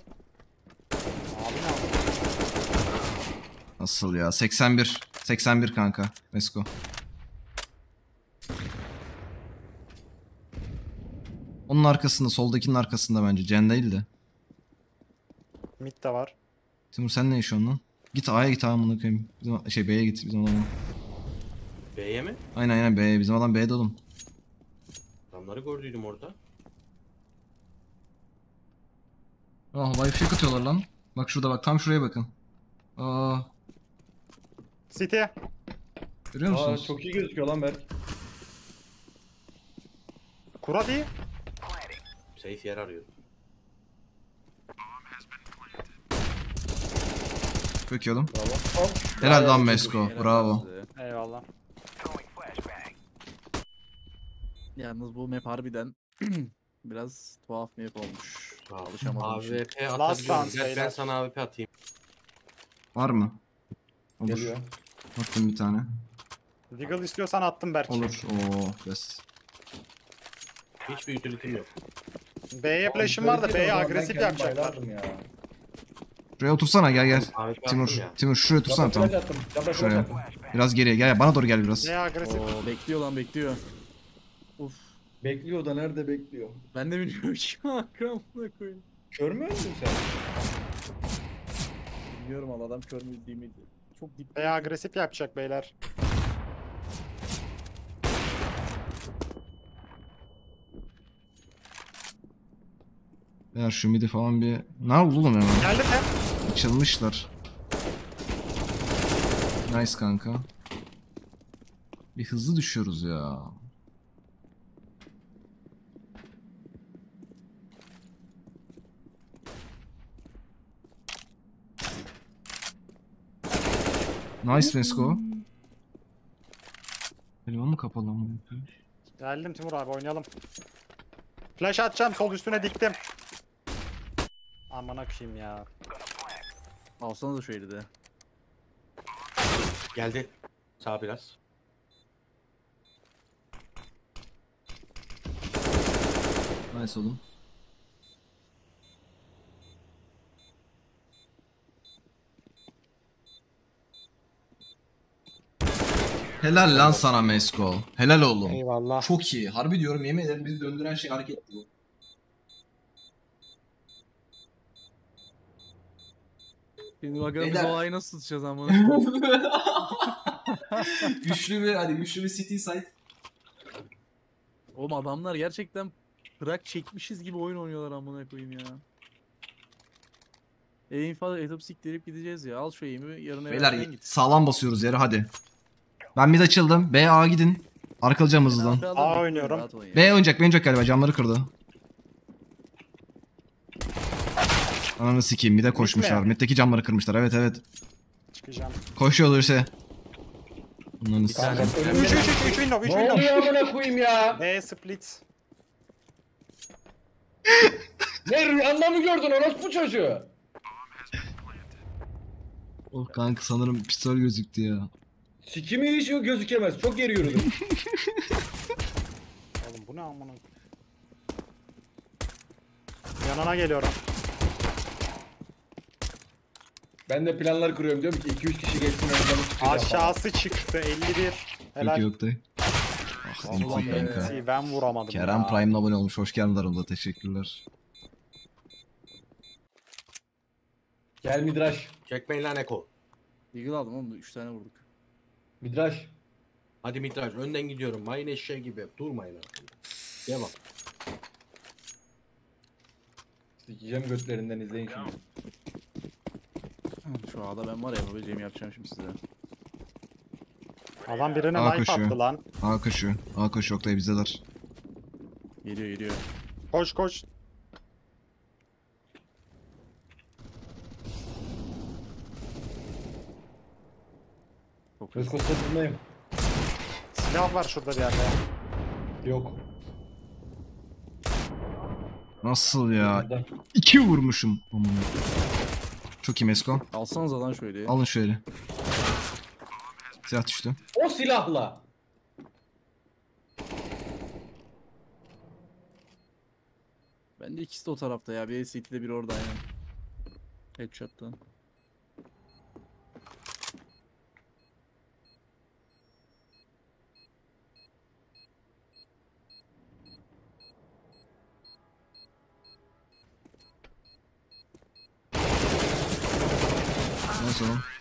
Nasıl ya? 81. 81 kanka. Let's go. Onun arkasında, soldakinin arkasında bence. Cen değil de. Mid de var. Timur sen ne işin lan? Git A'ya git amına koyayım. Şey B'ye git bizim adam. B'ye mi? Aynen B'ye. Bizim adam B'de oğlum. Adamları gördüydüm orada. Ah vay fişek atıyorlar lan. Bak şurada bak tam şuraya bakın. Aa. City'ye. Görüyor musunuz? Aa, çok iyi gözüküyor lan Berk. Kurat iyi. Safe yer arıyor. Çöküyordum. Helal lan Mesko. Bravo. Eyvallah. Yalnız bu map harbiden biraz tuhaf map olmuş. Alışamadım. AWP atabiliyorum. Ben sana AWP atayım. Var mı? Olur. Geliyor. Attım bir tane. Legal istiyorsan attım belki. Olur. Oo, yes. Hiçbir ütülüküm yok. B'ye flash'ım var da B'ye agresif yapacaklar. Şuraya otursana gel. Timur şuraya otursana tamam. Şuraya. Biraz geriye gel bana doğru gel biraz. Ne agresif. Oo, bekliyor lan bekliyor. Uf. Bekliyor da nerede bekliyor? Ben de bilmiyorum ki akramına koyayım. Görmüyor musun sen? Bilmiyorum al adam kör mü değil mi? Çok dip. B'ye agresif yapacak beyler. Ya şu midi falan bir... Ne oldu oğlum hemen? Geldim ya. Açılmışlar. Nice kanka. Bir hızlı düşüyoruz ya. Nice Mesko. Elvan mı kapalı mı? Geldim Timur abi oynayalım. Flash atacağım sol üstüne diktim. Aman akşim ya. Alsanıza şöyle de. Geldi. Sağ biraz. Nice oğlum. Helal lan sana Mesko. Helal oğlum. Eyvallah. Çok iyi. Harbi diyorum yemin ederim bizi döndüren şey hareketti bu. Şimdi bakalım bu olayı nasıl tutacağız ama. güçlü bir city site. Oğlum adamlar gerçekten bırak çekmişiz gibi oyun oynuyorlar amına koyayım ya. Eğim falan etopsik derip gideceğiz ya. Al şu eğimi yarın evden git. Sağlam basıyoruz yere hadi. Ben mid açıldım. B A'ya gidin. Arkalayacağım hızlıdan. A oynuyorum. B oynayacak. B oynayacak galiba. Camları kırdı. Ananı sikeyim bir de koşmuşlar. Mid'deki camları kırmışlar. Evet. Çıkacağım. Koşuyorlar işte. Ananı sikeyim. 3 window. Ne oluyor amına koyayım ya? B split. Ne rüyanda mı gördün orospu çocuğu? Oh kanka sanırım pistol gözüktü ya. Sikimi hiç gözükemez. Çok geri yürüdüm. Oğlum bu ne amına? Yanına geliyorum. Ben de planlar kuruyorum diyorum ki 2-3 kişi geçsin oradan çıkacağım. Aşağısı falan çıktı 51. Helal. Yok, ah Vallahi kanka. Ben vuramadım. Kerem Prime'la abone olmuş. Hoş geldin Darım'da. Teşekkürler. Gel Midraş. Çekmeyin lan Eko. Eagle aldım oğlum. 3 tane vurduk. Midraş. Hadi Midraş. Önden gidiyorum. Mayın eşeği gibi. Durmayın artık. Devam. Sikeceğim götlerinden, izleyin şimdi. Şu ağda ben var ya, yapabileceğimi yapacağım şimdi size. Adam birine knife attı lan. A koşuyor. A koşuyor. Oktay bizdeler. Geliyor geliyor. Koş koş. Koş koş koşundayım. Silah var şurada bir yerde. Yok. Nasıl ya? 2 vurmuşum. Çok iyi Mesko. Alsanıza lan şöyle. Alın şöyle. Silah düştü. O silahla. Ben de ikisi de o tarafta ya. Bir SCT'de bir orada yani. Headshot'tan.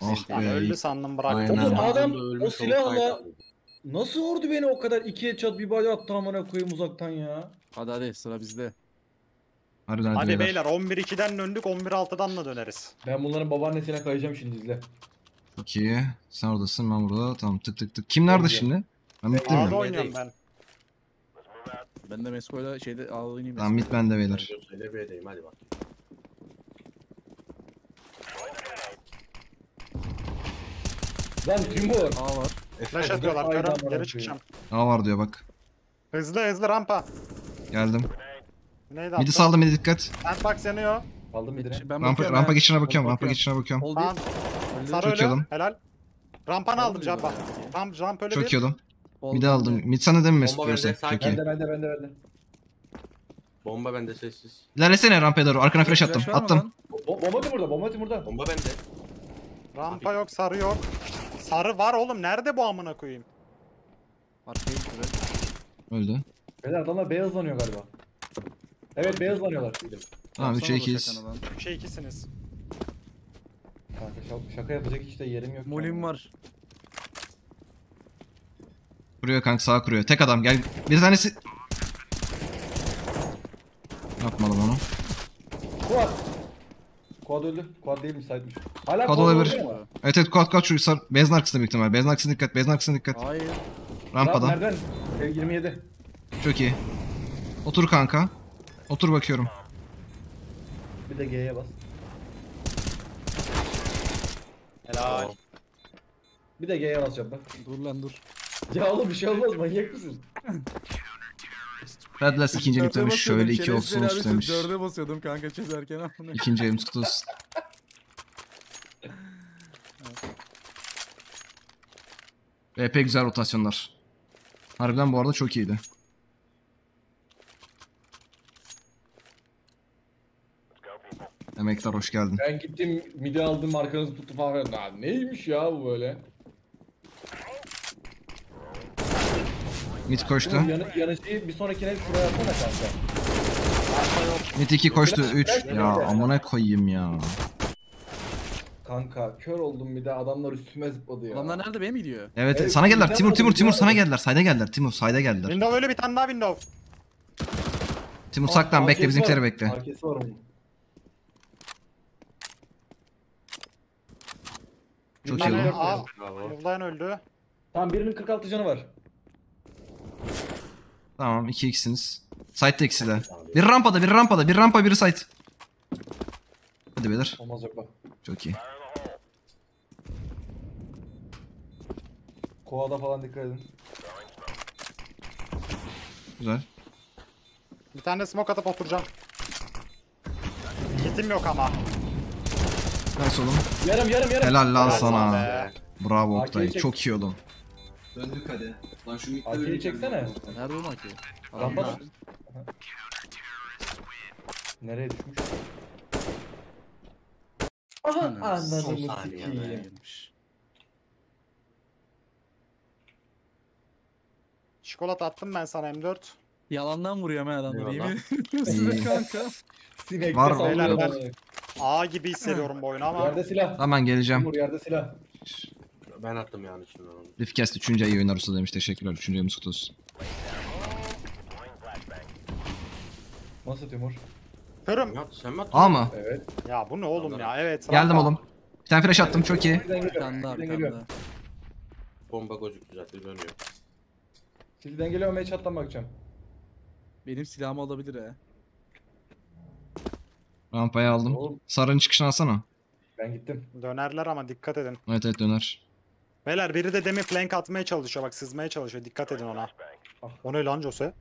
Ah be. Öldü sandım, bıraktım. Aynen. Adam o silahla nasıl vurdu beni o kadar? 2 headshot bir body attı amına koyayım uzaktan ya. Hadi hadi sıra bizde. Hadi beyler 11-2'den döndük, 11-6'dan da döneriz. Ben bunların babaannesine kayacağım şimdi, izle. Çok iyi. Sen oradasın, ben burada. Tamam, tık tık tık. Kim nerede şimdi? Ahmet'te mi? Oynuyorum ben. Ben de Mesko'yla şeyde ağlayayım. Tamam, mid bende beyler. LB'deyim, hadi bak. Lan kim bu? A var. Flash atıyorlar. Karan geri çıkacağım. A var diyor bak. Hızlı hızlı rampa. Geldim. Midi saldım, midi dikkat. Sandbox yanıyor. Aldım midini. Rampa geçişine bakıyorum. Rampa geçişine bakıyorum. Tamam. Sarı ölü. Helal. Rampanı aldım Jabba. Tam ramp öyle bir. Çok iyiyordum. Midi aldım. Mid sana değil mi Mesut? Çok iyi. Bende. Bomba bende sessiz. İlerlesene rampaya doğru. Arkana flash attım. Attım. Bomba burada. Bomba bende. Rampa yok, sarı yok. Sarı var oğlum, nerede bu amına koyayım? Arkayı şuraya. Öldü. Beyler adamlar beyazlanıyor galiba. Evet beyazlanıyorlar. Tamam 3'e 2'yiz. 3'e 2'siniz. Kanka şaka yapacak işte yerim yok. Molim var. Kuruyor kanka, sağa kuruyor. Tek adam gel. Bir tanesi. Yapmadım onu. Kuat. Kuat öldü. Kuat değil mi? Saytmış. Hala kuat olabilir. Evet kuat şu sar. Beyazın arkasında büyük ihtimal. Beyazın arkasına dikkat. Beyazın arkasına dikkat. Hayır. Rampadan. Nereden? 27. Çok iyi. Otur kanka. Otur bakıyorum. Bir de G'ye bas. Helal. Bir de G'ye basacağım bak. Dur lan dur. Ya oğlum bir şey olmaz, manyak mısın? Radlas ikinci elim tutmuş. Şöyle iki olsun istemiş. 4'e basıyordum kanka çözerken. İkinci elim tuttu. Epey güzel rotasyonlar. Harbiden bu arada çok iyiydi. Emektar hoş geldin. Ben gittim midi aldım, arkanızı tuttum falan. Aa, neymiş ya bu böyle? Mid koştu. Yanıcıyı bir sonrakine şuraya atsana kanka. Mid 2 koştu. 3. Ya amına koyayım ya. Kanka kör oldum, bir de adamlar üstüme zıpladı ya. Adamlar nerede, beye mi gidiyor? Evet, evet sana geldiler. Timur sana geldiler. Sayda geldiler. Sayda geldiler. Window öyle bir tane daha window. Timur saklan, bekle bizimkileri bekle. Arkası var onun. Çok iyi oldu. Yıldayan öldü. Tamam birinin 46 canı var. Tamam 2x'siniz. Side'de ikisi de. Bir rampa biri side. Hadi beyler. Olmaz yok bak. Çok iyi. Kovada falan dikkat edin. Güzel. Bir tane smoke atıp oturacağım. Kitim yok ama. Nasıl oğlum? Yarım. Helal lan sana. Be. Bravo Oktay. Çok iyi oğlum. Döndük hadi. Lan şu mikte AK'yi çeksene. Nerede oğlum AK'yi? Rampa. Nereye düşmüş? Aha anladım. Çikolata attım ben sana M4. Yalandan vuruyor hemen adamları. Yemin ediyorum size kanka. Sinekte sayılar var. A gibi hissediyorum bu oyunu ama. Yerde silah. Hemen geleceğim. Vur yerde silah. Ben attım yani içinden onu. Rifkest 3. ayı oynar usta demiş. Teşekkürler. 3. ayımız kutlu olsun. Nasıl Timur? Körüm. A mı? Evet. Ya bu ne oğlum anladım ya? Evet. Geldim oğlum. Bir tane flash attım. Çok iyi. Arkanda. Bomba gözüktü zaten. Dönüyor. Kilden geliyor. Mage hattan bakacağım. Benim silahımı alabilir he. Rampayı aldım. Oğlum. Sarının çıkışını alsana. Ben gittim. Dönerler ama dikkat edin. Evet evet döner. Beyler biri de demi flank atmaya çalışıyor. Bak sızmaya çalışıyor. Dikkat edin ona. O ne lan Jose?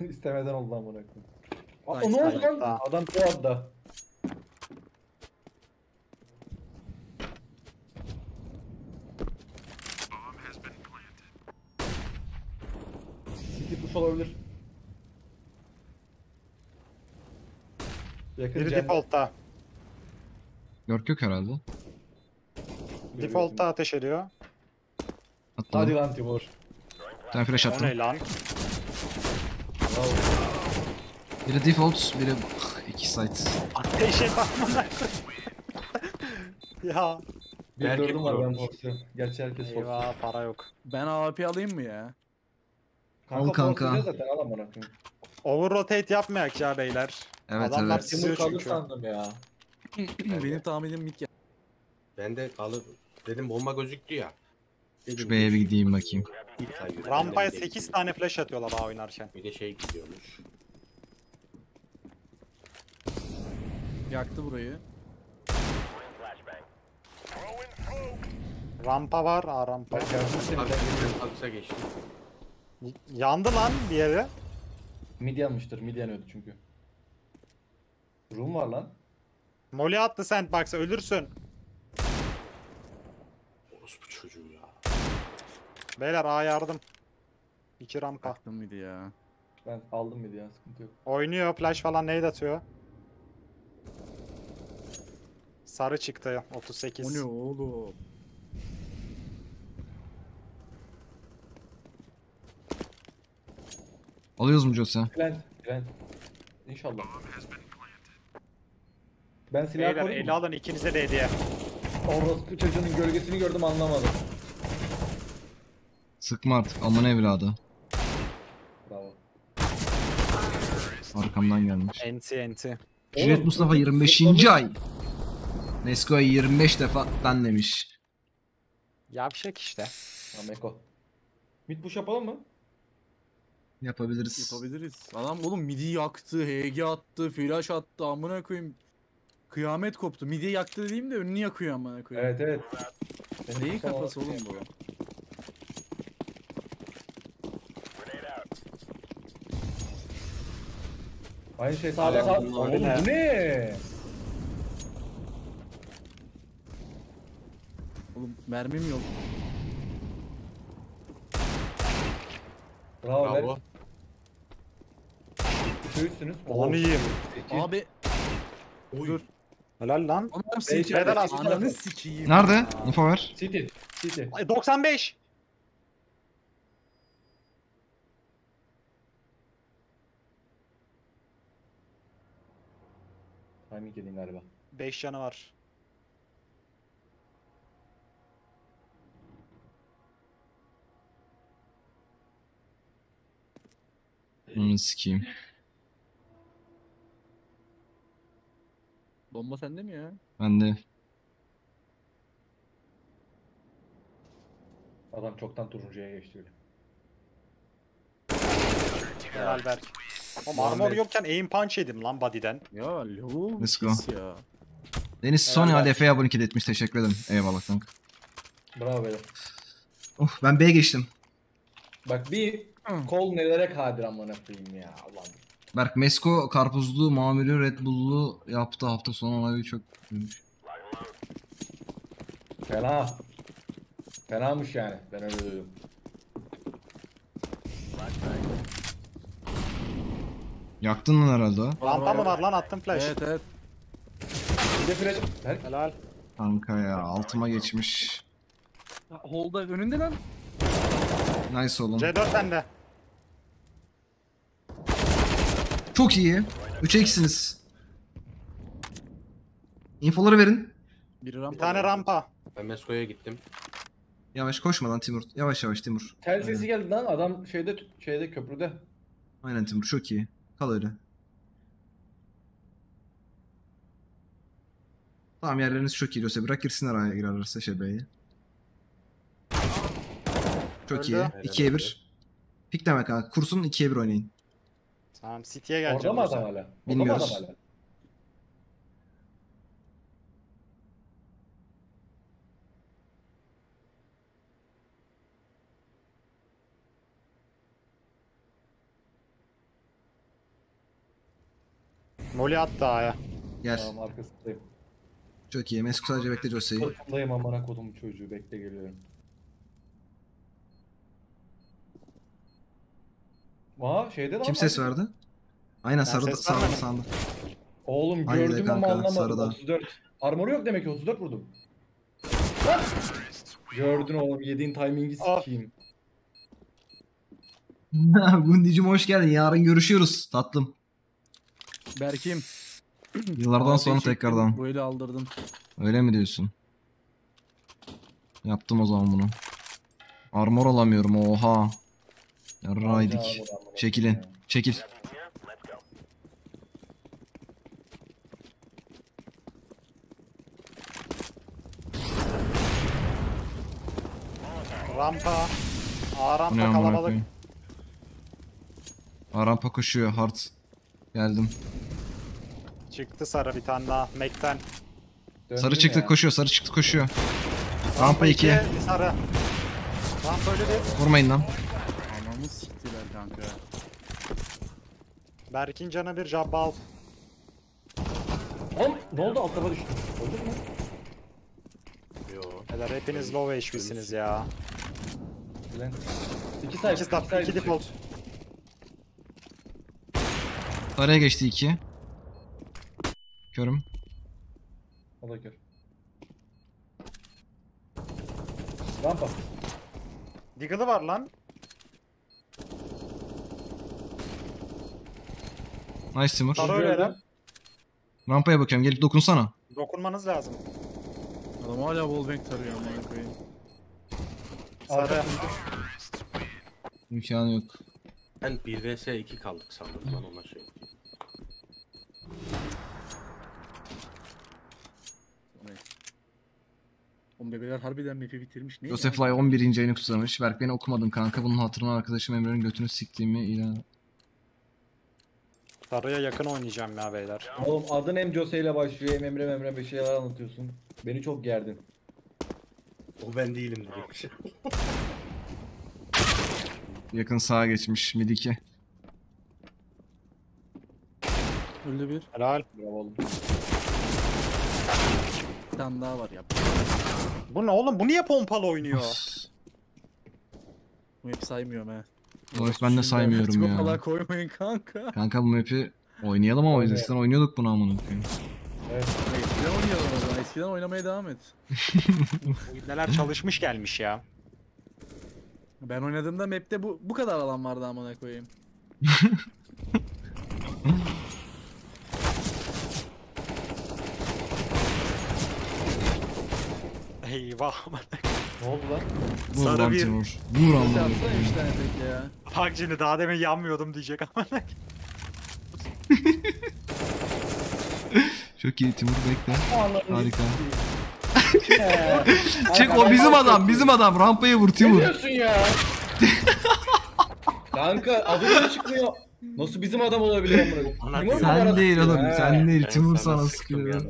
İstemeden oldu lan bunu. O ne oldu lan? Adam kovadı. City push olabilir. Yakın biri defaultta. Görk yok herhalde. Defaultta ateş ediyor. Atladım. Hadi lan Timur. Bir tane flash attım. O ne lan? Biri default, biri iki site. Ateş et atmadan. Ya. Bir dördüm var ben box'u. Gerçi herkes box'u. Eyvah para yok. Ben AWP alayım mı ya? Kanka, al kanka. Zaten alam onu. Over rotate yapmayak ya beyler. Evet adamlar evet. Timur kalır sandım ya. Benim tahminim mid ya. Ben de kalır. Dedim bomba gözüktü ya. Dedim, şu B'ye bir gideyim bakayım. Rampaya 8 tane flash atıyorlar daha oynarken. Bir de şey gidiyormuş. Yaktı burayı. Rampa var. Aa rampa. Aksa geçti. Yandı lan diğeri. Mid yanmıştır. Mid yanıyordu çünkü. Room var lan. Molly attı sandbox'a ölürsün. Orospu çocuğu ya. Beyler A yardım. 2 rampa. Attım mıydı ya? Ben aldım mıydı ya sıkıntı yok. Oynuyor flash falan nade atıyor. Sarı çıktı ya 38. O ne oğlum? Alıyoruz mu Jose? Plant. İnşallah. Ben silah koydum. Beyler eli alın ikinize de hediye. Orospu çocuğunun gölgesini gördüm anlamadım. Sıkma artık aman evladı. Bravo. Arkamdan gelmiş. Enti. Jilet Mustafa 25. ay. Nesko'ya 25 defa ben demiş. Yavşak işte. Ameko. Mid push yapalım mı? Yapabiliriz. Adam oğlum midi yaktı, HG attı, flash attı amına koyayım. Kıyamet koptu. Midi yaktı dediğim de önünü yakıyor amına koyayım. Evet. Neyin kafası oğlum bu? Aynı şey sağda. Oğlum ne? Oğlum mermim yok. Bravo. Üçüncüsünüz. Onu yiyeyim. Abi. Dur. Helal lan. Ananı sikiyim. Nerede? Info ver. City. 95. Timing gelin galiba. 5 canı var. Onu sikeyim. Bomba sende mi ya? Bende. Adam çoktan turuncuya geçti öyle. Helal Berk. Ama armor yokken aim punch yedim lan body'den. Ya low. Let's go. Deniz Sony ADF'ye abone etmiş. Teşekkür ederim. Eyvallah kanka. Bravo beyler. Of ben B'ye geçtim. Bak bir kol nelere kadir amına koyayım ya Allah'ım. Berk Mesko karpuzlu, mamülü, Red Bull'lu yaptı hafta sonu olayı çok fena. Fenamış yani. Ben öyle duydum. Yaktın lan herhalde. Lampa mı var lan attım flash. Evet. Bir de flash. Helal. Kanka ya altıma geçmiş. Holda önünde lan. Nice oğlum. C4 sende. Çok iyi. 3'e 2'siniz. İnfoları verin. Bir tane rampa. Ben Mesko'ya gittim. Yavaş koşma lan Timur. Yavaş yavaş Timur. Tel sesi geldi lan adam şeyde köprüde. Aynen Timur çok iyi. Kal öyle. Tamam yerleriniz çok iyi diyorsa bırak girsin araya girerlerse şebeyi. Çok iyi. 2'ye 1. Pikleme kanka. Kursun 2'ye 1 oynayın. Tamam City'ye geleceğim. Orada mı adam hala? Bilmiyoruz. Molly attı A'ya. Gel. Tamam arkasındayım. Çok iyi. Mesut sadece bekle Jose'yi. Korkundayım amana kodum çocuğu. Bekle geliyorum. Aa şeyde de kim ses verdi? Aynen sarıda sağda. Oğlum gördüm ama anlamadım. Sarıda. 34. Armor yok demek ki 34 vurdum. Lan! Gördün oğlum yediğin timingi sikeyim. Gundicim hoş geldin. Yarın görüşüyoruz tatlım. Berk'im. Yıllardan abi sonra tekrardan. Böyle aldırdım. Öyle mi diyorsun? Yaptım o zaman bunu. Armor alamıyorum oha. Yarraydik. Çekilin. Çekil. Rampa. A rampa kalabalık. A rampa koşuyor. Hard. Geldim. Çıktı sarı bir tane daha. Mac'ten. Sarı çıktı ya. Koşuyor. Sarı çıktı koşuyor. Rampa 2. Sarı. Rampa öyle değil. Vurmayın lan. Ananı siktiler kanka. Berk'in canı bir jabal. Oğlum ne oldu? Alt tarafa düştü. Öldün mü? Yok. Helal hepiniz low HP'siniz ya. Bilen. 2 sayfa. 2 default. Sarıya geçti 2. Körüm. O da kör. Rampa. Diggle'ı var lan. Nice Timur. Rampaya bakıyorum gelip dokunsana. Dokunmanız lazım. Adam hala wallbang tarıyor rampayı. Sarı. İmkanı yok. Ben 1vs2 kaldık sandım lan ona şey. Oğlum bebeler harbiden map'i bitirmiş. Joseph Fly 11. ayını kutlamış. Berk beni okumadım kanka. Bunun hatırına arkadaşım Emre'nin götünü siktiğimi ilan. Sarıya yakın oynayacağım ya beyler. Oğlum adın hem Jose ile başlıyor hem Emre bir şeyler anlatıyorsun. Beni çok gerdin. O ben değilim direkt. Yakın sağa geçmiş Midiki. Öldü bir. Helal. Bravo oğlum. Bir tane daha var ya. Bu ne oğlum? Bu niye pompalı oynuyor? Bu hep saymıyorum he. Bu hep ben de saymıyorum ya. Pompalar koymayın kanka. Kanka bu map'i oynayalım ama eskiden oynuyorduk bunu amına koyayım. Evet. Eskiden oynayalım o zaman. Eskiden oynamaya devam et. Neler çalışmış gelmiş ya. Ben oynadığımda map'te bu kadar alan vardı amına koyayım. Eyvah amına koyayım. Ne oldu lan? Vur lan Timur. Vur amına koyayım. Bak şimdi daha demin yanmıyordum diyecek amına koyayım. Çok iyi Timur bekle. Harika. Çek o bizim adam rampaya vur Timur. Ne diyorsun ya? Kanka adını çıkmıyor. Nasıl bizim adam olabilir amına koyayım? Sen değil oğlum sen değil Timur sana sıkıyor.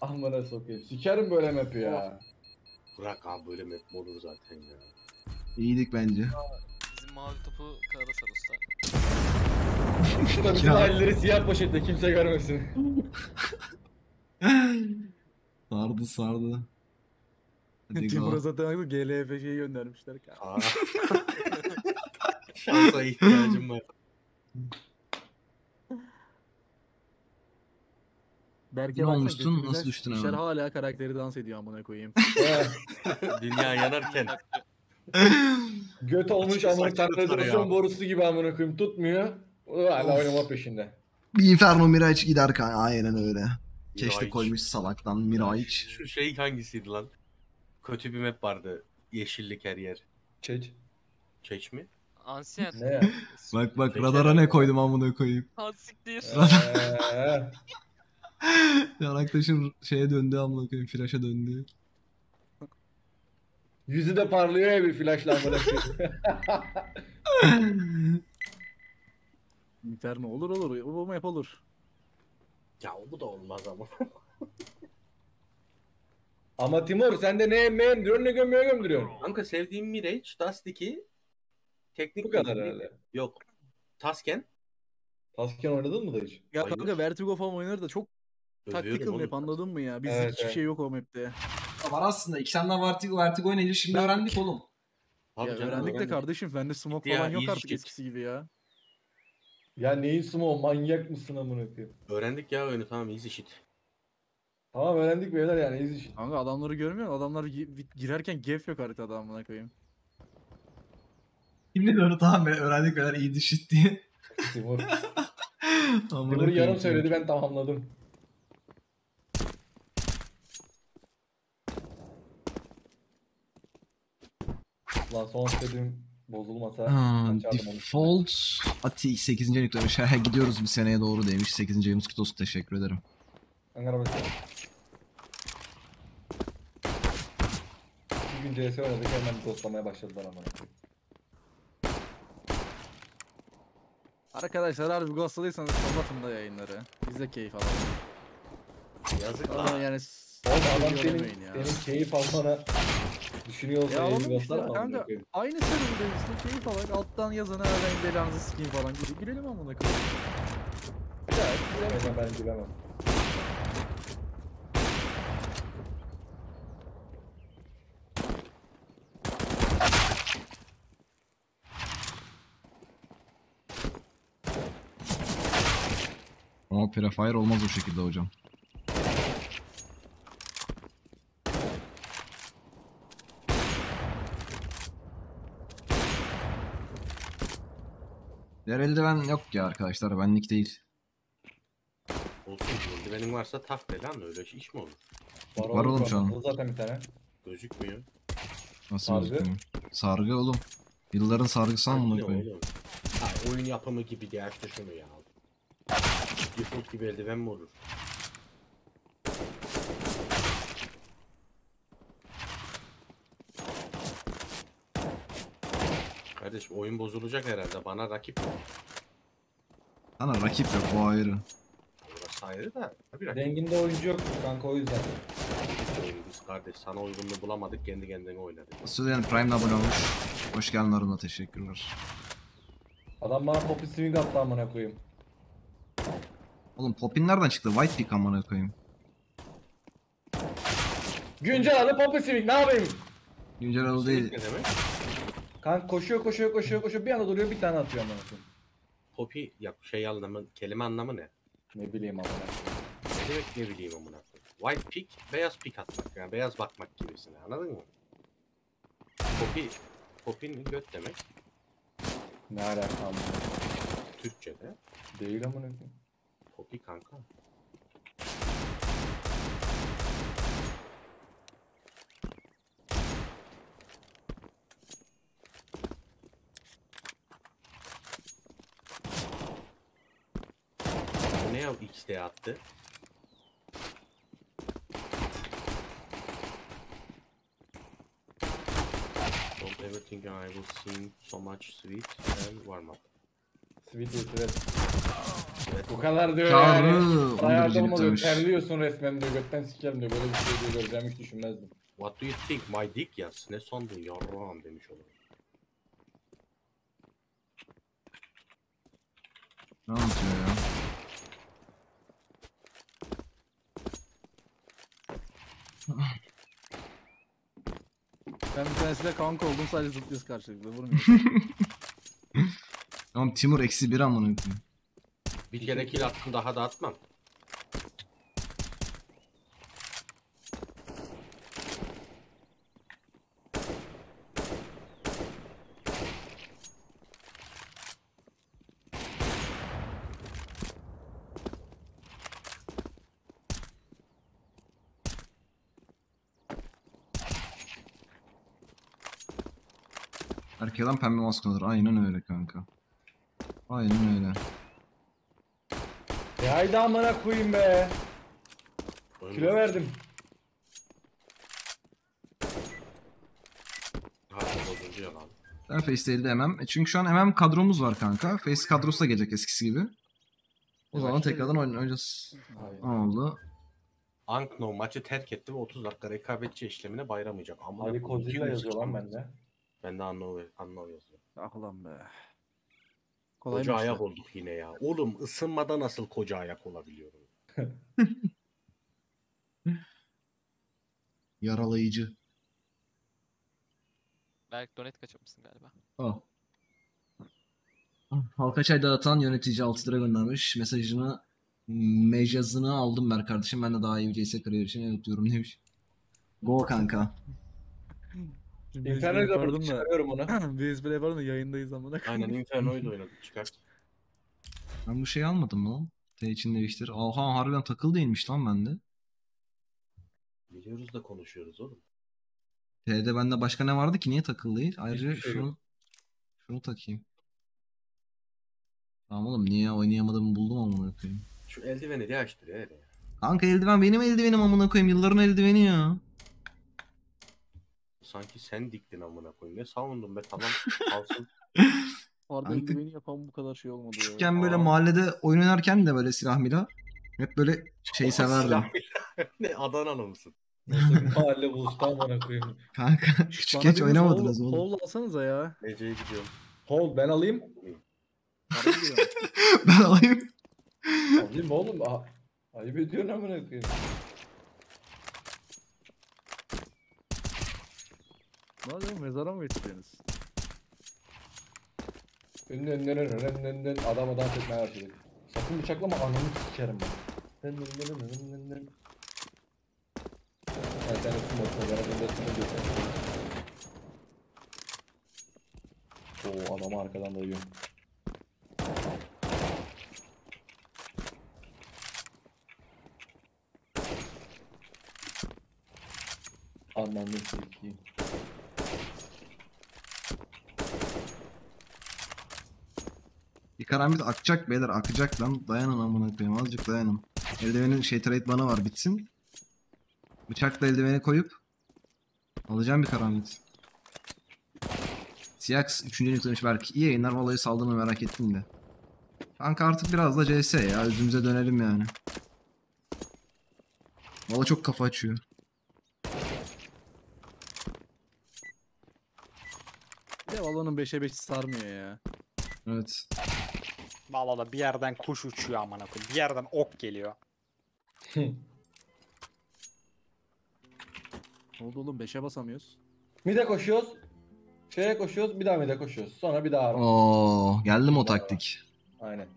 Amına sokayım. Sikerim böyle map'i ya. Bırak abi böyle map mi olur zaten ya. İyiydik bence. Bizim mavi topu kara sarısı. Şurada bütün aileleri siyah poşetle kimse görmesin. sardı. Timur'a zaten haklı GLFG'yi göndermişler kanka. Şansa ihtiyacım var. Berk'e olmuştun nasıl düştün abi? Hala karakteri dans ediyor amına koyayım. Dünya yanarken Göt olmuş ama kanalizasyon borusu gibi amına koyayım, tutmuyor. Hala oynama peşinde. Bir Inferno Mirage gider kanka, aynen öyle. Keşke koymuş salaktan Mirage. Şu şey hangisiydi lan? Kötü bir map vardı. Yeşillik her yer. Çeç. Çeç mi? Ansiyat. Ne? Bak bak, radara ne koydum amına koyayım. Ansiktir. Yaraktaşım şeye döndü amına koyayım, flaşa döndü. Yüzü de parlıyor ya bir flaşla amına koyayım. Inferno olur. Bu map olur. Ya bu da olmaz ama. Ama Timur sen de ne emmeye diyorsun, ne gömmeye gömdürüyorsun. Kanka sevdiğim Mirage, Dust 2, teknik bu kadar herhalde. Yok. Tasken. Tasken oynadın mı da hiç? Ya hayır. Kanka Vertigo falan oynar da çok taktikal map, anladın mı ya? Bizde evet, hiçbir şey yok o map'te. Var aslında. İki senden Vertigo oynayınca şimdi öğrendik oğlum. Abi öğrendik de kardeşim, bende smoke falan yok artık eskisi gibi ya. Ya neyin smoke, manyak mısın amına koyayım? Öğrendik ya oyunu, tamam easy shit. Tamam öğrendik beyler yani easy shit. Kanka adamları görmüyor musun? Adamlar girerken gef yok haritada amına koyayım. Şimdi de onu tamam öğrendik beyler easy shit diye. Timur. Timur yarım söyledi, ben tamamladım. Lan son söylediğim bozulmasa açardım onu. Default Ati 8. yüklemiş. Gidiyoruz bir seneye doğru demiş. 8. yılımız kutlu olsun, teşekkür ederim. Ankara başı. Bir gün CS oynadık, hemen dostlamaya başladılar ama. Arkadaşlar harbi ghostladıysanız kapatın da yayınları. Biz de keyif alalım. Yazık lan. Yani adam senin keyif almana düşünüyor olsa yayın ghostlar mı? Kanka aynı sürümdeyizsin, keyif alarak alttan yazana ben belanızı sikeyim falan gibi. Gülelim ama ona kadar. Güzel. Ben gülemem. Ama prefire olmaz o şekilde hocam. Diğer eldiven yok ya arkadaşlar, benlik değil. Olsun, eldivenin varsa tak be lan, öyle iş mi olur? Var oğlum şu an. Zaten bir tane. Gözükmüyor. Nasıl sargı? Gözükmüyor? Sargı oğlum. Yılların sargısı amına koyayım. Ha, oyun yapımı gibi gerçekten şunu ya. Default gibi eldiven mi olur? Kardeş oyun bozulacak herhalde, bana rakip yok. Bana rakip yok, bu ayrı. Burası ayrı da. Renginde oyuncu yok kanka, o yüzden. Biz kardeş sana uygunluğu bulamadık, kendi kendine oynadık. Süleyman Prime'le abone olmuş. Hoş geldin Arun'a, teşekkürler. Adam bana poppy swing attı amına koyayım. Oğlum Poppin nereden çıktı? White pick amına koyayım. Güncel adı Poppy Civic, ne yapayım? Güncel adı değil. Kanka koşuyor bir anda duruyor, bir tane atıyor amına koyayım. Poppy ya şey anlamı, kelime anlamı ne? Ne bileyim amına. Ne demek ne bileyim amına. White pick, beyaz pick atmak yani, beyaz bakmak gibisine, anladın mı? Poppy, Poppy'nin göt demek. Ne alaka amına? Türkçe'de. Değil amına koyayım. Poppy kanka. Ne yap XD attı? Don't ever think I will sing so much sweet and warm up. Sweet bu kadar diyor yani. Ayarda olmadı, terliyorsun resmen diyor, götten sikerim diyor, böyle bir şey diyor, göreceğim hiç düşünmezdim. What do you think my dick yaz, ne sandın yarrağım demiş olur. Ne anlatıyor ya? Ben bir tanesiyle kanka oldum, sadece zıplıyoruz karşılıklı, vurmuyoruz. Tamam Timur -1 amına koyayım. Bir kere kill attım, daha da atmam. Erkeğden pembe mask alır. Aynen öyle kanka. Aynen öyle. E haydi amına koyayım be. Aynen. Kilo verdim. Ben Face'de elde MM. Çünkü şu an MM kadromuz var kanka. Face kadrosu da gelecek eskisi gibi. O zaman tekrardan oynayacağız. Oldu. Ankno maçı terk etti ve 30 dakika rekabetçi işlemine bayramayacak. Ama Ali Kozilla yazıyor lan bende. Ben de Anno yazıyor. Akılan be. Kolay koca ayak olduk yine ya. Oğlum ısınmada nasıl koca ayak olabiliyorum? Yaralayıcı. Berk donet kaçırmışsın galiba. Oh. Halkaçay daratan yönetici 6 lira göndermiş. Mesajını, mecazını aldım Berk kardeşim. Ben de daha iyi bir CS kariyer için yanıtlıyorum demiş. Go kanka. İnternet yapardım çıkarıyorum onu. Biz bile yapardım da yayındayız amına. Aynen infernoydu oynadık çıkart. Ben bu şeyi almadım mı lan? T için değiştir. Aha harbiden takıl değilmiş lan bende. Biliyoruz da konuşuyoruz oğlum. T'de bende başka ne vardı ki? Niye takıl değil? Ayrıca şunu takayım. Tamam oğlum niye oynayamadığımı buldum amına koyayım. Şu eldiveni de açtır ya. Kanka eldiven benim eldivenim amına koyayım. Yılların eldiveni ya. Sanki sen diktin amına koyayım. Ne savundun be tamam. Alsın. Orada eldiveni yapan bu kadar şey olmadı. Küçükken ya. Böyle mahallede oyun oynarken de böyle silah milah. Hep böyle şey severdim. Ne Adanalı mısın? Mahalle buzda amına koyayım. Kanka küçükken hiç oynamadınız oğlum. Hold alsanıza ya. Ece'ye gidiyorum. Hold ben alayım. Ben alayım. Alayım oğlum. Ayıp ediyorsun amına koyayım. Madem mezara mı geçtiniz? Önünden adama dans etmeye başladık. Sakın bıçaklama ananı sikerim ben. Önünden. Sen üstüne olsun. Yarabında üstüne geçelim. Oo adamı arkadan dayıyorum. Anlamda çekeyim. Karanbit akacak beyler, akacak lan. Dayanın amına koyayım, azıcık dayanın. Eldivenin şey trade bana var, bitsin. Bıçakla eldiveni koyup alacağım bir karanbit. Siyax 3. nüklemiş belki. İyi yayınlar, vallahi saldığını merak ettim de. Kanka artık biraz da CS ya, özümüze dönelim yani. Vallahi çok kafa açıyor. Bir de Valo'nun 5'e 5'i sarmıyor ya. Evet. Vallahi bir yerden kuş uçuyor amına koyayım. Bir yerden ok geliyor. Ne oldu oğlum? 5'e basamıyoruz. Mide koşuyoruz. Şeye koşuyoruz. Bir daha mide koşuyoruz. Sonra bir daha. Oo, geldim o taktik. Aynen.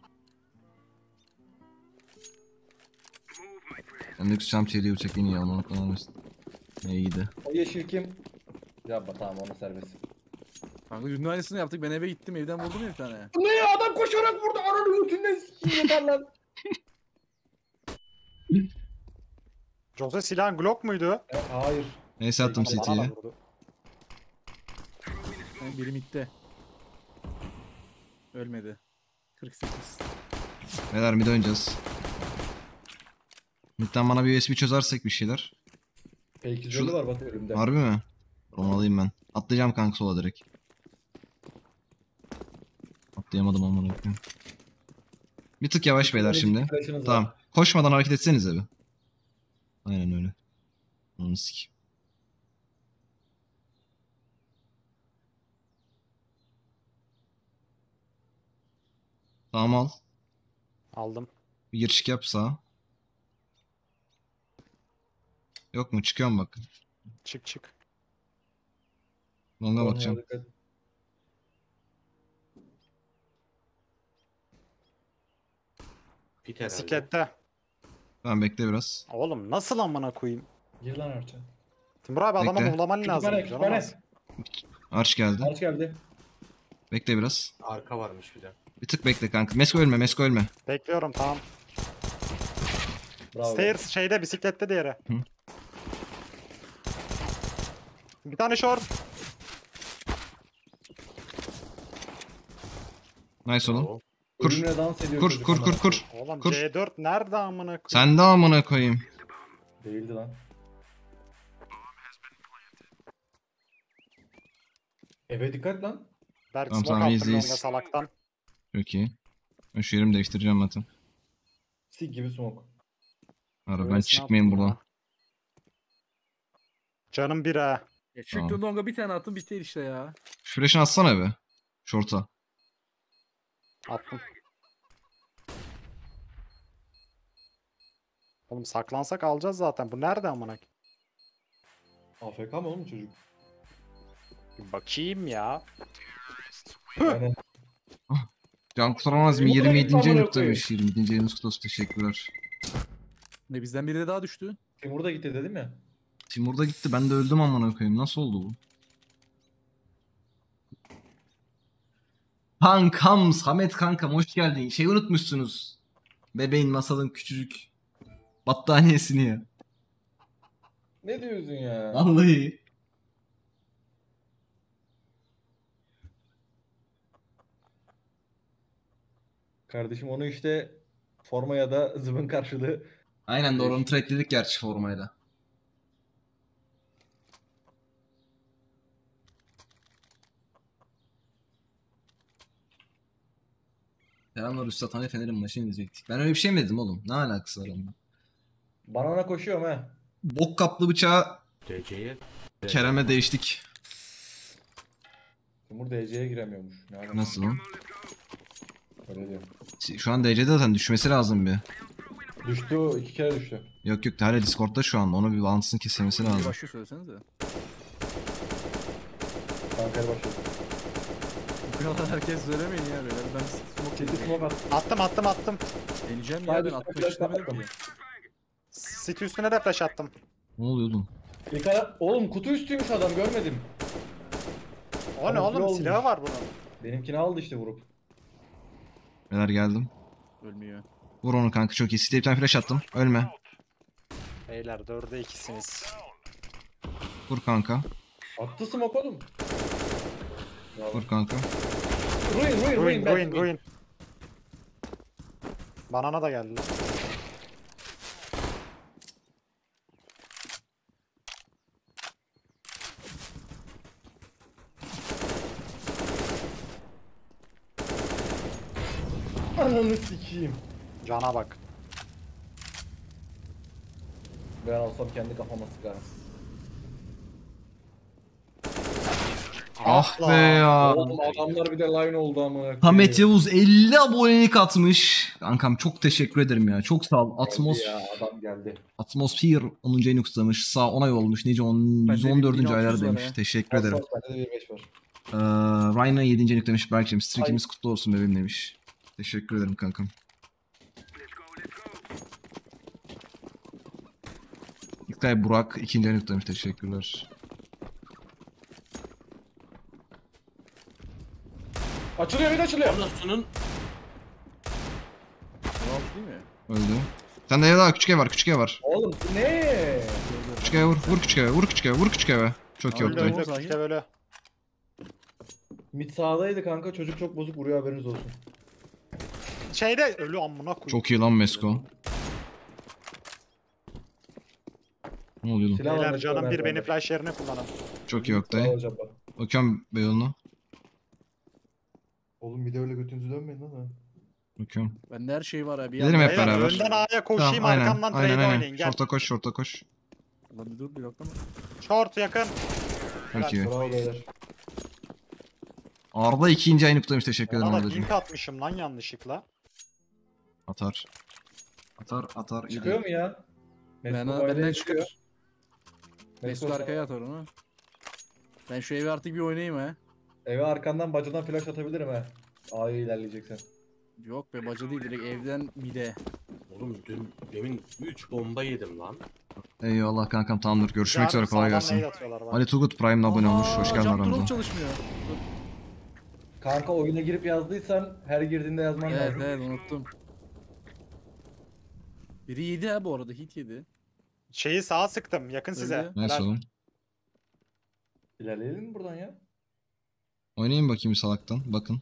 Endüks çam çeliği uçak yine ya. Ne iyiydi. O yeşil kim? Ya tamam onu serbest. Kanka günün aynısını yaptık, ben eve gittim, evden buldum ya bir tane. Ne ya adam koşarak vurdu, ananın götünden s**eyim yeter lan. Jose silahın Glock muydu? Hayır. Neyse attım CT'yi. Biri midde. Ölmedi. 48. Beyler mid'e oynayacağız. Mid'den bana bir USB çözersek bir şeyler. Peki şurada var bak ölümde. Harbi mi? Onu alayım ben. Atlayacağım kanka sola direkt. Atlayamadım amına koyayım. Bir tık yavaş beyler şimdi. Tamam. Var. Koşmadan hareket etseniz abi. Aynen öyle. Onu sikeyim. Tamam al. Aldım. Bir giriş yap sağa. Yok mu? Çıkıyorum bak. Çık. Longa bakacağım. Bisiklette. Tamam bekle biraz. Oğlum nasıl amına koyayım? Gir lan artık. Timur abi adamı bulaman lazım. Arş geldi. Bekle biraz. Arka varmış bir de. Bir tık bekle kanka. Mesko ölme. Bekliyorum tamam. Bravo. Stairs şeyde bisiklette de yere. Hı. Bir tane short. Nice oğlum. Kur. Kur. Oğlum kur. C4 nerede amına koyayım? Sen de amına koyayım. Değildi lan. Eve dikkat lan. Berk tamam, smoke tamam, attım longa salaktan. Çok iyi. Ben şu yerimi değiştireceğim zaten. Sik gibi smoke. Ara ben çıkmayayım buradan. Canım bir ha. Çıktı tamam. Longa bir tane attım bitti işte ya. Flash'ını atsana be. Short'a. Attım. Oğlum saklansak alacağız zaten. Bu nerede amına koyayım? AFK mı oğlum çocuk? Bir bakayım ya. Yani. Can kurtaramaz mı? 27. noktaymış. 27. elimiz kutası, teşekkürler. Ne bizden biri de daha düştü. Timur da gitti dedim ya. Timur da gitti. Ben de öldüm amına koyayım. Nasıl oldu bu? Kankam, Samet kankam hoş geldin. Şey unutmuşsunuz. Bebeğin masalın küçücük battaniyesini ya. Ne diyorsun ya? Vallahi. Kardeşim onu işte formaya da zıbın karşılığı. Aynen doğru, onu trade'ledik gerçi formayla. Selamlar Üstad, hani Fener'in maçını izleyecektik. Ben öyle bir şey mi dedim oğlum? Ne alakası var onunla? Banana koşuyorum he. Bok kaplı bıçağı Kerem'e değiştik. Timur DC'ye giremiyormuş. Nasıl lan? Şu an DC'de zaten düşmesi lazım bir. Düştü, iki kere düştü. Yok yok, hala Discord'da şu anda, onun bir bağlantısını kesilmesi lazım. Başlıyor söylesenize. Bankaya başlıyor. Bu kadar herkes söylemeyin ya beyler, ben smoke attım. Deneyeceğim ya ben, atma işlemedim mi? City üstüne de flash attım. Ne oluyor oğlum? Oğlum kutu üstüymüş adam, görmedim. O ne oğlum, silahı var bunun. Benimkini aldı işte vurup. Neler geldim. Ölmüyor. Vur onu kanka, çok iyi. Siteye bir tane flash attım. Ölme. Beyler 4'e 2'siniz. Vur kanka. Attı smoke oğlum. Vur kanka. Ruin. Banana da geldi lan. Ananı sikiyim. Cana bak. Ben alsam kendi kafama sıkarım. Ah be ya. Oğlum adamlar bir de line oldu ama. Hamet Yavuz 50 abonelik atmış. Kankam çok teşekkür ederim ya. Çok sağ ol. Atmosfer 10. ayını kutlamış. Sağ 10 ay olmuş. Nice 114. aylar demiş. Teşekkür ederim. Rayna 7. ayını demiş. Berk'cim streakimiz kutlu olsun bebeğim demiş. Teşekkür ederim kankam. İlkay Burak 2. ayını kutlamış. Teşekkürler. Açılıyor, bir açılıyor. Sunun. Değil mi? Öldü. Sen de ya daha küçük ev var, küçük ev var. Oğlum ne? Küçük ev vur küçük eve. Çok iyi oldu. Küçük ev öyle. Mid sağdaydı kanka, çocuk çok bozuk vuruyor, haberiniz olsun. Şeyde ölü amına koyayım. Çok iyi lan Mesko. Ne oluyor lan? Beyler canım bir, beni flash yerine kullanın. Çok iyi Oktay. Bakıyorum Beyoğlu'na. Oğlum bir de öyle götünüzü dönmeyin lan ha. Bakıyorum. Bende her şey var abi. Gidelim hep beraber. Önden A'ya koşayım, tamam, arkamdan trade oynayın. Gel. Short'a koş, short'a koş. Lan bir dur, bir yoklama. Short yakın. Çok iyi. Bravo beyler. Arda 2. ayını kutlamış, teşekkür ederim Arda'cığım. Link atmışım lan yanlışlıkla. Atar. Çıkıyor mu ya? Benden çıkıyor. Mesut arkaya atar onu. Ben şu evi artık bir oynayayım ha. Eve arkandan bacadan flash atabilirim he. A'ya ilerleyeceksen. Yok be, baca değil, direkt evden mide. Oğlum demin 3 bomba yedim lan. Eyvallah kankam, tamamdır, görüşmek üzere, kolay gelsin. Ali Turgut Prime'la abone olmuş, hoş geldin aramıza. Çalışmıyor. Kanka oyuna girip yazdıysan her girdiğinde yazman lazım. Evet unuttum. Biri yedi ha bu arada, hit yedi. Şeyi sağa sıktım, yakın öyle size. Neyse oğlum. İlerleyelim mi buradan ya? Oynayayım bakayım salaktan, bakın.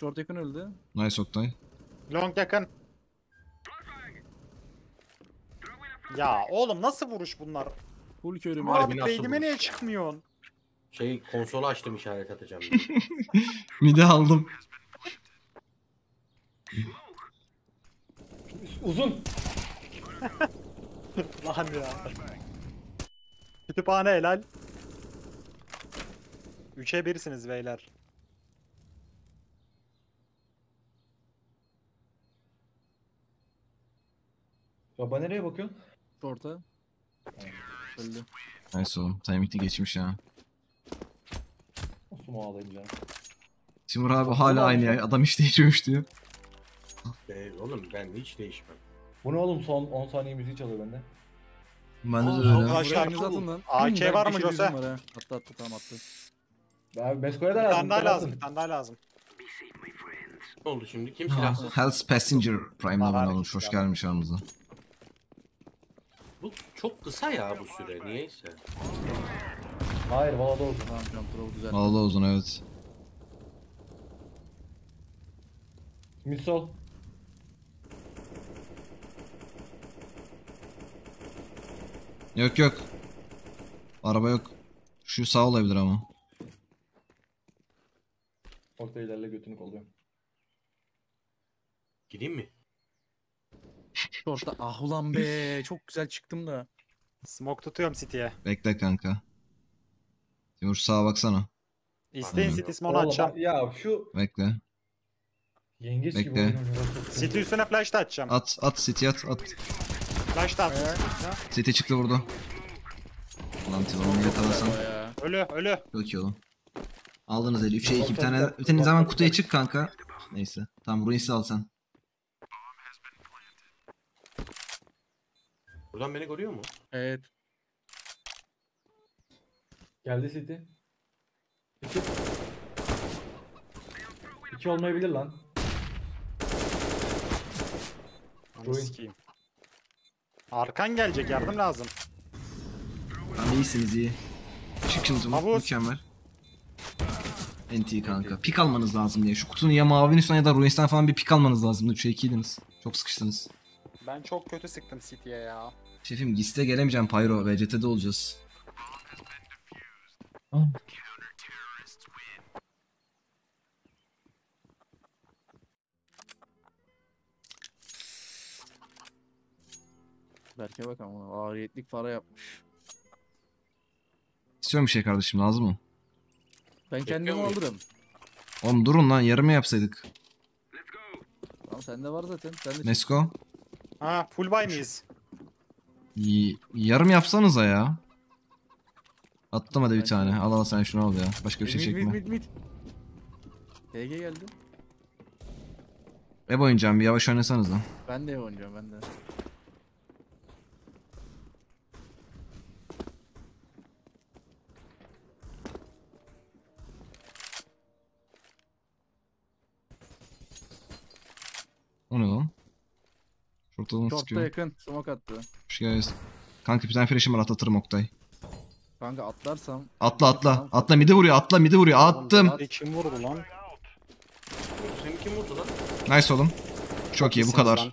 Short yakın öldü. Nice Oktay. Long yakın. Ya oğlum nasıl vuruş bunlar? Full körüm. Abi beynime niye çıkmıyorsun? Şey konsolu açtım, işaret atacağım. Mide aldım. Uzun. Lan ya. Kütüphane helal. 3'e 1'siniz beyler. Baba nereye bakıyorsun? Orta. Öldü. Nice oğlum. Timing'de geçmiş ya. Nasıl mı ağlayayım canım? Timur abi hala aynı ya. Adam hiç değişmemiş diyor. Oğlum ben hiç değişmem. Bu ne oğlum, son 10 saniye müziği çalıyor bende. Bende de öyle. AK var mı Jose? Attı tamam attı. Abi Besko'ya da lazım. Bir tane daha lazım. Ne oldu şimdi? Kim silahsız? Hell's Passenger Prime'la ben olmuş. Hoş gelmiş aramıza. Bu çok kısa ya bu süre niyeyse. Hayır valla da uzun. Valla da uzun evet. Mid sol. Yok yok. Araba yok. Şu sağ olabilir ama. Orta ilerle götünü kolluyorum. Gideyim mi? Orta ah ulan be çok güzel çıktım da. Smoke tutuyorum City'ye. Bekle kanka. Timur sağa baksana. İsteyin City smoke'u açacağım. Ya şu. Bekle. Yengeç gibi oynuyor. City üstüne flash da açacağım. At City at. Flash da at. City çıktı vurdu. Ulan Timur onu yatalasın. Ölü. Çok iyi oğlum. Aldınız eli 3'e 2 bir tane. Öteniz zaman kutuya çık kanka. Neyse. Tamam Ruins'i al sen. Buradan beni görüyor mu? Evet. Geldi City. 2 olmayabilir lan. Ruin. Arkan gelecek, yardım lazım. Tamam iyisiniz iyi. Çıkıntım mükemmel. NT kanka. Pik almanız lazım diye. Şu kutunun ya mavinin üstüne ya da Ruins'ten falan bir pik almanız lazımdı. 3'e 2'ydiniz. Çok sıkıştınız. Ben çok kötü sıktım City'ye ya. Şefim Gist'e gelemeyeceğim Pyro. VCT'de olacağız. Ah. Berk'e bak ama ağriyetlik para yapmış. İstiyorum bir şey kardeşim, lazım mı? Ben kendimi alırım. Oğlum durun lan, yarım yapsaydık. Tamam sende var zaten. Mesko. Ha full buy mıyız? Yarım yapsanıza ya. Attım hadi bir tane. Al sen şunu al ya. Başka bir şey çekme. TG geldi. Ev oynayacağım, bir yavaş oynasanız lan. Ben de ev oynayacağım ben de. O ne lan? Short'ta yakın, smoke attı. Hoş geldiniz. Kanka bir tane flash'im var, atlatırım Oktay. Kanka atlarsam... Atla midi vuruyor, attım. Kim vurdu lan? Seni kim vurdu lan? Nice oğlum. Çok iyi, bu kadar.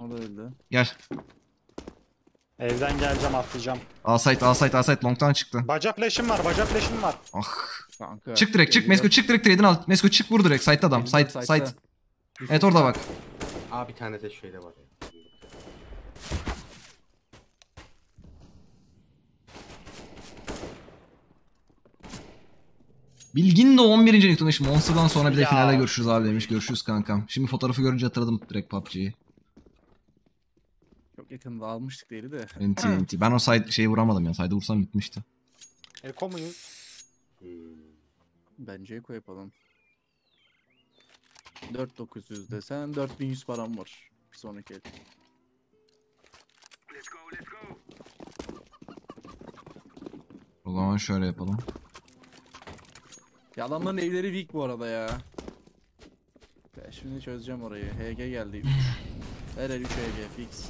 Gel. Evden geleceğim, atlayacağım. A site, long'tan çıktı. Baca flash'im var. Ah. Kanka, çık direkt, çık Mesko, çık direkt, trade'in al. Mesko çık, vur direkt, site'de adam, site. Evet orada bak. Aa bir tane de şeyde var. Bilgin de 11. Newton'da şimdi Monster'dan sonra bir de finalde görüşürüz abi demiş. Görüşürüz kankam. Şimdi fotoğrafı görünce hatırladım direkt PUBG'yi. Çok yakında almıştık değeri de. NT. Ben o side şeyi vuramadım ya. Side'ı vursam bitmişti. Eko muyuz? Bence Eko yapalım. 4900 desen 4100 param var. Bir sonraki et. Let's go. O zaman şöyle yapalım. Ya adamların evleri weak bu arada ya. Ben şimdi çözeceğim orayı. HG geldi. Her 3 HG fix.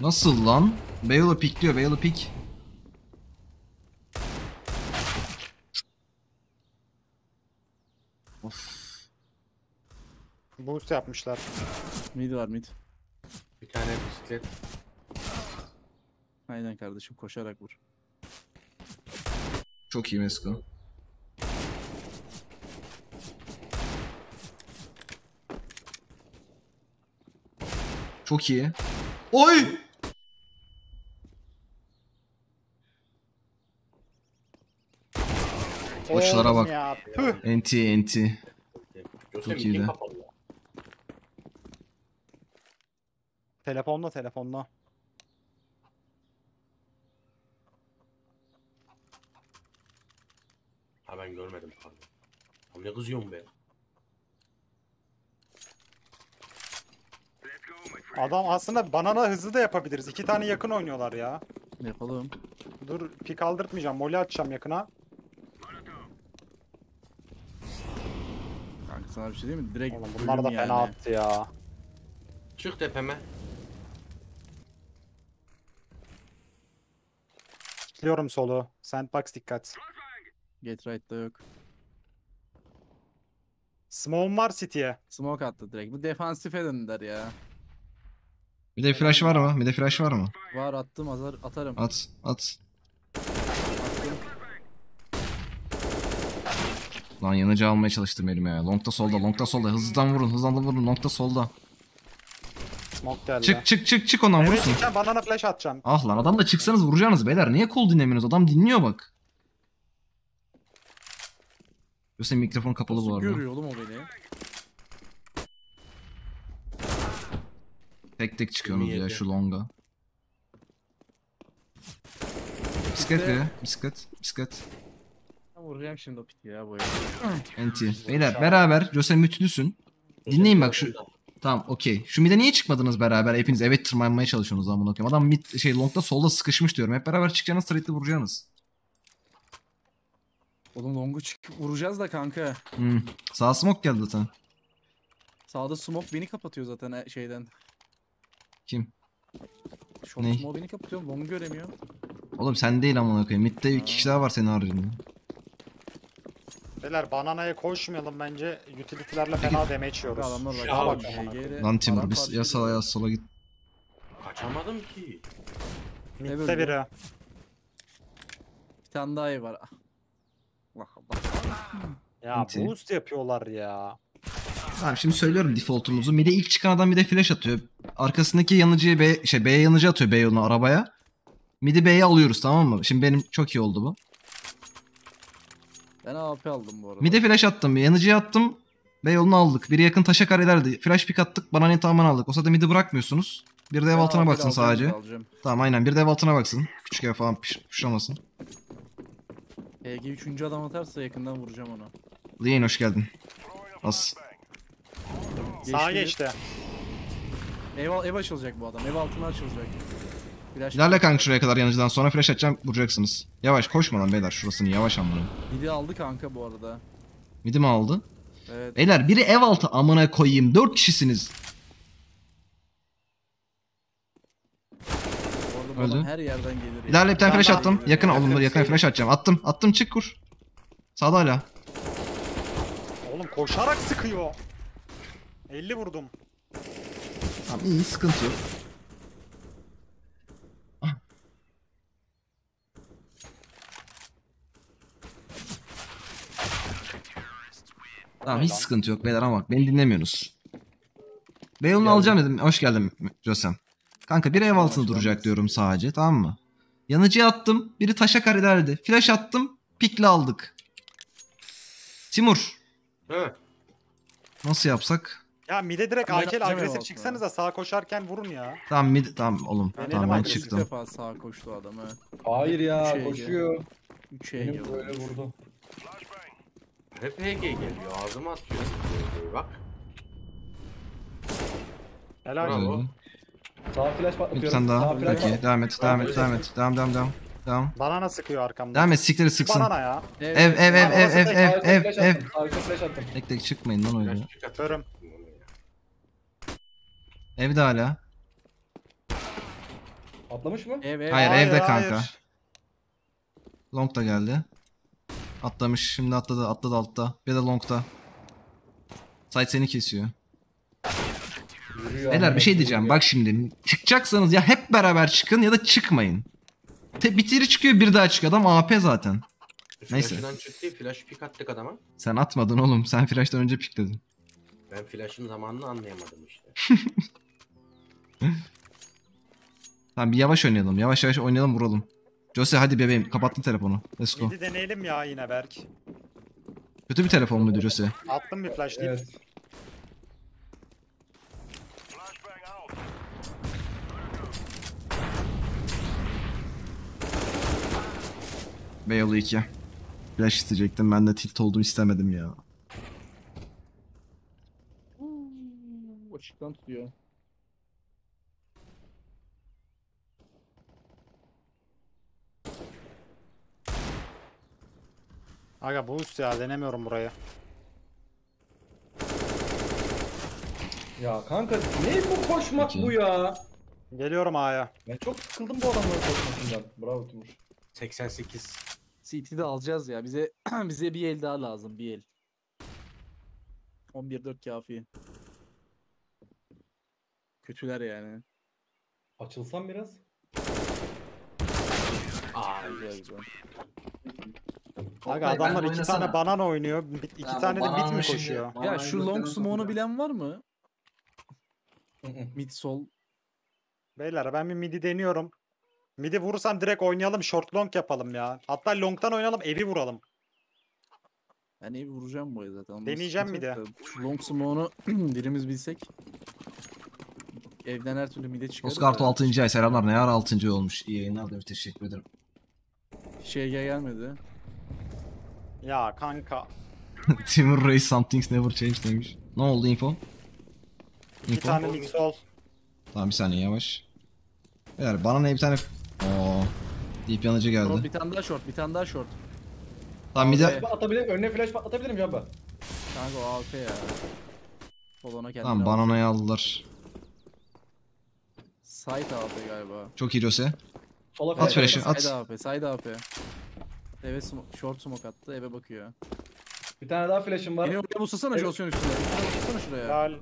Nasıl lan? Bale'ı pikliyor. Bale'ı pik. Boost yapmışlar. Mid var mid. Bir tane bisiklet. Aynen kardeşim, koşarak vur. Çok iyi Mesko. Çok iyi. Oy! Koçlara bak. Enti. Çok iyiydi. Telefonla. Ha ben görmedim pardon. Abi ne kızıyorsun be? Adam aslında banana hızlı da yapabiliriz. 2 tane yakın oynuyorlar ya. Yapalım. Dur pik aldırtmayacağım. Molly atacağım yakına. Kanka sana bir şey değil mi? Direkt oğlum, bunlar da yani fena attı ya. Çık tepeme. Biliyorum solu. Sandbox dikkat. Get right'ta yok. Smoke var city'ye. Smoke attı direkt. Bu defansif edinler ya. Bir de flash var mı? Var, attım, atarım. At. Attım. Lan yanıcı almaya çalıştım elime ya. Long'da solda. Hızlıdan vurun. Long'da solda. Çık ondan vurursun. Evet, banana flash atacağım. Ah lan adam da çıksanız vuracağınız beyler. Niye kol dinlemiyorsunuz? Adam dinliyor bak. Yoksa mikrofon kapalı bu arada. Görüyor oğlum o beni. Tek çıkıyorsunuz ya şu longa. Bisiklet. Vuracağım şimdi o piti ya bu ya. Enti. Beyler beraber Jose mütlüsün. Dinleyin bak şu. Tamam okey. Şu mid'e niye çıkmadınız beraber? Hepiniz evet tırmanmaya çalışıyorsunuz lan bunu okuyayım. Adam mid longda solda sıkışmış diyorum. Hep beraber çıkacaksınız, straight'le vuracaksınız. Oğlum longu çıkıp vuracağız da kanka. Sağ smoke geldi zaten. Sağda smoke beni kapatıyor zaten şeyden. Kim? Short smoke beni kapatıyor, longu göremiyor. Oğlum sen değil amına koyayım. Mid'de 2 kişi daha var senin haricinde. Beyler bananaya koşmayalım bence. Utility'lerle fena damage yiyoruz. Adamlar bak. Lan Timur biz ya sağa ya sola git. Kaçamadım ki. Mid'de biri. Bir tane daha iyi var. Ya boost yapıyorlar ya. Tamam şimdi söylüyorum default'umuzu. Mid'e ilk çıkan adam bir de flash atıyor. Arkasındaki yanıcıya B'ye yanıcı atıyor, B yoluna, arabaya. Mid'i B'ye alıyoruz, tamam mı? Şimdi benim çok iyi oldu bu. Ben AP aldım bu arada. Mid'e flash attım, yanıcıya attım. B yolunu aldık. Biri yakın taşa karelerdi. Flash pick attık, bananayı tamamen aldık. O sırada mid'i bırakmıyorsunuz. Bir de ev altına baksın sadece. Tamam aynen, bir de ev altına baksın. Küçük ev falan pişramasın. EG 3. adam atarsa yakından vuracağım ona. Lean hoş geldin. As. Sağa geçti. Ev açılacak bu adam. Ev altına açılacak. İlerle kanka şuraya kadar, yanıcıdan sonra flash atacağım, vuracaksınız. Yavaş koşmadan beyler, şurasını yavaş amına. Midi aldı kanka bu arada. Midi mi aldı? Evet. Beyler biri ev altı amına koyayım. 4 kişisiniz. Öldü. Her yerden gelir. İlerle bir tane flash attım. Yakına oğlum, yakına flash atacağım. Attım çık kur. Sağda hala. Oğlum koşarak sıkıyor. 50 vurdum. Tamam iyi, sıkıntı yok. Tamam hiç sıkıntı yok beyler ama bak beni dinlemiyorsunuz. Beyon'u alacağım dedim. Hoş geldin Josem. Kanka bir ev altında duracak diyorum sadece, tamam mı? Yanıcıya attım. Biri taşa karelerdi. Flash attım. Pikle aldık. Timur. He. Nasıl yapsak? Ya mid'e direkt AK'yle agresif çıksanız da sağa koşarken vurun ya. Tamam mid, tamam oğlum. Tamam ben çıktım. Bir defa sağa koştu adam he. Hayır ya koşuyor. 3 HG böyle vurdu. Hep HG geliyor. Ağzıma atıyor. Bak. Helal olsun. Sağ flash patlatıyorum. Sen daha. Okey. Devam et. Banana sıkıyor arkamda. Devam et, sikleri sıksın. Banana ya. Ev. Arka flash attım. Tek çıkmayın lan oyuna. Atıyorum. Evde hala. Atlamış mı? Hayır evde kanka. Long da geldi. Atlamış. Şimdi atladı altta. Bir de long'da. Site seni kesiyor. Beyler bir şey diyeceğim. Bak şimdi çıkacaksanız ya hep beraber çıkın ya da çıkmayın. Bitiri çıkıyor bir daha çık, adam AP zaten. Neyse. Flash'dan çıktı, flash pik attık adama. Sen atmadın oğlum, sen flash'tan önce pikledin. Ben flash'ın zamanını anlayamadım işte. Tamam bir yavaş oynayalım, yavaş yavaş oynayalım, vuralım. Jose hadi bebeğim, kapattın telefonu. Let's go. Hadi deneyelim ya yine Berk. Kötü bir telefon muydu Jose? Attım bir flash değil. Evet. Beyoğlu 2. Flash isteyecektim, ben de tilt oldum, istemedim ya. Açıktan tutuyor. Aga bu üst ya, denemiyorum burayı. Ya kanka ne bu koşmak peki bu ya? Geliyorum A'ya. Ben çok sıkıldım bu adamların koşmasından. Bravo Timur. 88. CT'de alacağız ya. Bize bir el daha lazım, bir el. 11-4 kafi. Kötüler yani. Açılsam biraz. Aa güzel güzel. Aga adamlar iki oynasana tane banan oynuyor. İki ya, tane de bit mi koşuyor? Ya şu long smoke'u bilen var mı? Mid sol. Beyler ben bir midi deniyorum. Midi vurursam direkt oynayalım, short long yapalım ya. Hatta long'tan oynayalım, evi vuralım. Ben evi vuracağım bu zaten. Deneyeceğim midi. Şu long smoke'u birimiz bilsek. Evden her türlü mide çıkıyor. Oscar 6. ay selamlar, ne ara 6. olmuş. İyi yayınlar demiş, teşekkür ederim. Şey gelmedi. Ya kanka. Timur Reis something's never changed demiş. Ne oldu info? Bir tane mix ol. Tamam bir saniye yavaş. Eğer bana ne bir tane. Oo. Deep yanıcı geldi. Bro, bir tane daha short, bir tane daha short. Tamam bir de atabilirim, önüne flash patlatabilirim canım ben. Kanka o AWP ya. Polona kendini. Tamam bananayı aldılar. Side AWP galiba. Çok iyi Jose. At flash'ı at. Side AWP. Eve short smoke attı, eve bakıyor. Bir tane daha flash'ım var. Beni oraya muslasana Jose'un üstüne. Muslasana şuraya. Lal.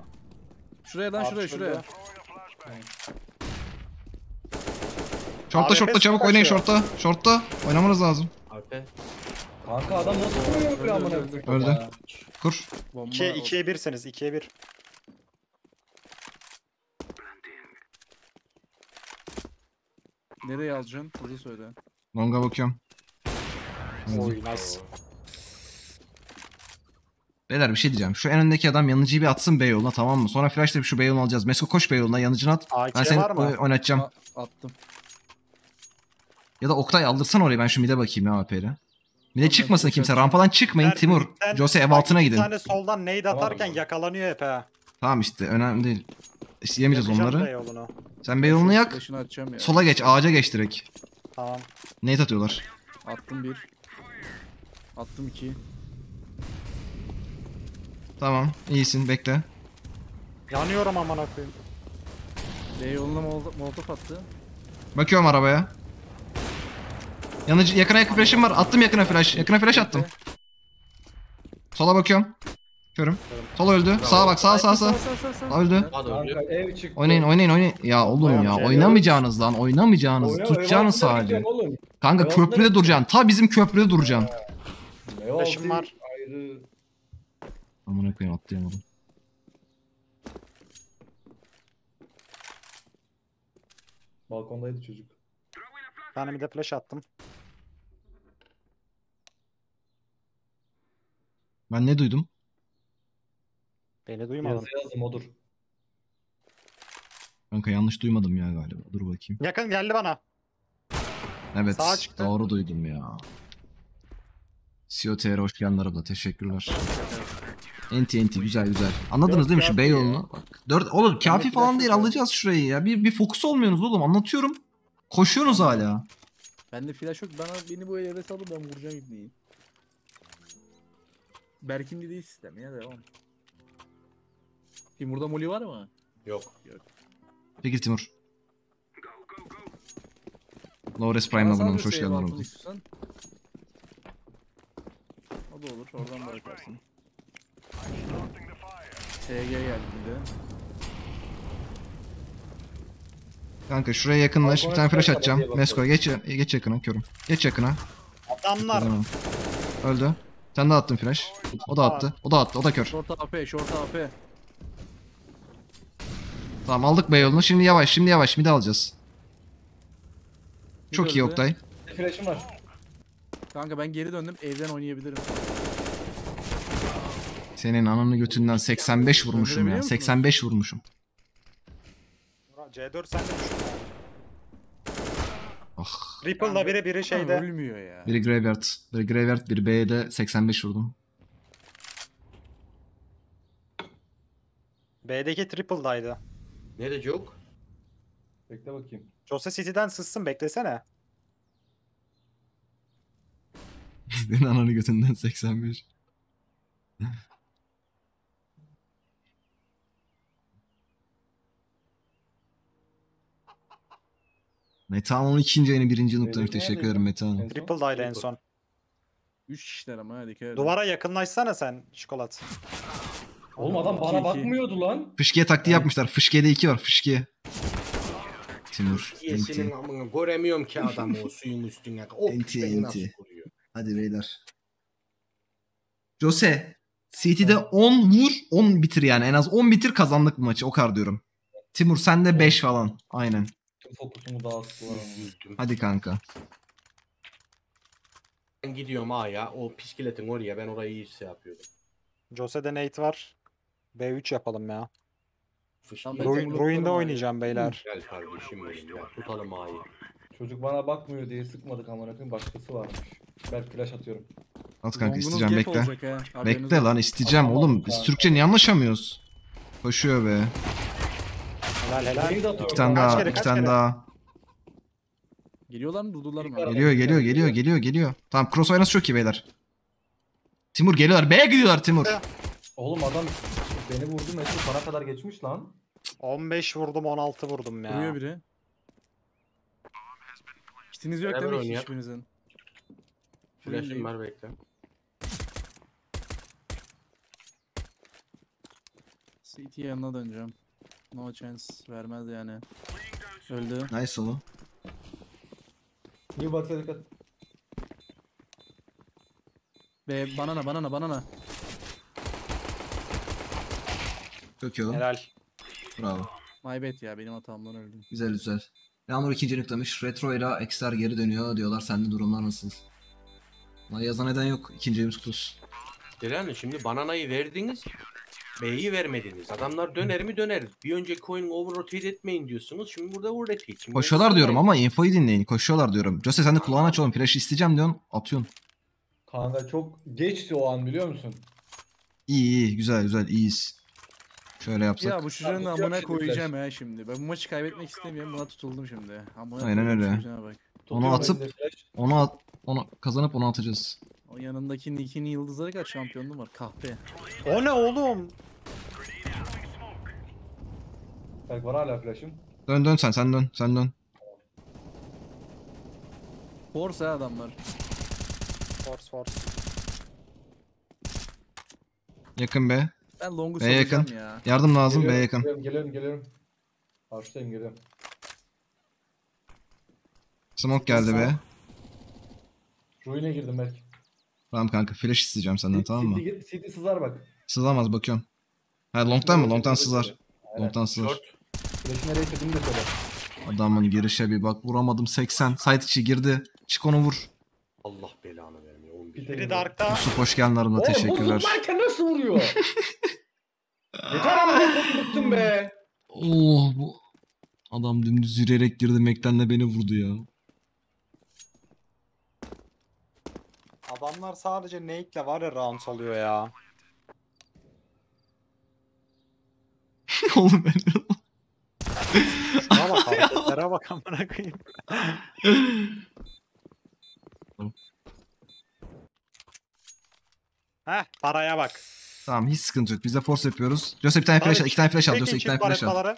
Şuraya lan, şuraya. Short'ta çabuk oynayın short'ta. Short'ta oynamanız lazım. Alpe. Kanka adam nasıl vuruyor böyle amına koyayım? Öldü. Kur. 2'ye 1'siniz, 2'ye 1. Nereye alacaksın? Hızlı söyle. Long'a bakıyorum. Oynaz. Beyler bir şey diyeceğim. Şu en öndeki adam yanıcıyı bir atsın Beyoğlu'na, tamam mı? Sonra flash'la bir şu Beyoğlu'nu alacağız. Mesko koş Beyoğlu'na, yanıcını at. AK ben seni oynatacağım. Attım. Ya da Oktay aldırsan orayı, ben şu mid'e bakayım ya AP'li. Mid'e çıkmasın kimse. Rampadan çıkmayın her Timur. Jose ev altına gidin. Bir tane soldan nade atarken tamam, yakalanıyor hep ha. Tamam işte önemli değil. İşte yemeyeceğiz onları. Beyoğlu'nu. Sen Beyoğlu'nu yak. Sola geç, ağaca geç direkt. Tamam. Nade atıyorlar. Attım 1. Attım 2. Tamam, iyisin, bekle. Yanıyorum amına koyayım. Beyoğlu'na molotof attı. Bakıyorum arabaya. Yanıcı yakına flash'ım var. Attım yakına flash. Yakına flash attım. Sola bakıyorum. Görüm. Sol öldü. Bravo. Sağa bak, sağ. Öldü. Oynayın. Ya oğlum ya, oynamayacağınız lan, oynamayacağınız. Tutacağınız sadece. Kanka köprüde duracaksın. Ta bizim köprüde duracaksın. Flash'ım var. Amına koyayım atlayamadım. Balkondaydı çocuk. Ben bir de flash attım. Ben ne duydum? Beni duymadım. Yazdım odur. Kanka yanlış duymadım ya galiba. Dur bakayım. Yakın geldi bana. Evet. Doğru duydum ya. COTR hoş geldin abla. Teşekkürler. Enti güzel. Anladınız değil mi şu Beyoğlu'nu? Bak. 4 oğlum kafi falan değil, alacağız şurayı ya. Bir fokus olmuyorsunuz oğlum, anlatıyorum. Koşuyorsunuz hala. Ben de flash yok. Beni bu eve saldı, ben vuracağım ibneyi. Berk'in değil sistem ya, devam. Timur'da moli var mı? Yok. Peki Timur. Lores Prime'la bulunmuş, hoş geldin oğlum. O da olur, oradan bakarsın. SG geldi bir de. Kanka şuraya yakınlaş. Bir tane flash atacağım. Mesko geç yakına körüm. Geç yakına. Adamlar. Öldü. Sen de attın flash. O da attı. O da attı. O da kör. Short AP, short AP. Tamam aldık B yolunu. Şimdi yavaş, mid alacağız. Çok iyi Oktay. Flash'ım var. Kanka ben geri döndüm. Evden oynayabilirim. Senin ananı götünden 85 vurmuşum ya. 85 vurmuşum. C4 sende düşün. Ah. Ripple'la biri şeyde. Ölmüyor ya. Biri Graveyard. Biri B'de 85 vurdum. B'deki Triple'daydı. Nerede yok? Bekle bakayım. Jose City'den sızsın, beklesene. Senin ananı götünden 85. Metehan 12. ayını 1. noktadan teşekkür ederim Metehan. Triple'daydı en son. 3 kişiler ama hadi ki. Duvara yakınlaşsana sen çikolat. Oğlum adam bana bakmıyordu lan. Fışkiye taktiği yapmışlar. Fışkiye'de 2 var. Fışkiye. Timur. Fışkiyesinin amına göremiyorum ki adamı o suyun üstüne. Enti. Hadi beyler. Jose. CT'de 10 vur 10 bitir yani. En az 10 bitir kazandık bu maçı. O kadar diyorum. Timur sen de 5 falan. Aynen. Fokusumu dağıttılar ama. Hadi kanka. Ben gidiyorum ha ya. O piskiletin oraya. Ben orayı iyi şey yapıyordum. Jose'de Nate var. B3 yapalım ya. Ruin'de oynayacağım beyler. Gel kardeşim benim ya. Tutalım A'yı. Çocuk bana bakmıyor diye sıkmadık ama rakın başkası varmış. Ben flash atıyorum. At kanka isteyeceğim bekle. Bekle lan isteyeceğim oğlum. Kanka. Biz Türkçe niye anlaşamıyoruz? Koşuyor be. Helal. İki tane daha. Geliyorlar mı? Durdular mı? Geliyor. Tamam cross oynası çok iyi beyler. Timur geliyorlar. B'ye gidiyorlar Timur. Oğlum adam beni vurdu. Mesela bana kadar geçmiş lan. 15 vurdum 16 vurdum ya. Vuruyor biri. Kitiniz yok değil mi hiçbirinizin? Flash'ım var bekle. CT'ye yanına döneceğim. No chance vermez yani. Öldü. Nice oğlum. New box'a dikkat. Be banana. Döküyorum. Helal. Bravo. My bad ya benim hatamdan öldüm. Güzel. Yağmur 2. nüklemiş. Retro ile XR geri dönüyor diyorlar. Sende durumlar nasıl? Bana yazan neden yok. 2. evimiz kutusu. Delen şimdi bananayı verdiniz. B'yi vermediniz. Adamlar döner mi döner. Bir önceki oyun over rotate etmeyin diyorsunuz. Şimdi burada over rotate. Koşuyorlar diyorum ama infoyu dinleyin. Koşuyorlar diyorum. Jose sen de kulağını aç oğlum. Flash isteyeceğim diyorsun. Atıyorsun. Kanka çok geçti o an biliyor musun? İyi. Güzel. İyiyiz. Şöyle yapsak. Ya bu şuranın amına koyacağım ya şimdi. Ben bu maçı kaybetmek istemiyorum. Buna tutuldum şimdi. Amına aynen öyle. Bak. Onu kazanıp onu atacağız. O yanındaki Nick'in yıldızları kaç şampiyonluğum var kahpe. O ne oğlum? Bak var hala flash'ım. Dön sen dön. Force adamlar. Force. Yakın be. Ben longu soracağım ya. Yardım lazım be yakın. Geliyorum. Harçtayım geliyorum. Smoke geldi be. Ruin'e girdim belki. Tamam kanka flash isteyeceğim senden tamam mı? CD sızar bak. Sızamaz bakıyorum. Ha long'tan mı? Long'tan sızar. Aynen. Long'tan sızar. Flash'ı nereye çektim de söyle. Adamın girişe bir bak vuramadım 80. Side içi girdi. Çık onu vur. Allah belanı vermiyor. 11. Biri Dark'ta. Yusuf hoş geldin aramda teşekkürler. Oğlum bu zıplarken nasıl vuruyor? Yeter ama ben tuttum be. Oh bu. Adam dümdüz yürüyerek girdi. Mektenle beni vurdu ya. Adamlar sadece nade'le var ya round alıyor ya. Oğlum ben. Şuna bak hareketlere bak amına koyayım. Heh paraya bak. Tamam hiç sıkıntı yok. Biz de force yapıyoruz. Jose bir tane flash al. 2 tane flash al. Jose 2 tane flash al.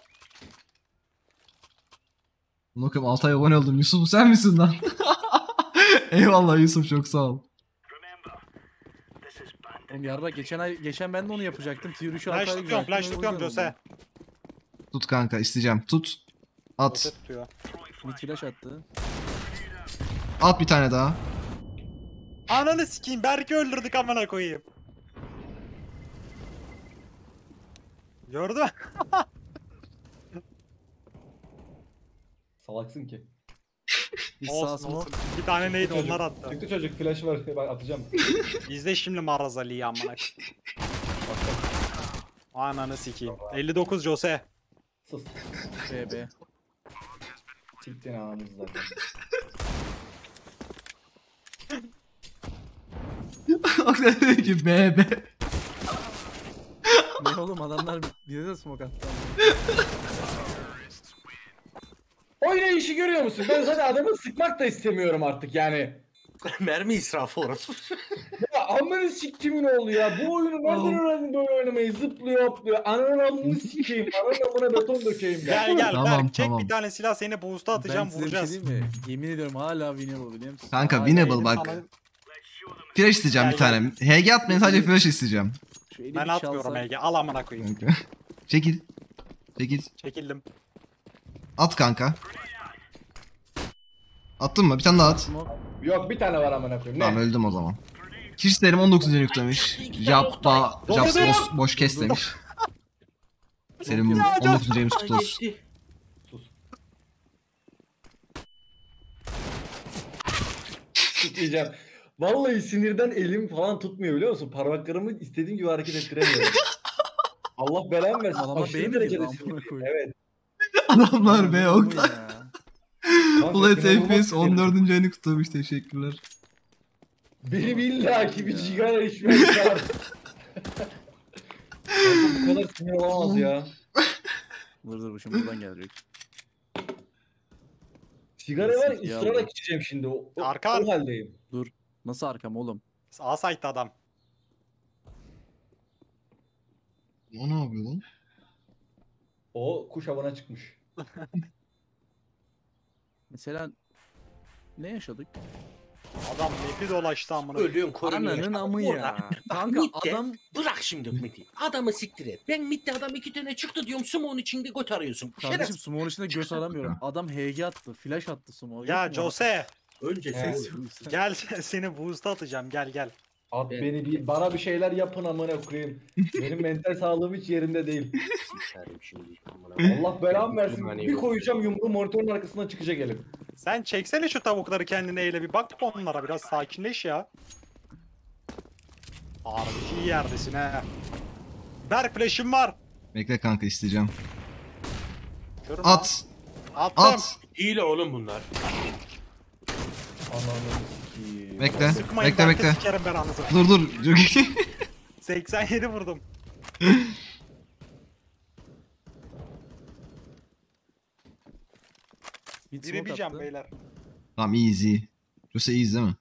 Bakayım 6 ay abone oldum. Yusuf sen misin lan? Eyvallah Yusuf çok sağ ol. Yarra geçen ben de onu yapacaktım. Flash tutuyorum Jose. Tut kanka isteyeceğim. Tut. At. Mid flash attı. At bir tane daha. Ananı sikeyim, Berk'i öldürdük amına koyayım. Gördün mü? Salaksın ki. Olsun, bir tane neydi çocuk, onlar attı. Çıktı çocuk, flash var, ben atacağım. İzle şimdi Maraz Ali'yi amına koyayım. Ananı sikeyim. 59 Jose. Sus. BB. Siktin anamız zaten. Aksan dedi ki BB. Ne oğlum, adamlar bize de smoke attı. Oynayışı görüyor musun? Ben zaten adamı sıkmak da istemiyorum artık yani. Mermi israfı orası. Ya amını siktimin oğlu ya. Bu oyunu nereden öğrendin böyle oynamayı? Zıplıyor, hopluyor. Ananı amını sikeyim. Ananı buna beton dökeyim ben. Gel gel tamam, Berk, çek tamam. Bir tane silah seni boost'a atacağım, vuracağız. Yemin ediyorum hala winnable biliyor musun? Kanka winnable bak. Alayım. Flash isteyeceğim gel, bir tane. HG atmayın, sadece flash isteyeceğim. Ben atmıyorum HG. Al amına koyayım. Çekil. Çekil. Çekildim. At kanka. Attın mı? Bir tane daha at. Yok, bir tane var amına koyayım. Tamam, öldüm o zaman. Kirsterim 19. yüklemiş. Jappa, Japs boş kes demiş. Senin 19. yüklemiş kutlu olsun. Tutmayacağım. Vallahi sinirden elim falan tutmuyor biliyor musun? Parmaklarımı istediğim gibi hareket ettiremiyorum. Allah belamı versin. Adamlar B'ye mi girdi? Evet. Adamlar B'ye oklar. Ulan FPS 14. ayını kutlamış, teşekkürler. Benim illaki bir cigara içmem var. Bu kadar sinir olamaz ya. Vurdur bu şimdi buradan gelecek. Cigara var, ısırarak içeceğim şimdi. O haldeyim. Dur. Nasıl arkam oğlum? A site'da adam. O ne yapıyor lan? O kuş havana çıkmış. Mesela ne yaşadık? Adam map'i dolaştı amına. Ölüyorum koronaya. Ananın amı ya. Kanka midde, adam... Bırak şimdi mid'i. Adamı siktir et. Ben mid'de adam iki tane çıktı diyorum. Sumo'nun içinde göt arıyorsun. Kardeşim Sumo'nun içinde göt aramıyorum. Adam HG attı. Flash attı Sumo. Ya Jose. Önce ses yok. Gel seni boost'a atacağım, gel gel. At beni bir, bana bir şeyler yapın amına koyayım. Benim mental sağlığım hiç yerinde değil. Allah belamı versin. Bir koyacağım yumruğu, monitörün arkasından çıkacak elim. Sen çeksene şu tavukları kendine, eyle bir bak onlara, biraz sakinleş ya. Harbi iyi yerdesin he. Berk flash'im var. Bekle kanka, isteyeceğim. Görüm at. Attım. At. İyi la oğlum bunlar. Bekle, sıkmayın, bekle. Dur. 87 vurdum. Bitiremeyeceğim beyler. Tamam easy. Jose easy değil mi?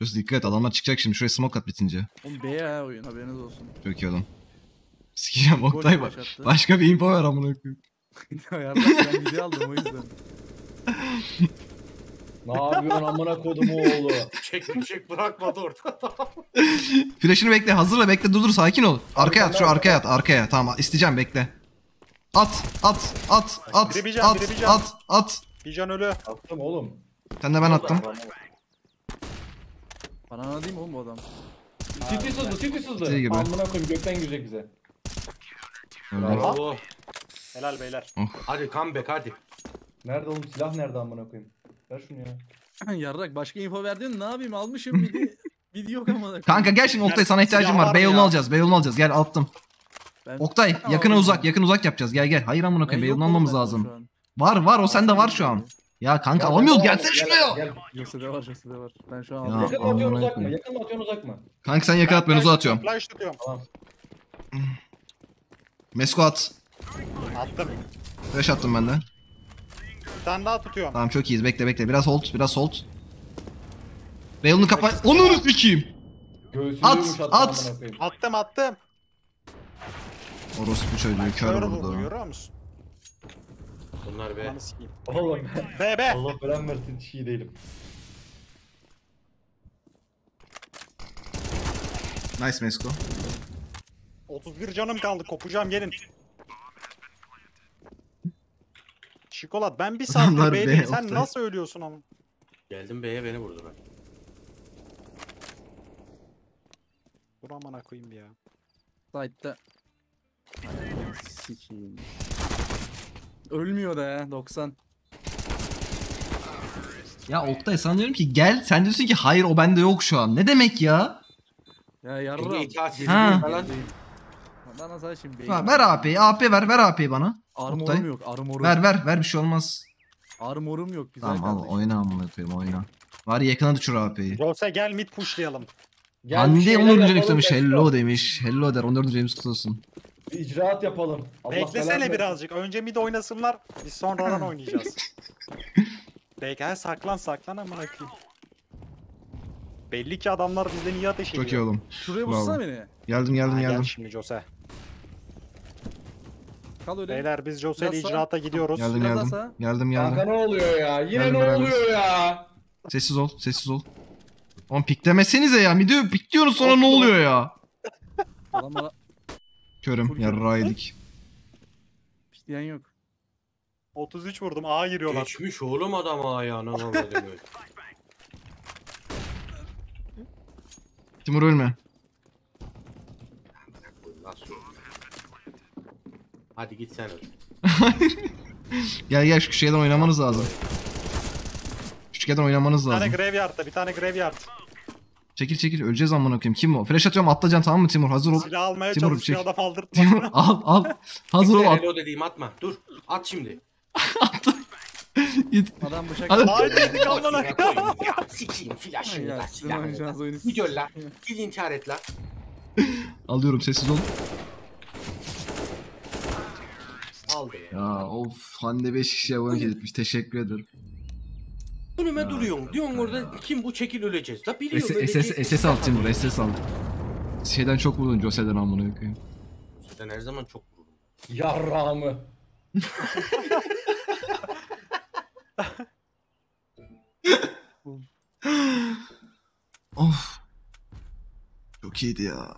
Jose dikkat, adamlar çıkacak şimdi, şuraya smoke at bitince. Oğlum B'ye ha oyun, haberiniz olsun. Çok iyi adam. Sikeceğim Oktay bak. Başka bir info ver amına koyayım. Ben video aldım o yüzden. Ne yapıyorsun amına kodum oğlu? Çek bırakmadı orada. Flash'ını bekle, hazırla, bekle, dur sakin ol. Arkaya at, şu arkaya at, arkaya. Tamam isteyeceğim, bekle. At. At. Bir can ölü. Attım oğlum. Sen de ben attım. Bana ne diyeyim oğlum bu adam? Siti sızdı. Amına koyayım, gökten girecek bize. Bravo. Helal beyler. Hadi comeback hadi. Nerede oğlum silah, nerede amına koyayım? Ver şunu ya. Yarrak başka info verdin, ne yapayım, almışım video yok ama. Kanka gel şimdi Oktay, sana ihtiyacım var. Beyoğlu'nu alacağız. Gel attım. Ben... Oktay yakına uzak, yapacağız. Gel. Hayır amına koyayım, Beyoğlu'nu almamız lazım. Şu an. Var o sende var şu an. Ya kanka alamıyoruz, gelsene şuraya. Yosede var. Ben şu an ya, yakın mı atıyorsun uzak mı? Kanka sen yakın at, ben uzağa atıyorum. Flash tutuyorum. Tamam. Mesko at. Attım. Flash attım ben de. Sen daha tutuyorum. Tamam çok iyiyiz, bekle. Biraz hold. Rail'ını kapa... Onu sikeyim. At. Attım. Orospu çocuğu kör oldu. Görüyor musun? Bunlar be. Oğlum be. Allah belanı versin, şey değilim. Nice Mesko. 31 canım kaldı, kopacağım, gelin. Şikolat ben bir saniye B'deyim. Sen nasıl ölüyorsun ama? Geldim B'ye, beni vurdu ben. Buraman akıyım ya. Sight'ta. Sikiyim. Ölmüyor da ya, 90. Ya Oktay sana diyorum ki gel, sen diyorsun ki hayır o bende yok şu an. Ne demek ya? Ya yarram. Ha. Bana say şimdi. Ver AP'yi, AP ver, ver AP'yi bana. Armorum yok, armorum. Ver ver, ver bir şey olmaz. Armorum yok güzel. Tamam al, oyna amına koyayım, oyna. Var yakına düşür AP'yi. Yoksa gel mid pushlayalım. Hande 14. yüklemiş, hello demiş. Hello der, 14. James kutlu olsun. İcraat yapalım. Allah beklesene birazcık. Önce mid oynasınlar, biz sonradan oynayacağız. Bekle, saklan saklan ama akıl. Belli ki adamlar bizden iyi ateş ediyor. Çok iyi oğlum. Şuraya vursana beni. Geldim geldim geldim. Şimdi Jose. Beyler biz Jose ile icraata gidiyoruz. Geldim geldim. Geldim geldim. Kanka ne oluyor ya? Yine ne oluyor ya? Sessiz ol, sessiz ol. Oğlum piklemesenize ya. Midi pikliyoruz sonra ne oluyor ya? Körüm yarrağıydık. Pikleyen yok. 33 vurdum, A giriyorlar. Geçmiş oğlum adam A'ya, ne oldu demek. Timur ölme. Hadi git sen öl. Gel gel, şu köşeden oynamanız lazım. Şu köşeden oynamanız lazım. Bir tane graveyard'da, bir tane graveyard. Çekil çekil, öleceğiz amına koyayım. Kim o? Flash atıyorum, atlayacaksın tamam mı Timur? Hazır ol. Silah almaya Timur, çalış, adam aldırtma. Timur al al. Hazır ol. Hello dediğim atma. Dur. At şimdi. Attı. Git. Adam bıçak. Haydi dedik amına koyayım. Ya sikeyim flash'ı da silahını. Gidiyor lan. Gidin intihar et lan. Alıyorum, sessiz ol. Al be. Ya of, Hande 5 kişiye abone etmiş. Teşekkür ederim. Önüme duruyorum. Diyorum orada kim bu, çekil öleceğiz. La biliyor SS SS al Timur, SS al. Şeyden çok vurdun, Jose'den amına koyayım. Jose'den her zaman çok vurdum. Yarrağımı. Of. Çok iyiydi ya.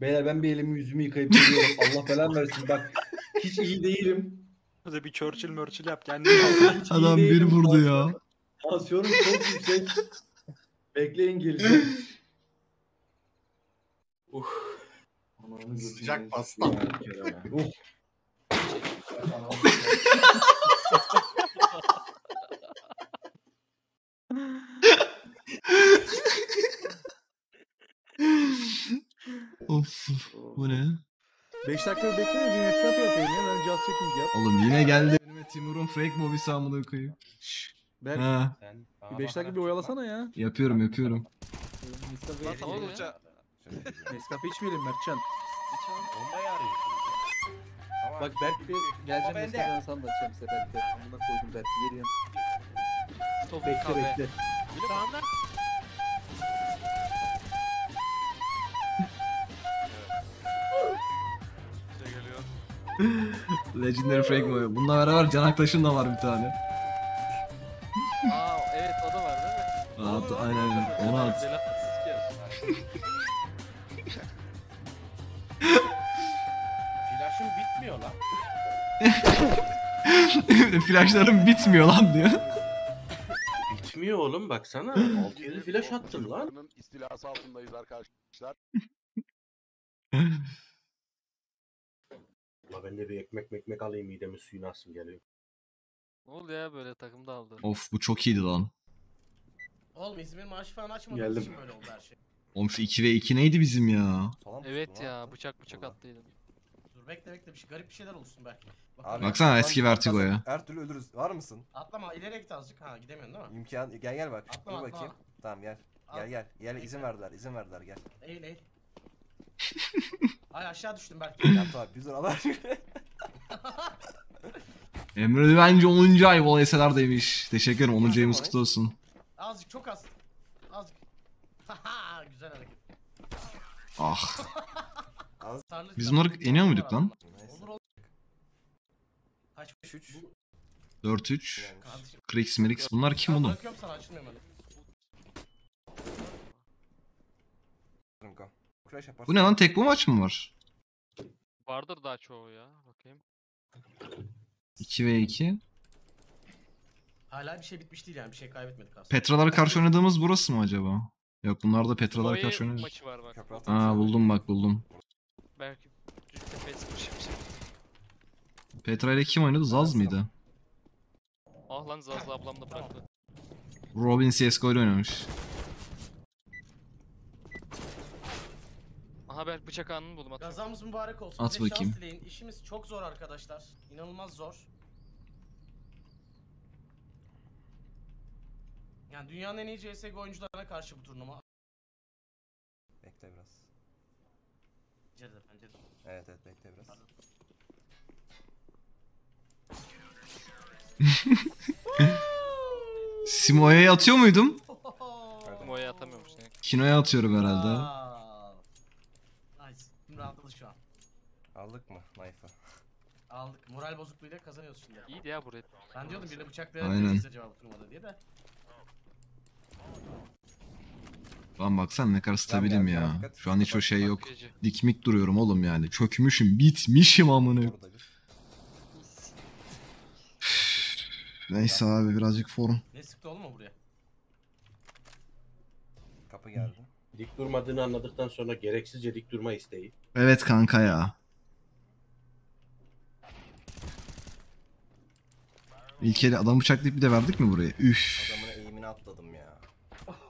Beyler ben bir elimi yüzümü yıkayıp geliyorum. Allah falan versin bak. Hiç iyi değilim. Hadi bir Churchill mörçil yap kendini. Adam bir vurdu ya. Tansiyonum çok yüksek. Bekleyin geleceğim. Sıcak pasta. Of, bu ne? 5 dakika bekleme, bir hesap yapayım ya, ben just checking yap. Oğlum yine geldi önüme Timur'un fake mobisi amına koyayım. Berk, bir 5 dakika bir oyalasana ya. Yapıyorum yapıyorum. Nescafe içmeyelim Mertcan. Bombayı arıyorsun. Bak Berk bir geleceğim, Nescafe'den sana da açacağım size Berk'te. Amına koydum Berk, geliyorum. Bekle bekle. Sağımdan. Legendary Fragmo. Bununla beraber Can Aktaş'ın da var bir tane. Aa evet, o da var değil mi? Aa, aynen. Onu at. Flash'ım bitmiyor lan. Flash'larım bitmiyor lan diyor. Bitmiyor oğlum baksana. 6-7 flash attım lan. İstilası altındayız arkadaşlar. Ben de bir ekmek alayım, midemi suyunu asım geliyor. Ne oldu ya, böyle takımda aldı. Of bu çok iyiydi lan. Oğlum İzmir maaşı falan açmadığımız için böyle oldu her şey. Oğlum şu 2v2 neydi bizim ya? Evet ya, bıçak attıydım. Dur bekle bir şey, garip bir şeyler olsun belki. Baksana eski Vertigo'ya. Her türlü ölürüz, var mısın? Atlama, ileriye git azıcık, ha gidemiyorsun değil mi? İmkan, gel bak. Atlama, dur bakayım. Tamam gel, gel. Gel, izin verdiler gel. Eğil. Ay aşağı düştüm belki. Yapma biz oralar. Emre Düvenci 10. ay Volayseler demiş. Teşekkür ederim 10. ayımız kutlu olsun. Azıcık, çok az. Azıcık. Haha güzel hareket. Ah. Biz bunları eniyor muyduk lan? Olur. Kaç 3? 4-3. Krix Merix, bunlar kim oğlum? Bakıyorum sana, açılmıyorum hadi. Bu ne lan, tek bu maç mı var? Vardır daha çoğu ya, bakayım. 2v2. Hala bir şey bitmiş değil yani, bir şey kaybetmedik aslında. Petralara karşı oynadığımız burası mı acaba? Yok, bunlar da Petralara karşı oynadık. Aa buldum bak, buldum. Belki Petra ile kim oynadı? Zaz mıydı? Ah lan, Zaz'la ablam da bıraktı. Robin CSGO ile oynamış. Aha Berk, bıçak anını buldum. Gazamız mübarek olsun. At bakayım. İşimiz çok zor arkadaşlar. İnanılmaz zor. Yani dünyanın en iyi CSGO oyuncularına karşı bu turnuva. Bekle biraz. Bence de. Evet evet, bekle biraz. Simoya'ya atıyor muydum? Simoya'ya atamıyormuş. Kino'ya atıyorum herhalde. Nice. Şimdi rahatladı şu an. Aldık mı knife'ı? Aldık. Moral bozukluğuyla kazanıyoruz şimdi. İyiydi ya buraya. Ben diyordum birine bıçakla bize cevap turnuvada diye de. Lan baksana ne kadar stabilim ya. Şu an hiç o şey yok. Dikmik duruyorum oğlum yani. Çökmüşüm, bitmişim amına. Neyse abi, birazcık form. Ne sıktı oğlum buraya? Kapı geldi. Dik durmadığını anladıktan sonra gereksizce dik durma isteği. Evet kanka ya. İlk eli adam bıçaklayıp bir de verdik mi buraya? Üf. Adamın eğimini atladım ya.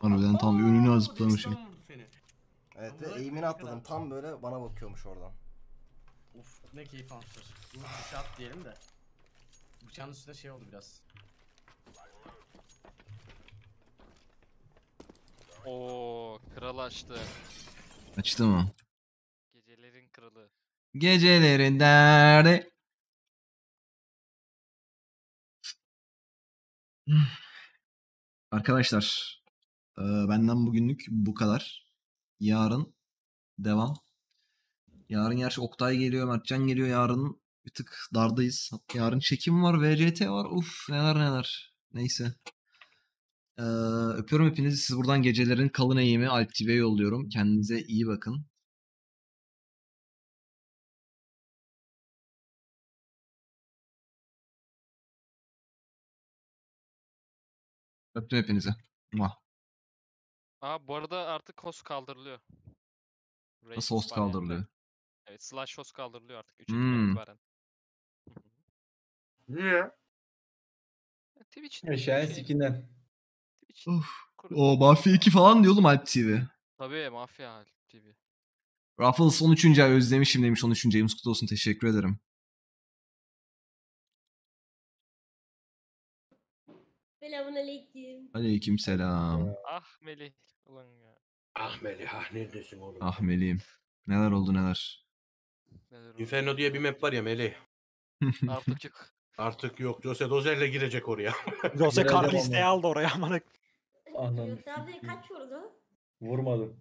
Harbiden tam önünü azıplamışım. Evet, eğimini atladım. Tam böyle bana bakıyormuş oradan. Uf, ne keyif almışlar. Bunu dışa at diyelim de. Bıçağın üstüne şey oldu biraz. Oo, kral açtı. Açtı mı? Gecelerin kralı. Gecelerin derdi. Arkadaşlar, benden bugünlük bu kadar. Yarın devam. Yarın gerçi Oktay geliyor, Mertcan geliyor. Yarın bir tık dardayız. Yarın çekim var, VCT var. Uf, neler neler. Neyse. Öpüyorum hepinizi. Siz buradan gecelerin kalın eğimi Alp TV'ye yolluyorum. Kendinize iyi bakın. Öptüm hepinize. Aa, bu arada artık host kaldırılıyor. Nasıl host kaldırılıyor? Evet, slash host kaldırılıyor artık 3'ünden itibaren. Niye? Twitch'in. Eşeğin sikinden. O Mafya 2 falan diyor oğlum Alp TV. Tabii Mafya Alp TV. Raffles 13. ay özlemişim demiş. 13. ayımız kutlu olsun, teşekkür ederim. Selamünaleyküm. Aleykümselam. Ah Melih ulan ya. Ah Melih, ah neredesin oğlum? Ah Melih'im. Neler oldu neler. Inferno diye bir map var ya Melih. Artık yok. Artık yok. Jose Dozer'le girecek oraya. Jose Carlis'te aldı oraya amanak. Anladım. Abi kaç vurdu? Vurmadım.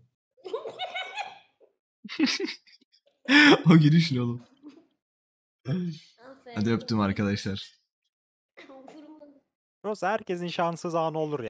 O giriş ne oğlum? Hadi öptüm arkadaşlar. Jose herkesin şanssız anı olur ya.